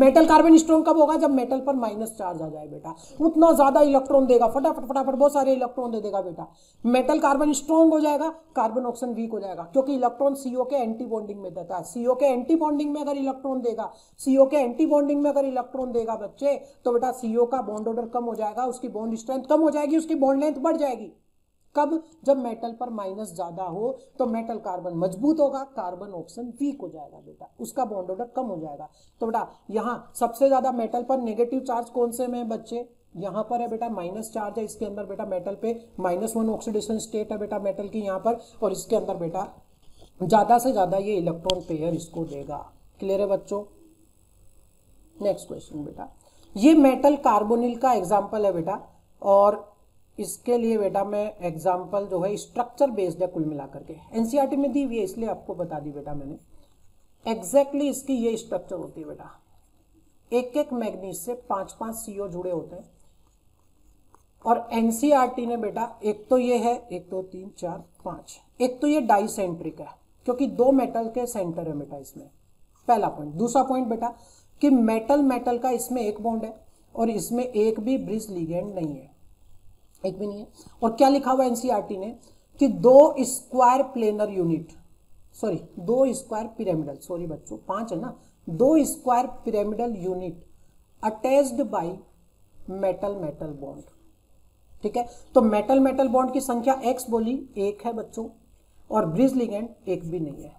मेटल कार्बन स्ट्रांग कब होगा, जब मेटल पर माइनस चार्ज आ जाए बेटा, उतना ज्यादा इलेक्ट्रॉन देगा, फटाफट बहुत सारे इलेक्ट्रॉन दे देगा बेटा, मेटल कार्बन स्ट्रांग हो जाएगा, कार्बन ऑक्सीजन वीक हो जाएगा, क्योंकि इलेक्ट्रॉन सीओ के एंटी बॉन्डिंग में देता है। सीओ के एंटी बॉन्डिंग में अगर इलेक्ट्रॉन देगा, सीओ के एंटी बॉन्डिंग में अगर इलेक्ट्रॉन देगा बच्चे, तो बेटा सीओ का बॉन्ड ऑर्डर कम हो जाएगा, उसकी बॉन्ड स्ट्रेंथ कम हो जाएगी, उसकी बॉन्ड लेंथ बढ़ जाएगी। कब, जब मेटल पर माइनस ज्यादा हो तो मेटल कार्बन मजबूत होगा, कार्बन ऑक्सीजन वीक हो जाएगा बेटा, उसका बॉन्ड ऑर्डर कम हो जाएगा। तो बेटा यहाँ सबसे ज्यादा मेटल पर नेगेटिव चार्ज कौन से में बच्चे, यहाँ पर है बेटा, माइनस चार्ज है इसके अंदर बेटा, मेटल पे -1 ऑक्सीडेशन स्टेट है बेटा मेटल की यहाँ पर, और इसके अंदर बेटा ज्यादा से ज्यादा ये इलेक्ट्रॉन पेयर इसको देगा। क्लियर है बच्चों? नेक्स्ट क्वेश्चन बेटा, ये मेटल कार्बोनिल का एग्जाम्पल है बेटा, और इसके लिए बेटा मैं एग्जाम्पल जो है स्ट्रक्चर बेस्ड है कुल मिलाकर के, एनसीईआरटी में दी हुई है इसलिए आपको बता दी बेटा मैंने। एग्जैक्टली इसकी ये स्ट्रक्चर होती है बेटा, एक एक मैग्नीज से 5-5 सीओ जुड़े होते हैं, और एनसीईआरटी ने बेटा एक तो ये है, 1 2 3 4 5, एक तो ये डाइसेंट्रिक है क्योंकि 2 मेटल के सेंटर है बेटा इसमें, पहला पॉइंट। दूसरा पॉइंट बेटा कि मेटल का इसमें एक बॉन्ड है और इसमें एक भी ब्रिज लिगेंड नहीं है, एक भी नहीं है। और क्या लिखा हुआ एनसीईआरटी ने कि 2 square pyramidal unit attached by metal bond. ठीक है, तो मेटल बॉन्ड की संख्या x बोली 1 है बच्चों, और ब्रिज लिगेंड 1 भी नहीं है।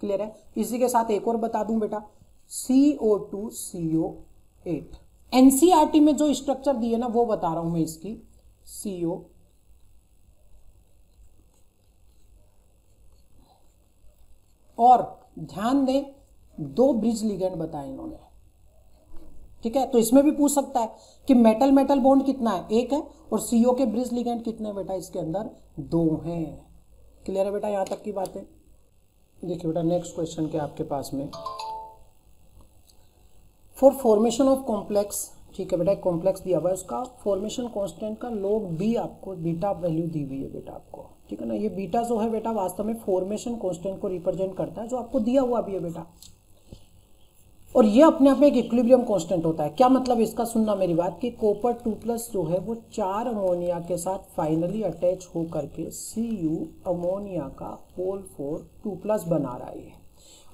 क्लियर है? इसी के साथ एक और बता दूं बेटा, CO2 CO8। एनसीईआरटी में जो स्ट्रक्चर दी है ना वो बता रहा हूं मैं इसकी, CO, और ध्यान दें 2 ब्रिज लिगेंड बताए इन्होंने। ठीक है, तो इसमें भी पूछ सकता है कि मेटल बॉन्ड कितना है, 1 है, और CO के ब्रिज लिगेंड कितने बेटा इसके अंदर 2 हैं। क्लियर है बेटा यहाँ तक की बातें? देखिए बेटा नेक्स्ट क्वेश्चन क्या आपके पास में, फॉर फॉर्मेशन ऑफ कॉम्प्लेक्स, ठीक है बेटा कॉम्प्लेक्स दिया हुआ है, उसका फॉर्मेशन कांस्टेंट का लोग बी आपको बीटा वैल्यू दी हुई है बेटा आपको, ठीक है ना। ये बीटा जो है बेटा वास्तव में फॉर्मेशन कांस्टेंट को रिप्रेजेंट करता है जो आपको दिया हुआ भी है बेटा, और ये अपने आप में एक इक्विलिब्रियम कांस्टेंट होता है। क्या मतलब इसका, सुनना मेरी बात, कि कॉपर 2+ जो है वो 4 अमोनिया के साथ फाइनली अटैच हो करके Cu अमोनिया का होल 4 2+ बना रहा है।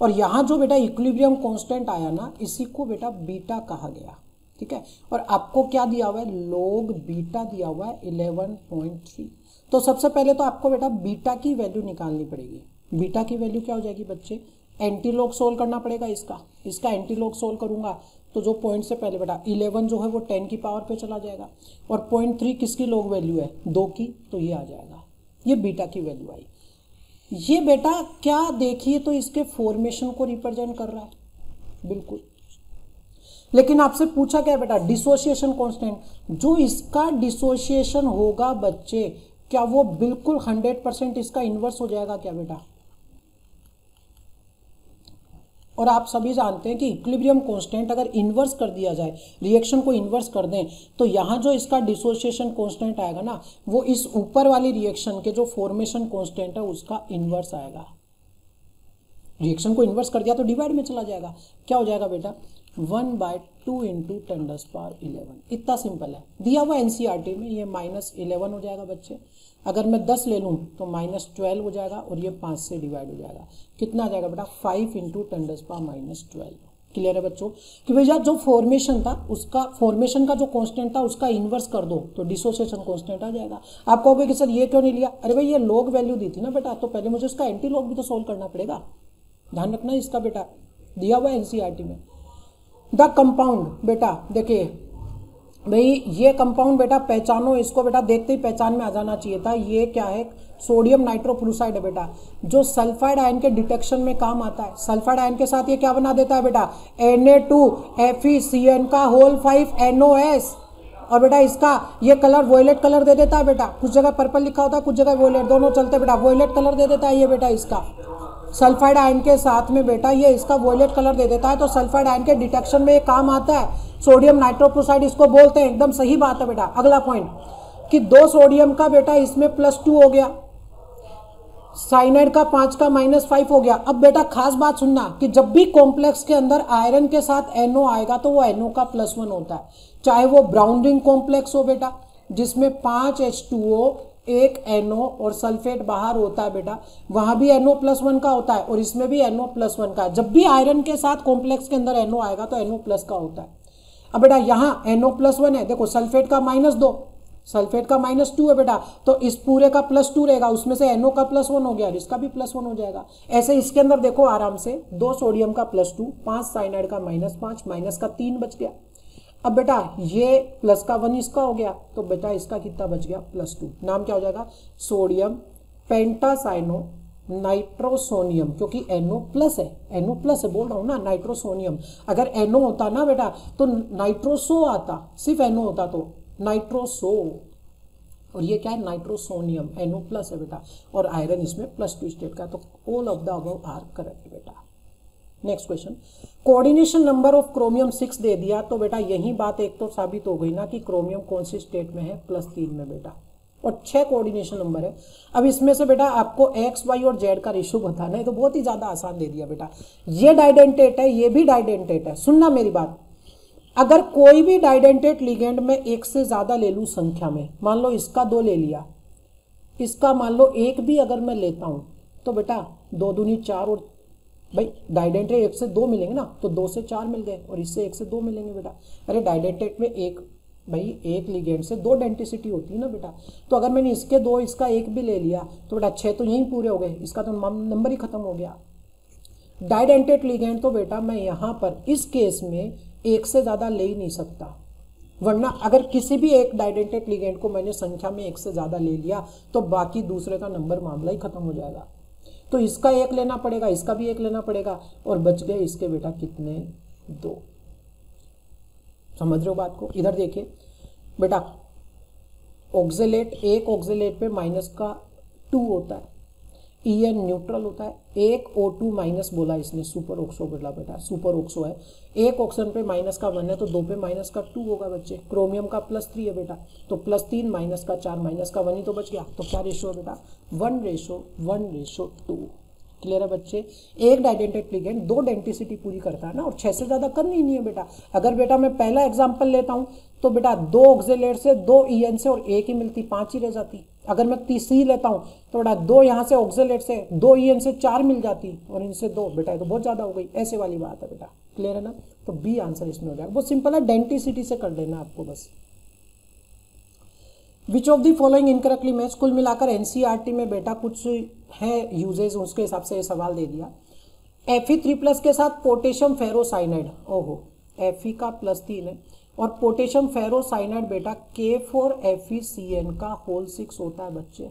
और यहाँ जो बेटा इक्विलिब्रियम कांस्टेंट आया ना, इसी को बेटा बीटा कहा गया, ठीक है। और आपको क्या दिया हुआ है, लोग बीटा दिया हुआ है 11.3। तो सबसे पहले तो आपको बेटा बीटा की वैल्यू निकालनी पड़ेगी। बीटा की वैल्यू क्या हो जाएगी बच्चे, एंटीलॉग सोल्व करना पड़ेगा इसका एंटीलॉग सोल्व करूंगा तो जो पॉइंट से पहले बेटा 11 जो है वो 10 की पावर पे चला जाएगा, और 0.3 किसकी लॉग वैल्यू है, 2 की, तो ये आ जाएगा, ये बीटा की वैल्यू आई। ये बेटा क्या देखिए तो इसके फॉर्मेशन को रिप्रेजेंट कर रहा है बिल्कुल, लेकिन आपसे पूछा क्या है बेटा, डिसोसिएशन कॉन्स्टेंट। जो इसका डिसोसिएशन होगा बच्चे, क्या वो बिल्कुल 100% इसका इन्वर्स हो जाएगा क्या बेटा। और आप सभी जानते हैं कि इक्विलिब्रियम कांस्टेंट अगर इन्वर्स कर दिया जाए, रिएक्शन को इन्वर्स कर दें, तो यहाँ जो इसका डिसोसिएशन कांस्टेंट आएगा ना, वो इस ऊपर वाली रिएक्शन के जो फॉर्मेशन कांस्टेंट है उसका इन्वर्स आएगा। रिएक्शन को इन्वर्स कर दिया तो डिवाइड में चला जाएगा, क्या हो जाएगा बेटा 1/2 × 10⁻¹। इतना सिंपल है, दिया हुआ एनसीईआरटी में। ये -11 हो जाएगा बच्चे, अगर मैं 10 ले लूँ तो -12 हो जाएगा, और ये 5 से डिवाइड हो जाएगा, कितना आ जाएगा बेटा 5 × 10⁻¹। क्लियर है बच्चों कि भैया जो फॉर्मेशन था उसका, फॉर्मेशन का जो कांस्टेंट था उसका इन्वर्स कर दो तो डिसोसिएशन कांस्टेंट आ जाएगा। आप कहोगे कि सर ये क्यों नहीं लिया, अरे भाई ये लॉग वैल्यू दी थी ना बेटा, तो पहले मुझे उसका एंटी लॉग भी तो सोल्व करना पड़ेगा, ध्यान रखना इसका बेटा, दिया हुआ एनसीईआरटी में। द कंपाउंड बेटा, देखिए भाई ये कंपाउंड बेटा पहचानो, इसको बेटा देखते ही पहचान में आ जाना चाहिए था। ये क्या है, सोडियम नाइट्रोप्रुसाइड है बेटा, जो सल्फाइड आयन के डिटेक्शन में काम आता है। सल्फाइड आयन के साथ ये क्या बना देता है बेटा, Na2FeCN का होल 5 NOS, और बेटा इसका ये कलर वॉयलेट कलर दे देता है बेटा, कुछ जगह पर्पल लिखा होता है कुछ जगह वॉयलेट, दोनों चलते बेटा, वॉयलेट कलर दे देता है ये बेटा। इसका सल्फाइड आयन के साथ में बेटा ये इसका वॉयलेट कलर दे देता है, तो सल्फाइड आयन के डिटेक्शन में ये काम आता है, सोडियम नाइट्रोप्रुसाइड इसको बोलते हैं। एकदम सही बात है बेटा। अगला पॉइंट कि 2 सोडियम का बेटा इसमें +2 हो गया, साइनाइड का 5 का -5 हो गया। अब बेटा खास बात सुनना कि जब भी कॉम्प्लेक्स के अंदर आयरन के साथ NO आएगा तो वो NO का +1 होता है, चाहे वो ब्राउन रिंग कॉम्प्लेक्स हो बेटा जिसमें 5H2O 1 NO और सल्फेट बाहर होता है बेटा, वहां भी NO+1 का होता है, और इसमें भी NO+1 का। जब भी आयरन के साथ कॉम्प्लेक्स के अंदर NO आएगा तो NO+ का होता है। अब बेटा यहाँ NO+1 है, देखो सल्फेट का -2, सल्फेट का -2 है बेटा, तो इस पूरे का +2 रहेगा, उसमें से NO का +1 हो गया, इसका भी +1 हो जाएगा। ऐसे इसके अंदर देखो आराम से 2 सोडियम का +2, 5 साइनाइड का -5, माइनस का 3 बच गया। अब बेटा ये +1 इसका हो गया, तो बेटा इसका कितना बच गया +2। नाम क्या हो जाएगा, सोडियम पेंटासाइनो नाइट्रोसोनियम, क्योंकि NO+ है, बोल रहा हूँ ना नाइट्रोसोनियम। अगर NO होता ना बेटा तो नाइट्रोसो आता, सिर्फ NO होता तो नाइट्रोसो, और ये क्या है नाइट्रोसोनियम, NO+ है बेटा, और आयरन इसमें +2 स्टेट का, तो all of the above are correct बेटा। Next question, coordination number of chromium 6 दे दिया, तो बेटा यही बात एक तो साबित हो गई ना कि क्रोमियम कौन सी स्टेट में है, +3 में बेटा, और 6 कोऑर्डिनेशन नंबर है। अब इसमें से बेटा आपको X Y और Z का रेशियो बताना है, तो बहुत ही ज्यादा आसान दे दिया बेटा। ये डाइडेंटेट है, ये भी डाइडेंटेट है। सुनना मेरी बात, अगर कोई भी डाइडेंटेट लिगेंड में 1 से ज्यादा ले लूँ संख्या में, मान लो इसका 2 ले लिया, इसका मान लो 1 भी अगर मैं लेता हूँ, तो बेटा 2×4, और भाई डाइडेंटेट 1 से 2 मिलेंगे ना, तो 2 से 4 मिल गए, और इससे 1 से 2 मिलेंगे बेटा। अरे डाइडेंटेट में एक लिगेंड से 2 डेंटिसिटी होती है ना बेटा, तो अगर मैंने इसके 2 इसका 1 भी ले लिया तो बेटा 6 तो यहीं पूरे हो गए, इसका तो नंबर ही खत्म हो गया। डाइडेंटेट लिगेंड तो बेटा मैं यहाँ पर इस केस में 1 से ज़्यादा ले ही नहीं सकता, वरना अगर किसी भी एक डाइडेंटेट लिगेंड को मैंने संख्या में 1 से ज़्यादा ले लिया तो बाकी दूसरे का नंबर मामला ही खत्म हो जाएगा। तो इसका 1 लेना पड़ेगा, इसका भी 1 लेना पड़ेगा, और बच गए इसके बेटा कितने 2। समझ रहे हो बात को। इधर देखिए बेटा ऑक्जेलेट, एक ऑक्जेलेट पे -2 होता है, En न्यूट्रल होता है, एक O2 माइनस बोला इसने, सुपर ऑक्सो बोला बेटा, सुपर ऑक्सो है, एक ऑक्सीजन पे माइनस का 1 है तो दो पे माइनस का 2 होगा बच्चे, क्रोमियम का +3 है बेटा तो +3 माइनस का 4 माइनस का 1 ही तो बच गया, तो क्या रेशो है बेटा 1:2। क्लियर है बच्चे। एक डाइडेंटेड लिगेंड दो डेंटिसिटी पूरी करता है ना, और 6 से ज़्यादा करनी नहीं है बेटा। अगर बेटा मैं पहला एग्जाम्पल लेता हूँ तो बेटा दो ऑक्जेलेट से, दो ईएन से और एक ही मिलती, 5 ही रह जाती। अगर मैं तीसरी लेता हूँ तो बेटा दो यहाँ से ऑक्जेलेट से, दो ईएन से 4 मिल जाती और इनसे 2 बेटा, ये तो बहुत ज़्यादा हो गई, ऐसे वाली बात है बेटा। क्लियर है ना, तो बी आंसर इसमें हो जाएगा, बहुत सिंपल है, डेंटिसिटी से कर लेना आपको बस। Which of the following incorrectly match, कुल मिलाकर एनसीईआरटी में बेटा कुछ है यूजेज, उसके हिसाब से ये सवाल दे दिया। Fe3+ के साथ पोटेशियम फेरोसाइनाइड, ओहो Fe का +3 है, और पोटेशियम फेरोसाइनाइड बेटा K4FeCN का होल 6 होता है बच्चे,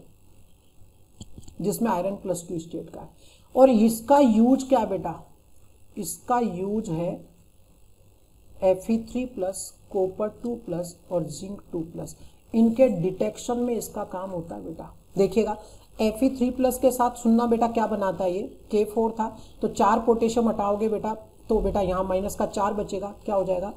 जिसमें आयरन +2 स्टेट का है, और इसका यूज क्या है बेटा, इसका यूज है Fe3+, कॉपर 2+ और जिंक 2+। इनके डिटेक्शन में इसका काम होता है बेटा। देखिएगा Fe3+ के साथ सुनना बेटा क्या बनाता है, ये K4 था तो 4 पोटेशियम हटाओगे बेटा तो बेटा यहाँ माइनस का 4 बचेगा, क्या हो जाएगा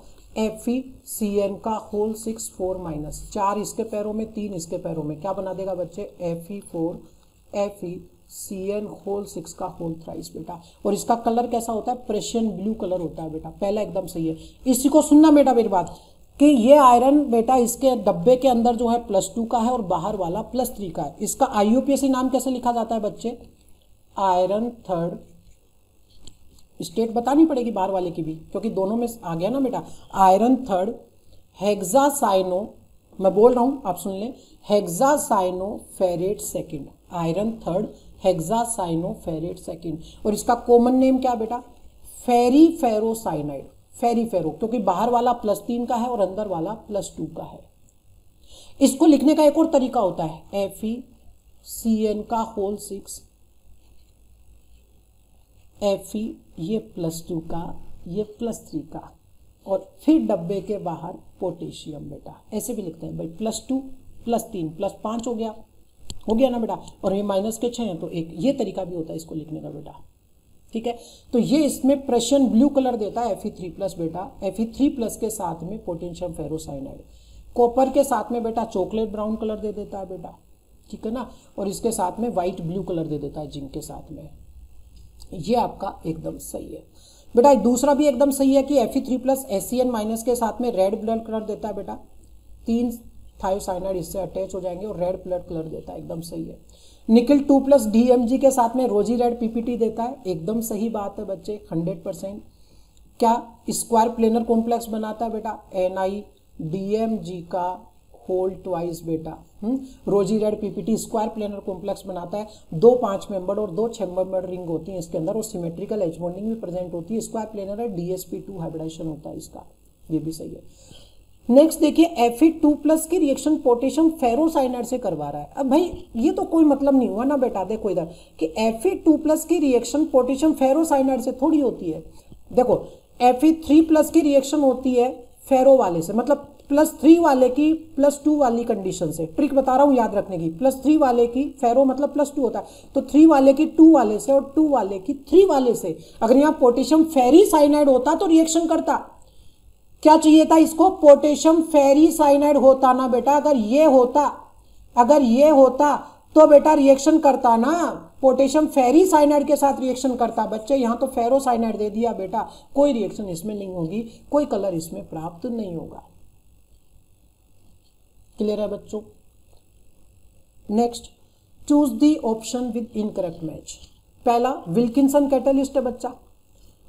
FeCN का होल 6 4 माइनस 4 इसके पैरों में 3 इसके पैरों में, क्या बना देगा बच्चे FeCN होल 6 का होल 3 बेटा। और इसका कलर कैसा होता है, प्रेशियन ब्लू कलर होता है बेटा। पहला एकदम सही है। इसी को सुनना बेटा मेरी बात कि ये आयरन बेटा इसके डब्बे के अंदर जो है +2 का है और बाहर वाला +3 का है। इसका IUPAC नाम कैसे लिखा जाता है बच्चे, आयरन 3rd, स्टेट बतानी पड़ेगी बाहर वाले की भी क्योंकि दोनों में आ गया ना बेटा, आयरन 3rd हेक्सासाइनो, मैं बोल रहा हूँ आप सुन लें, हेक्सासाइनोफेरेट 2, आयरन 3rड हेक्सासाइनोफेरेट 2। और इसका कॉमन नेम क्या बेटा, फेरी फेरोसाइनाइड, फेरी फेरो, क्योंकि बाहर वाला +3 का है और अंदर वाला +2 का है। इसको लिखने का एक और तरीका होता है FeCN का होल 6, Fe ये +2 का, ये +3 का, और फिर डब्बे के बाहर पोटेशियम बेटा, ऐसे भी लिखते हैं भाई, +2 +3 +5 हो गया ना बेटा, और ये माइनस के 6 हैं तो 1, ये तरीका भी होता है इसको लिखने का बेटा। ठीक है, तो ये इसमें प्रेशियन ब्लू कलर देता है Fe3+ बेटा। Fe3+ के साथ में पोटेशियम फेरोसाइनाइड, कॉपर के साथ में बेटा चॉकलेट ब्राउन कलर दे देता है बेटा, ठीक है ना, और इसके साथ में वाइट ब्लू कलर दे देता है जिंक के साथ में। ये आपका एकदम सही है बेटा। दूसरा भी एकदम सही है कि Fe3+ SCN- के साथ में रेड ब्लड कलर देता है बेटा, 3 थायोसाइनाइड इससे अटैच हो जाएंगे और रेड ब्लड कलर देता है, एकदम सही है। निकल 2+ DMG के साथ में रोजी रेड PPT देता है, एकदम सही बात है बच्चे, 100%। क्या स्क्वायर प्लेनर कॉम्प्लेक्स बनाता है बेटा, NiDMG का होल 2 बेटा, rosy red PPT square planar complex बनाता है, 2 5 मेंबर और 2 6 मेंबर रिंग होती है इसके अंदर, और सिमेट्रिकल एज बॉन्डिंग भी प्रेजेंट होती है, स्क्वायर प्लेनर है, DsP2 हाइब्रिडाइजेशन होता है इसका, ये भी सही है। नेक्स्ट देखिए Fe2+ की रिएक्शन पोटेशियम फेरोसाइनाइड से करवा रहा है। अब भाई ये तो कोई मतलब नहीं हुआ ना बेटा, देखो इधर कि Fe2+ की रिएक्शन पोटेशियम फेरोसाइनाइड से थोड़ी होती है। देखो Fe3+ की रिएक्शन होती है फेरो वाले से, मतलब +3 वाले की +2 वाली कंडीशन से, ट्रिक बता रहा हूँ याद रखने की, +3 वाले की फेरो मतलब +2 होता है, तो 3 वाले की 2 वाले से और 2 वाले की 3 वाले से। अगर यहाँ पोटेशियम फेरीसाइनाइड होता तो रिएक्शन करता, क्या चाहिए था इसको, पोटेशियम फेरीसाइनाइड होता ना बेटा। अगर ये होता तो बेटा रिएक्शन करता ना, पोटेशियम फेरीसाइनाइड के साथ रिएक्शन करता बच्चे। यहाँ तो फेरोसाइनाइड दे दिया बेटा, कोई रिएक्शन इसमें नहीं होगी, कोई कलर इसमें प्राप्त नहीं होगा। क्लियर है बच्चों। Next, choose the option with incorrect match. पहला विल्किंसन कैटलिस्ट है बच्चा,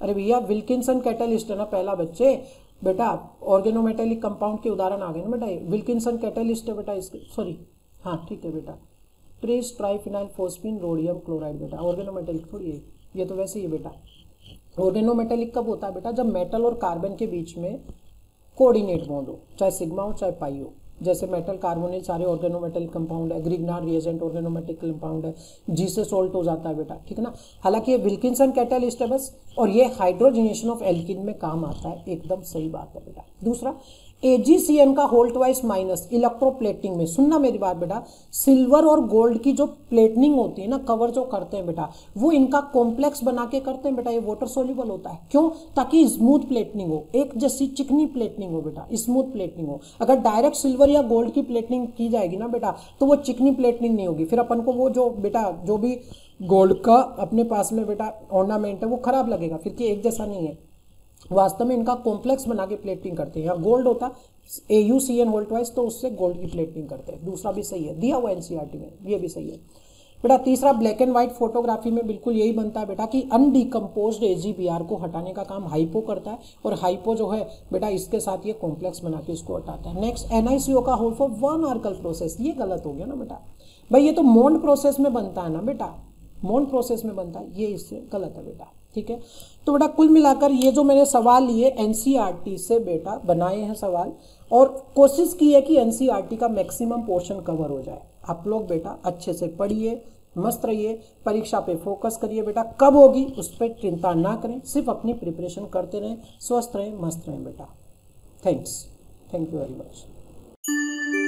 अरे भैया विल्किंसन कैटलिस्ट है ना पहला बच्चे, बेटा ऑर्गेनोमेटेलिक कंपाउंड के उदाहरण आ गए ना बेटा, विल्किंसन कैटलिस्ट है बेटा इसके, सॉरी हाँ ठीक है बेटा, tris triphenyl phosphine rhodium chloride बेटा, ऑर्गेनोमेटेलिक थोड़ी है ये तो, वैसे ही बेटा ऑर्गेनोमेटेलिक कब होता है बेटा, जब मेटल और कार्बन के बीच में कोऑर्डिनेट बॉन्ड हो, चाहे सिग्मा हो चाहे पाई हो। जैसे मेटल कार्बोनेट सारे ऑर्गेनोमेटेलिक कंपाउंड है, ग्रिग्नार्ड रिएजेंट ऑर्गेनोमेटिक कंपाउंड है, जी से सोल्ट हो जाता है बेटा, ठीक है ना। हालांकि ये विल्किंसन कैटलिस्ट है बस, और ये हाइड्रोजनेशन ऑफ एल्किन में काम आता है, एकदम सही बात है बेटा। दूसरा AgCN का होल्ट वाइज माइनस इलेक्ट्रोप्लेटिंग में, सुनना मेरी बात बेटा, सिल्वर और गोल्ड की जो प्लेटनिंग होती है ना, कवर जो करते हैं बेटा, वो इनका कॉम्प्लेक्स बना के करते हैं बेटा। ये वाटर सोल्यूबल होता है, क्यों? ताकि स्मूथ प्लेटनिंग हो, एक जैसी चिकनी प्लेटनिंग हो बेटा, स्मूथ प्लेटनिंग हो। अगर डायरेक्ट सिल्वर या गोल्ड की प्लेटनिंग की जाएगी ना बेटा, तो वो चिकनी प्लेटनिंग नहीं होगी, फिर अपन को वो जो बेटा जो भी गोल्ड का अपने पास में बेटा ऑर्नामेंट है वो खराब लगेगा, फिर कि एक जैसा नहीं है। वास्तव में इनका कॉम्प्लेक्स बना के प्लेटिंग करते हैं, यहाँ गोल्ड होता AuCN होल्ट वाइज, तो उससे गोल्ड की प्लेटिंग करते हैं। दूसरा भी सही है, दिया हुआ एनसीईआरटी में, ये भी सही है बेटा। तीसरा, ब्लैक एंड व्हाइट फोटोग्राफी में बिल्कुल यही बनता है बेटा कि अनडिकम्पोज्ड AgBr को हटाने का काम हाइपो करता है, और हाइपो जो है बेटा इसके साथ ये कॉम्प्लेक्स बना के इसको हटाता है। नेक्स्ट, NiCO का होल्ट फॉर वन आर्कल प्रोसेस, ये गलत हो गया ना बेटा, भाई ये तो मॉंड प्रोसेस में बनता है ना बेटा, मॉंड प्रोसेस में बनता है, ये इससे गलत है बेटा, ठीक है। तो बेटा कुल मिलाकर ये जो मैंने सवाल लिए एनसीईआरटी से बेटा बनाए हैं सवाल, और कोशिश की है कि एनसीईआरटी का मैक्सिमम पोर्शन कवर हो जाए। आप लोग बेटा अच्छे से पढ़िए, मस्त रहिए, परीक्षा पे फोकस करिए बेटा, कब होगी उस पर चिंता ना करें, सिर्फ अपनी प्रिपरेशन करते रहें, स्वस्थ रहें, मस्त रहें बेटा। Thank you very much.